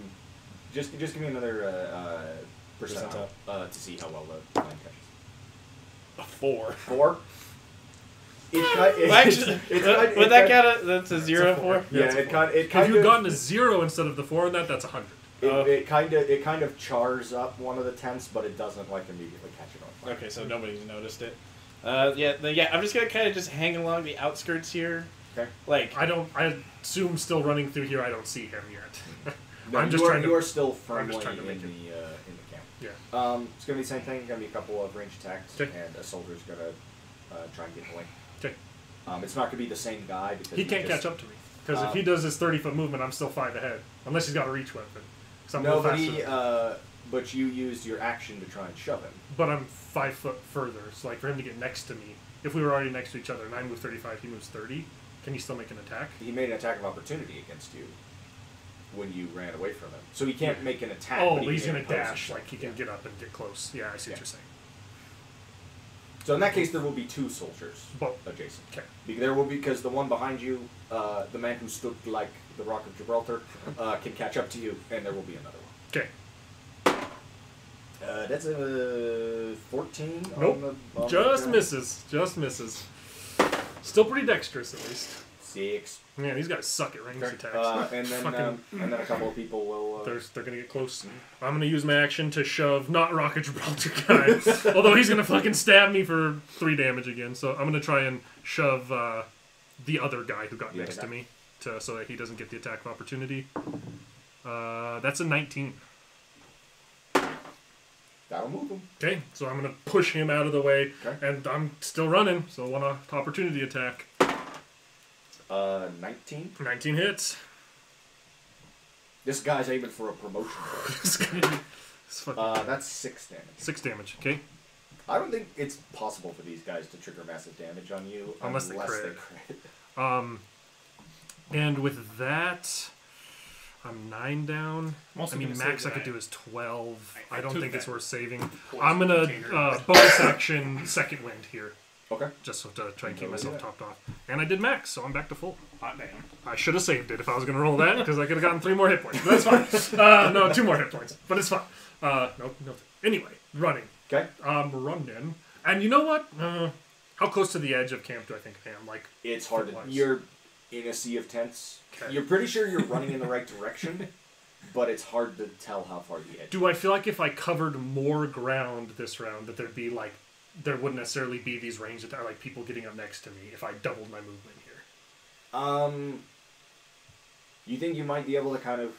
Just give me another, percentile to see how well the line catches. 4. 4? Would that count? That's a 0-4. Yeah, it kind of. If you've gotten a 0 instead of the 4 in that, that's 100. It kind of chars up one of the tents, but it doesn't like immediately catch it on fire. Okay, so nobody's noticed it. I'm just gonna kind of just hang along the outskirts here. Okay. Like I assume still running through here. I don't see him yet. No, you are still firmly in the camp. Yeah. It's going to be the same thing. It's going to be a couple of ranged attacks, and a soldier's going to try and get away. Okay. It's not going to be the same guy. Because he can't catch up to me. Because if he does his 30-foot movement, I'm still 5 ahead. Unless he's got a reach weapon. No, but you used your action to try and shove him. But I'm 5 foot further. So like for him to get next to me, if we were already next to each other, and I move 35, he moves 30, can he still make an attack? He made an attack of opportunity against you when you ran away from him. So he can't make an attack. Oh, but he's going to dash. Like, he can get up and get close. Yeah, I see what you're saying. So in that case, there will be 2 soldiers adjacent. Okay. There will be, because the one behind you, the man who stood like the Rock of Gibraltar, can catch up to you, and there will be another one. Okay. That's a 14. Nope. Just misses. Just misses. Still pretty dexterous, at least. 6. Yeah, these guys suck at ranged attacks. And then a couple of people will. They're gonna get close. I'm gonna use my action to shove not Rocket Gibraltar guy, although he's gonna fucking stab me for 3 damage again. So I'm gonna try and shove the other guy who got next to me, so that he doesn't get the attack of opportunity. That's a 19. That'll move him. Okay, so I'm gonna push him out of the way, and I'm still running, so I want an opportunity attack. 19. 19 hits. This guy's aiming for a promotion. That's 6 damage. 6 damage, okay. I don't think it's possible for these guys to trigger massive damage on you unless they crit. And with that, I'm 9 down. I mean, max I could do is 12. I don't think it's worth saving. I'm going to bonus action second wind here. Okay. Just to try and keep myself topped off. And I did max, so I'm back to full. Hot damn. I should have saved it if I was going to roll that, because I could have gotten 3 more hit points. But that's fine. No, 2 more hit points. But it's fine. No. Anyway, running. Okay. Running. And you know what? How close to the edge of camp do I think I am? Like, it's hard to... You're in a sea of tents. Okay. You're pretty sure you're running in the right direction, but it's hard to tell how far the edge is. Do I feel like if I covered more ground this round, that there'd be, like, there wouldn't necessarily be these ranged that are like people getting up next to me if I doubled my movement here. You think you might be able to kind of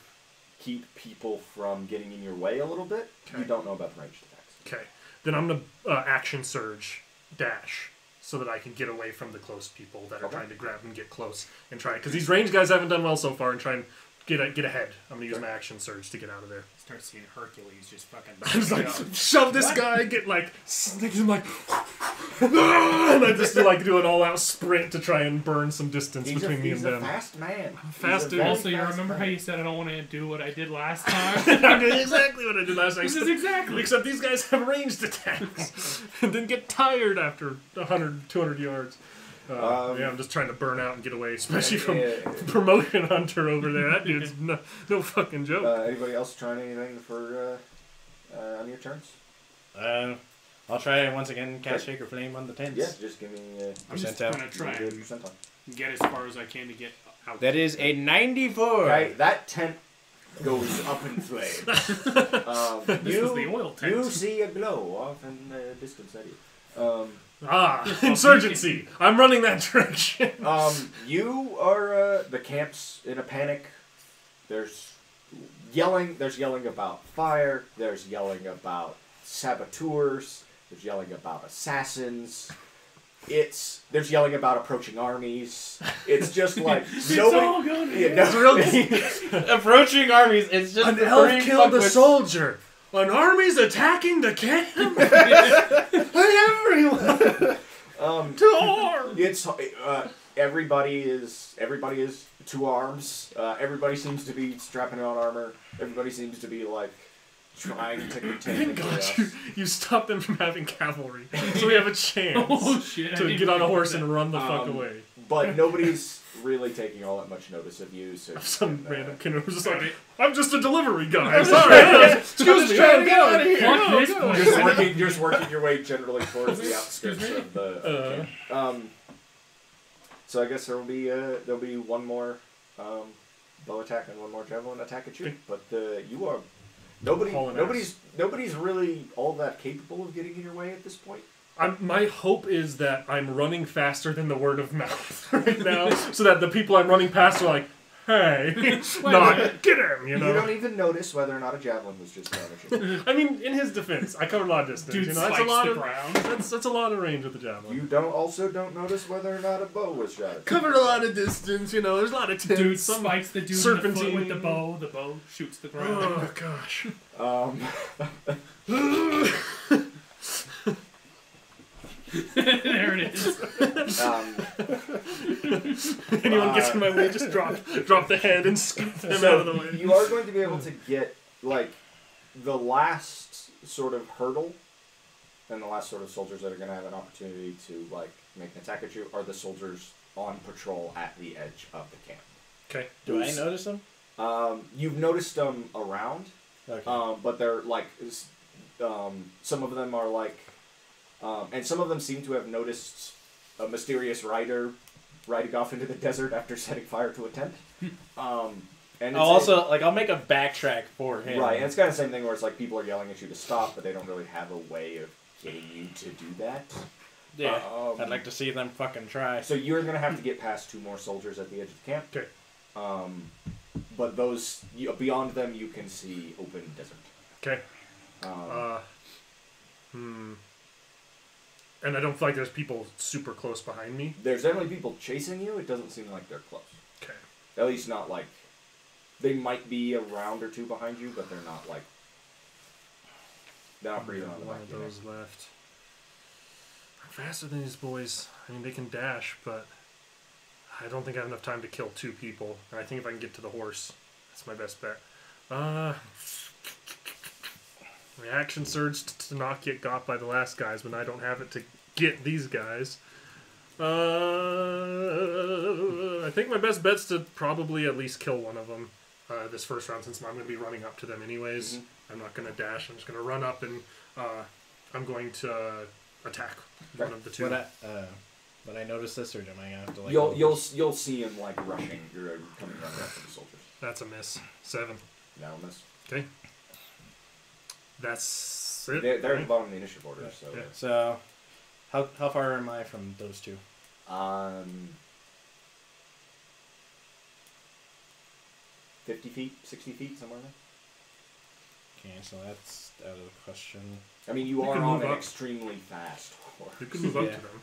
keep people from getting in your way a little bit? Okay. You don't know about the ranged attacks. Okay. Then I'm going to action surge dash so that I can get away from the close people that are trying to grab and get close and try it. Because these ranged guys haven't done well so far and try and get ahead. I'm going to use my action surge to get out of there. Start seeing Hercules just fucking... I'm just like, shove this guy, get like... I'm like... and I just like do an all-out sprint to try and burn some distance between me and them. He's a fast man. Fast dude. Also, you remember how you said I don't want to do what I did last time? I'm doing exactly what I did last time. This is exactly. Except these guys have ranged attacks. And then get tired after 100, 200 yards. Yeah, I'm just trying to burn out and get away, especially from Promotion Hunter over there. That dude's no fucking joke. Anybody else trying anything for on your turns? I'll try once again. Cast Shaker Flame on the tents. Yeah, just give me. I'm just gonna try and get as far as I can to get out. That is a 94. Right, that tent goes up in flame. This is the oil tent. You see a glow off in the distance at you. Insurgency! I'm running that direction. You are the camp's in a panic. There's yelling. There's yelling about fire. There's yelling about saboteurs. There's yelling about assassins. There's yelling about approaching armies. It's just like approaching armies. It's just an elf killed a soldier. An army's attacking the camp. Everyone. To arms. It's everybody is to arms. Everybody seems to be strapping on armor. Everybody seems to be like trying to contain the chaos. You stop them from having cavalry, so we have a chance to get on a horse and run the fuck away. But nobody's really taking all that much notice of you. So some random kid was just like, "I'm just a delivery guy. I'm sorry, excuse me, trying to get out of here." You're just working your way generally towards the outskirts of the. So I guess there'll be one more bow attack and one more javelin attack at you, but you are. Nobody's really all that capable of getting in your way at this point. My hope is that I'm running faster than the word of mouth right now, so that the people I'm running past are like, "Hey, get him!" You know. You don't even notice whether or not a javelin was just damaging. I mean, in his defense, I covered a lot of distance. Dude, that's a lot of round. That's a lot of range with the javelin. You also don't notice whether or not a bow was shot. Covered a lot of distance. You know, there's a lot of tents. Dude spikes the dude in the foot with the bow. The bow shoots the ground. Oh gosh. There it is. Anyone gets in my way, just drop the head and scoop them out of the way. You are going to be able to get like the last sort of hurdle, and the last sort of soldiers that are going to have an opportunity to like make an attack at you are the soldiers on patrol at the edge of the camp. Okay. Do I notice them? You've noticed them around, but they're like some of them are like. And some of them seem to have noticed a mysterious rider riding off into the desert after setting fire to a tent. And I'll make a backtrack for him. Right, and it's kind of the same thing where it's like people are yelling at you to stop, but they don't really have a way of getting you to do that. Yeah, I'd like to see them fucking try. So you're going to have to get past two more soldiers at the edge of the camp. Okay. But those, beyond them, you can see open desert. Okay. And I don't feel like there's people super close behind me. There's definitely people chasing you. It doesn't seem like they're close. Okay. At least not like... They might be a round or two behind you, but they're not like... They're not breathing on the back of those left. I'm faster than these boys. I mean, they can dash, but... I don't think I have enough time to kill two people. And I think if I can get to the horse, that's my best bet. Reaction surge to not get got by the last guys when I don't have it to get these guys. I think my best bet's to probably at least kill one of them this first round since I'm going to be running up to them anyways. Mm-hmm. I'm not going to dash. I'm just going to run up and I'm going to attack one of the two. But I notice this, or am I going to have to like... You'll see him like rushing. You're coming running after the soldiers. That's a miss. 7. That'll miss. Okay. That's it. They're at the bottom of the initiative order. So How far am I from those two? Um, 50 feet, 60 feet, somewhere there. Okay, so that's out of the question. I mean, you are on an extremely fast horse. You can move up to them.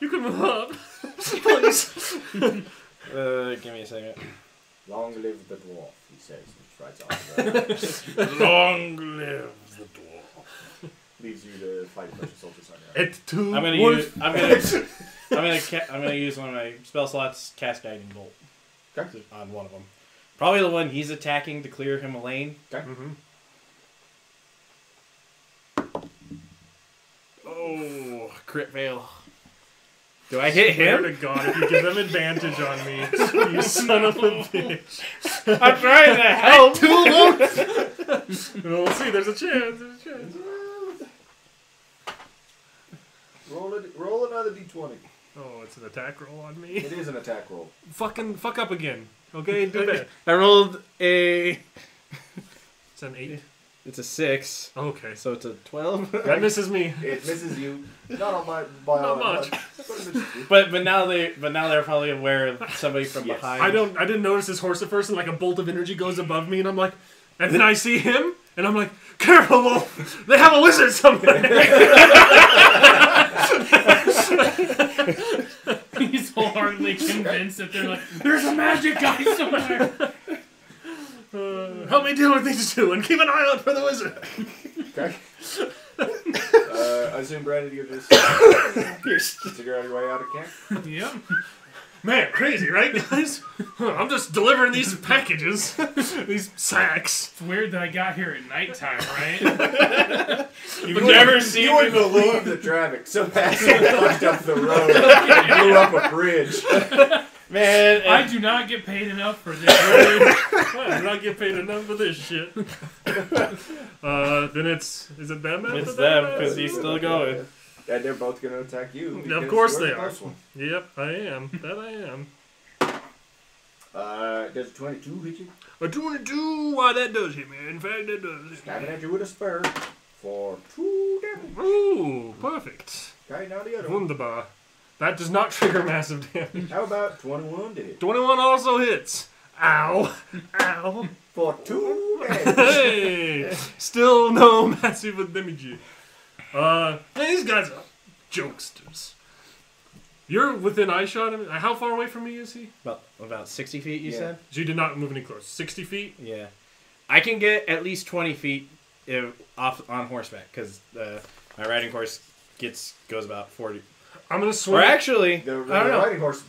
You can move up! Please! Give me a second. Long live the dwarf, he says. He rides off. Long live the dwarf. Leaves you to fight a bunch of soldiers on your own. I'm gonna use one of my spell slots, cast Guiding Bolt. Okay. On one of them. Probably the one he's attacking to clear him a lane. Okay. Mm-hmm. Oh, crit fail. Do I hit him? Swear to God, if you give him advantage on me, you son of a bitch. I'm trying to help. Too low. We'll see. There's a chance. There's a chance. Roll it. Roll another d20. Oh, it's an attack roll on me. It is an attack roll. Fucking fuck up again. Okay, do that. I rolled a... It's an 8. It's a 6. Okay. So it's a 12. That misses me. It misses you. Not on my... Not much. But now they're probably aware of somebody from behind. I didn't notice his horse at first, and like a bolt of energy goes above me, and I'm like... And then I see him, and I'm like, careful, Wolf! They have a lizard somewhere! He's wholeheartedly convinced that they're like, there's a magic guy somewhere! Help me deal with these two and keep an eye out for the wizard! Okay. I assume, Brandon, you just figure out your way out of camp? Yep. Man, crazy, right, guys? I'm just delivering these packages. These sacks. It's weird that I got here at nighttime, right? You've never seen me. You wouldn't believe the traffic. Some asshole fucked up the road and blew up a bridge. Man, I do not get paid enough for this. I do not get paid enough for this shit. Then it's... Is it them? It's them, because he's still going. And they're both going to attack you. Of course they are. Yep, I am. That I am. Does a 22 hit you? A 22? Why, that does hit me. In fact, that does. Stabbing at you with a spur for 2 damage. Ooh, perfect. Okay, now the other one. Wunderbar. That does not trigger massive damage. How about 21 to hit? 21 also hits. Ow. Ow. For 2 damage. Hey. Still no massive damage. These guys are jokesters. You're within eyeshot of him. How far away from me is he? About 60 feet, you said? So you did not move any closer. 60 feet? Yeah. I can get at least 20 feet off on horseback, because my riding horse goes about 40. I'm going to swing. Or actually, the riding horse.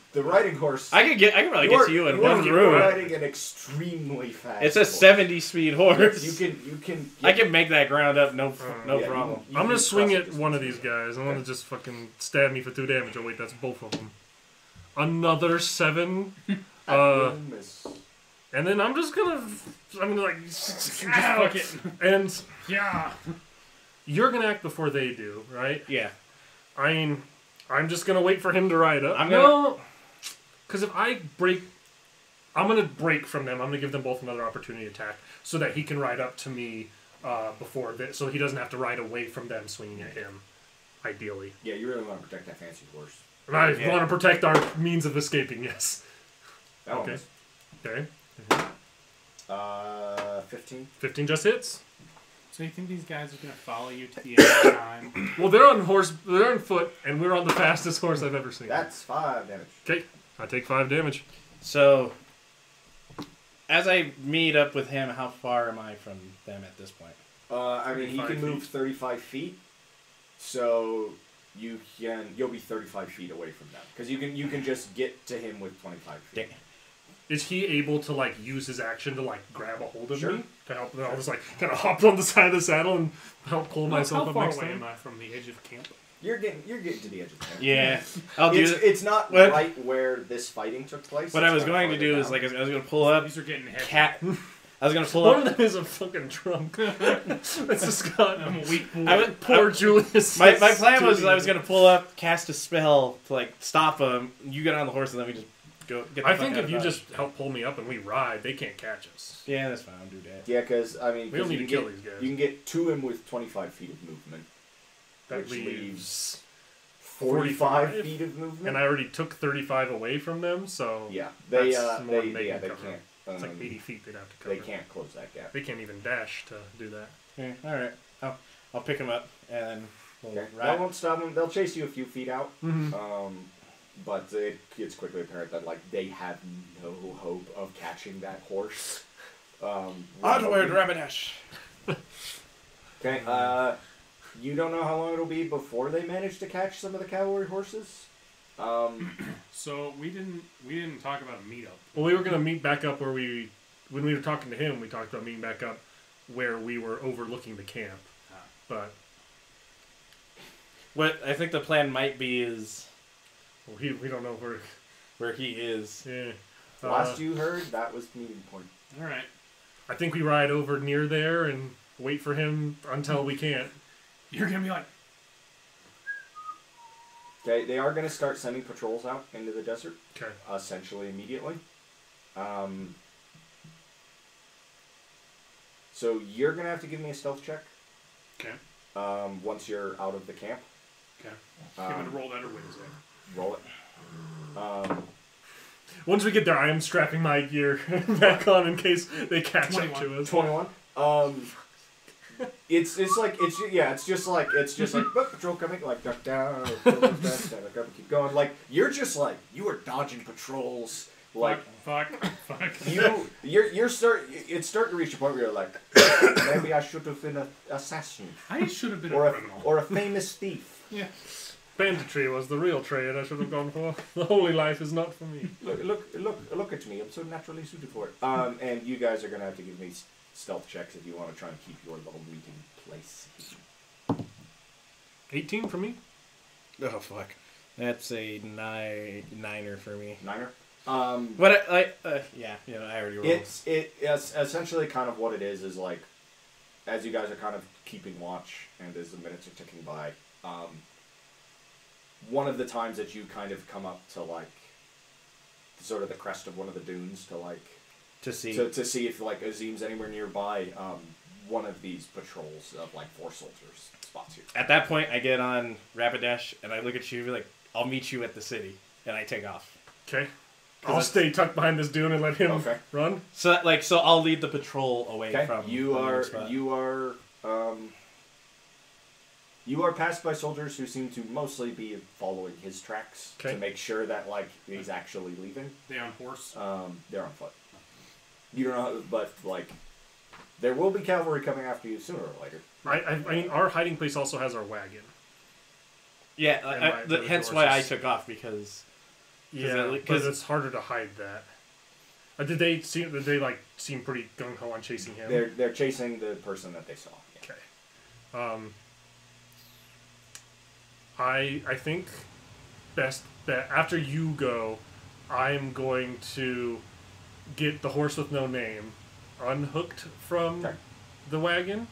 I can probably get to you in one room. You're riding an extremely fast. It's a 70-speed horse. I can make that ground up, no problem. I'm going to swing at one of these guys. I'm going to just fucking stab me for 2 damage. Oh wait, that's both of them. Another 7. And then I'm just going to... I'm going to just fuck it. And yeah, you're going to act before they do, right? Yeah. I mean... I'm just going to wait for him to ride up. No, because if I break, I'm going to break from them. I'm going to give them both another opportunity attack so that he can ride up to me before this, so he doesn't have to ride away from them swinging at him, ideally. Yeah, you really want to protect that fancy horse. And I want to protect our means of escaping, yes. That okay. Almost. Okay. Mm-hmm. 15. 15 just hits. So you think these guys are going to follow you to the end of time? Well, they're on foot, and we're on the fastest horse I've ever seen. That's 5 damage. Okay, I take 5 damage. So, as I meet up with him, how far am I from them at this point? I mean, he can move 35 feet, so you'll be 35 feet away from them. Because you can just get to him with 25 feet. Dang. Is he able to, like, use his action to, like, grab a hold of me? To help? I'll just, like, kind of hop on the side of the saddle and help pull myself up next time. How far away am I from the edge of camp? You're getting to the edge of camp. Yeah. It's not right where this fighting took place. What I was going to do is, like, I was going to pull up. These are getting hit. I was going to pull up. One of them is a fucking trunk. That's a Scott. I'm a weak boy. Poor Julius. My plan was I was going to pull up, cast a spell to, like, stop him. You get on the horse and then we just... I think if you just help pull me up and we ride, they can't catch us. Yeah, that's fine. I'll do that. Yeah, because, I mean... We don't need to kill these guys. You can get to him with 25 feet of movement. That leaves 45 feet of movement. And I already took 35 away from them, so yeah, they that's more than they cover. Can't. It's like 80 feet they'd have to cover. They can't close that gap. They can't even dash to do that. Okay. All right. I'll pick them up and we'll That won't stop them. They'll chase you a few feet out. Mm-hmm. But it's quickly apparent that like they have no hope of catching that horse. Onward, Rapidash. Okay. You don't know how long it'll be before they manage to catch some of the cavalry horses. So we didn't talk about a meetup. Well, we were gonna meet back up where we, when we were talking to him, we talked about meeting back up where we were overlooking the camp. But what I think the plan might be is, well, we don't know where he is. Yeah. Last you heard, that was the meeting point. All right. I think we ride over near there and wait for him until we can't. You're gonna be like. They are going to start sending patrols out into the desert, okay. Essentially immediately. So you're going to have to give me a stealth check. Okay. Once you're out of the camp. Okay. I'm going to roll that or Wednesday. Roll it. Once we get there, I am strapping my gear back on in case they catch up to us. 21. It's just like patrol coming, like duck down, keep going. Like you're just like you are dodging patrols. Like fuck. It's starting to reach a point where you're like, maybe I should have been an assassin. I should have been a criminal or a famous thief. Yeah, banditry was the real trade I should have gone for. The holy life is not for me. Look at me. I'm so naturally suited for it. And you guys are gonna have to give me stealth checks if you want to try and keep your little meeting place. 18 for me. Oh fuck, that's a niner for me. Niner. But I already rolled. It's essentially kind of what it is like, as you guys are kind of keeping watch and as the minutes are ticking by, one of the times that you kind of come up to like sort of the crest of one of the dunes to like. To see if like Azim's anywhere nearby, one of these patrols of like 4 soldiers spots you. At that point, I get on Rapidash and I look at you and be like, "I'll meet you at the city," and I take off. Okay. I'll stay tucked behind this dune and let him run. So that, so I'll lead the patrol away from You are passed by soldiers who seem to mostly be following his tracks to make sure that like he's actually leaving. They're on horse. They're on foot. You don't know, but like, there will be cavalry coming after you sooner or later. Right. I mean, our hiding place also has our wagon. Yeah, hence why I took off because it's harder to hide that. Did they seem pretty gung ho on chasing him? They're chasing the person that they saw. Yeah. Okay. I think best that after you go, I'm going to get the horse with no name unhooked from the wagon.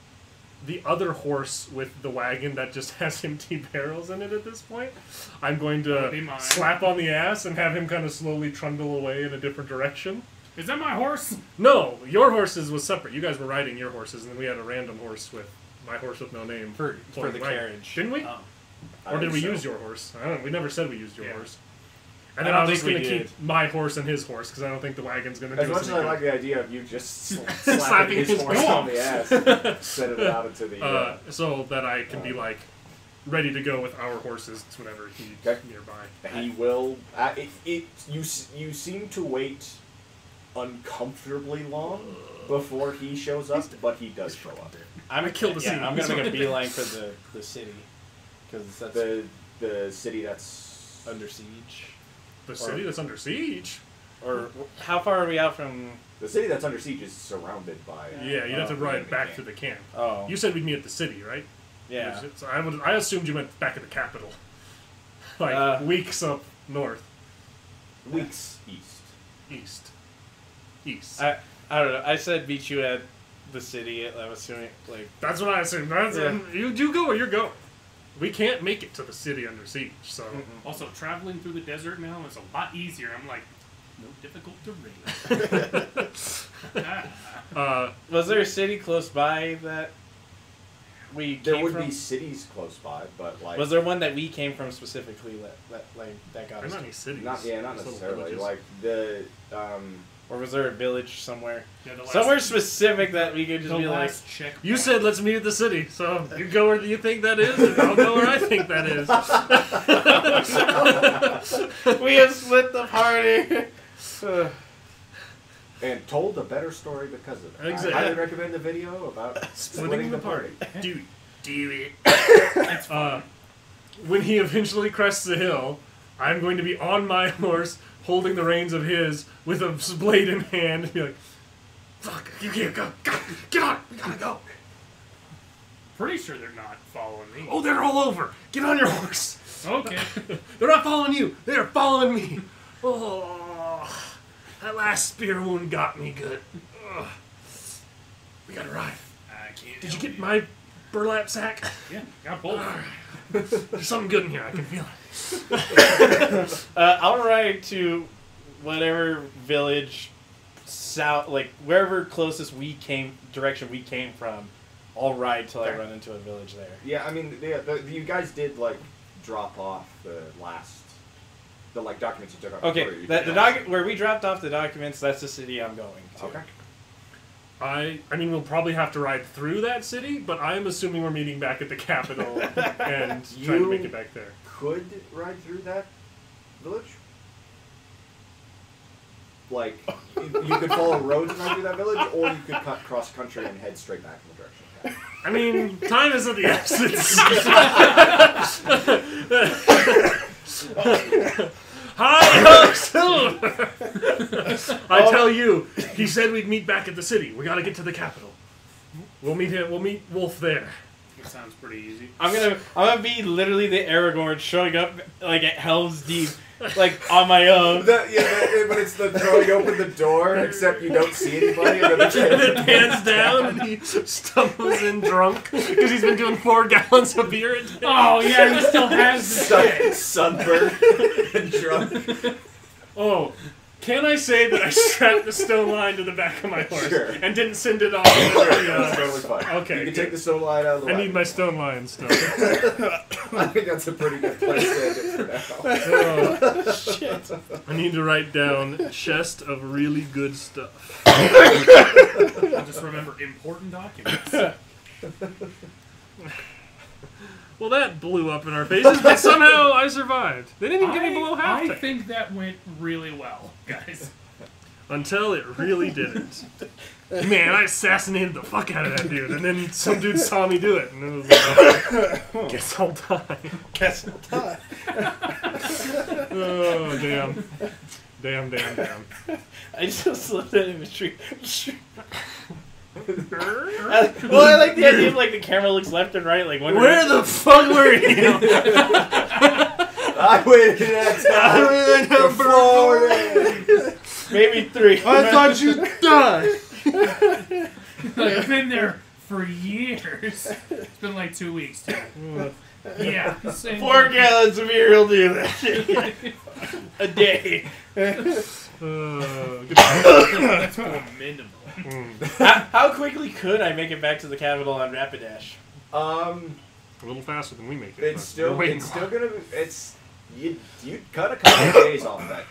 The other horse with the wagon that just has empty barrels in it at this point, I'm going to slap on the ass and have him kind of slowly trundle away in a different direction. Is that my horse? No, your horses was separate. You guys were riding your horses, and then we had a random horse with my horse with no name for the carriage. Didn't we? Or did we use your horse? I don't know. We never said we used your horse. And then I'm just going to keep my horse and his horse, because I don't think the wagon's going to do anything. As much as I like the idea of you just slapping his horse on the ass and set it out into the... so that I can be, ready to go with our horses whenever he's nearby. He will... You seem to wait uncomfortably long before he shows up, but he does show up. I'm going to kill the scene. I'm going to make a beeline for the city. Because that's... The city that's... under siege... The city that's under siege? Or how far are we out from... The city that's under siege is surrounded by... Yeah, you'd have to ride back to the camp. Oh. You said we'd meet at the city, right? Yeah. So I assumed you meant back at the capital. Weeks up north. Weeks east. I don't know. I said meet you at the city. I'm assuming, That's what I assumed. You go where you're going. We can't make it to the city under siege, so... Mm-hmm. Also, traveling through the desert now is a lot easier. I'm like, no difficult terrain. Was there a city close by that... we there came would from? Be cities close by, but like was there one that we came from specifically that got us? There's not any cities. Not necessarily. Like the or was there a village somewhere? Yeah, somewhere specific that we could just be like, checkpoint. You said let's meet at the city, so you go where you think that is, and I'll go where I think that is. We have split the party. And told a better story because of it. Exactly. I highly recommend the video about splitting the party. Dude, do it. It's funny. When he eventually crests the hill, I'm going to be on my horse, holding the reins of his with a blade in hand, and be like, "Fuck, you can't go. Get on, we gotta go." Pretty sure they're not following me. Oh, they're all over. Get on your horse. Okay. They're not following you. They are following me. Oh, that last spear wound got me good. Ugh. We gotta ride. I can't. Did you get my burlap sack? Yeah, got both. Right. There's something good in here. I can feel it. I'll ride to whatever village south, like wherever closest we came from. I'll ride till I run into a village there. Yeah, I mean, you guys did like drop off the last, the like documents you took off. Okay, where we dropped off the documents, that's the city I'm going to. Okay. I mean, we'll probably have to ride through that city, but I'm assuming we're meeting back at the capital and trying to make it back there. Could ride through that village? Like, you could follow roads and ride through that village, or you could cut cross country and head straight back in the direction. Okay. I mean, time is of the essence. Hi, Silver! I tell you, he said we'd meet back at the city. We gotta get to the capital. We'll meet him. We'll meet Wolf there. That sounds pretty easy. I'm gonna be literally the Aragorn showing up like at Helm's Deep, like on my own. But it's the throwing open the door, except you don't see anybody. And then pans down and he stumbles in drunk because he's been doing 4 gallons of beer a day. Oh yeah, he still has the sunburned and drunk. Oh. Can I say that I strapped the stone line to the back of my horse and didn't send it off? That's totally fine. Okay, you can take the stone line out of the way. I need my stone line still. I think that's a pretty good place to end it for now. Oh, shit. I need to write down chest of really good stuff. Just remember important documents. Well, that blew up in our faces, but somehow I survived. They didn't even get me below half. I think that went really well, guys. Until it really didn't. Man, I assassinated the fuck out of that dude, and then some dude saw me do it, and it was like, oh, guess I'll die. Guess I'll die. Oh, damn. Damn, damn, damn. I just left that imagery. Well, I like the idea of like the camera looks left and right, like wondering where the fuck were you? I waited at time for 4 days, maybe 3. I thought you died. I've been there for years. It's been like 2 weeks too. Yeah, 4 gallons of beer will do that a day. That's for minimum. How quickly could I make it back to the capital on Rapidash? A little faster than we make it. It's still gonna be. You'd cut a couple of days off that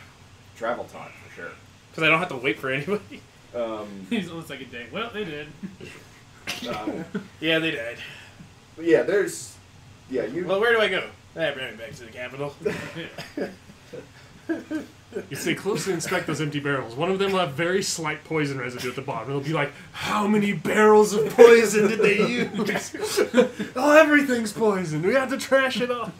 travel time for sure. Because I don't have to wait for anybody. It's almost like a day. Well, they did. Yeah, they died. Yeah, there's. Yeah, you. Well, where do I go? I bring it back to the capital. You say closely inspect those empty barrels. One of them will have very slight poison residue at the bottom. It'll be like, how many barrels of poison did they use? Oh, everything's poison. We have to trash it all.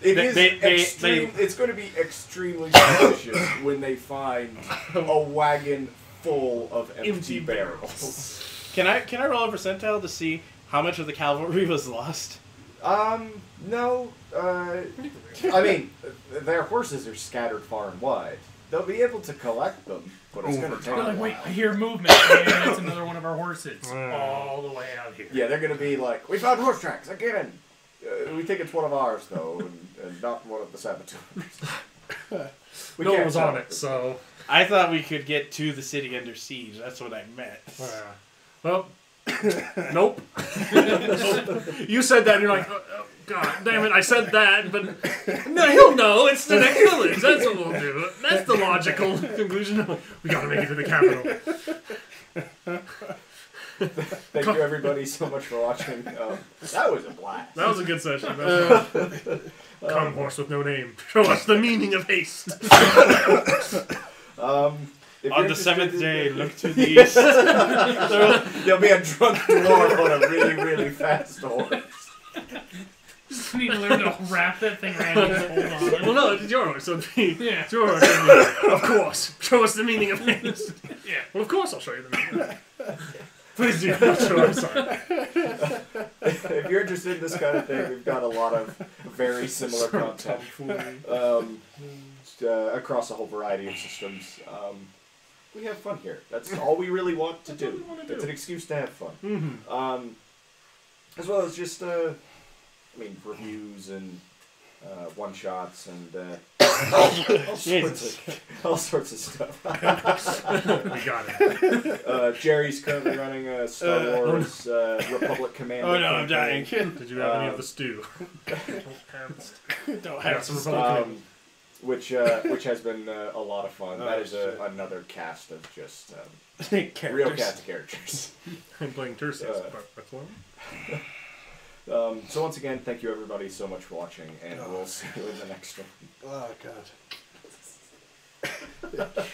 It's going to be extremely suspicious when they find a wagon full of empty barrels. Can I roll a percentile to see how much of the cavalry was lost? No. I mean, their horses are scattered far and wide. They'll be able to collect them, but it's going to take a while. Wait, I hear movement, and it's another one of our horses all the way out here. Yeah, they're going to be like, we found horse tracks again. We think it's one of ours, though, and not one of the saboteurs. No one was on it, so... I thought we could get to the city under siege. That's what I meant. Well, Nope. You said that and you're like, oh, God damn it, I said that, but no, he'll know. It's the next village. That's what we'll do. That's the logical conclusion. We gotta make it to the capital. Thank you, everybody, so much for watching. That was a blast. That was a good session. Come, horse with no name. Show us the meaning of haste. On the seventh day, look to the east. There'll be a drunk dwarf on a really, really fast horse. Just need to learn to wrap that thing around and hold on. Well, no, it's your horse. So yeah. It's your horse. Of course. Show us the meaning of haste. Yeah. Well, of course I'll show you the meaning. Please do. I'm sorry. If you're interested in this kind of thing, we've got a lot of very similar content across a whole variety of systems. We have fun here. That's all we really want to do. It's an excuse to have fun. Mm-hmm. As well as just, I mean, reviews and one-shots and all sorts of stuff. We got it. Jerry's currently running a Star Wars Republic Command. Oh no, I'm dying. Did you have any of the stew? Don't have some. Which has been a lot of fun. That is another cast of just real cast characters. I'm playing Tertius. So once again, thank you everybody so much for watching, and we'll see you in the next one. Oh, God.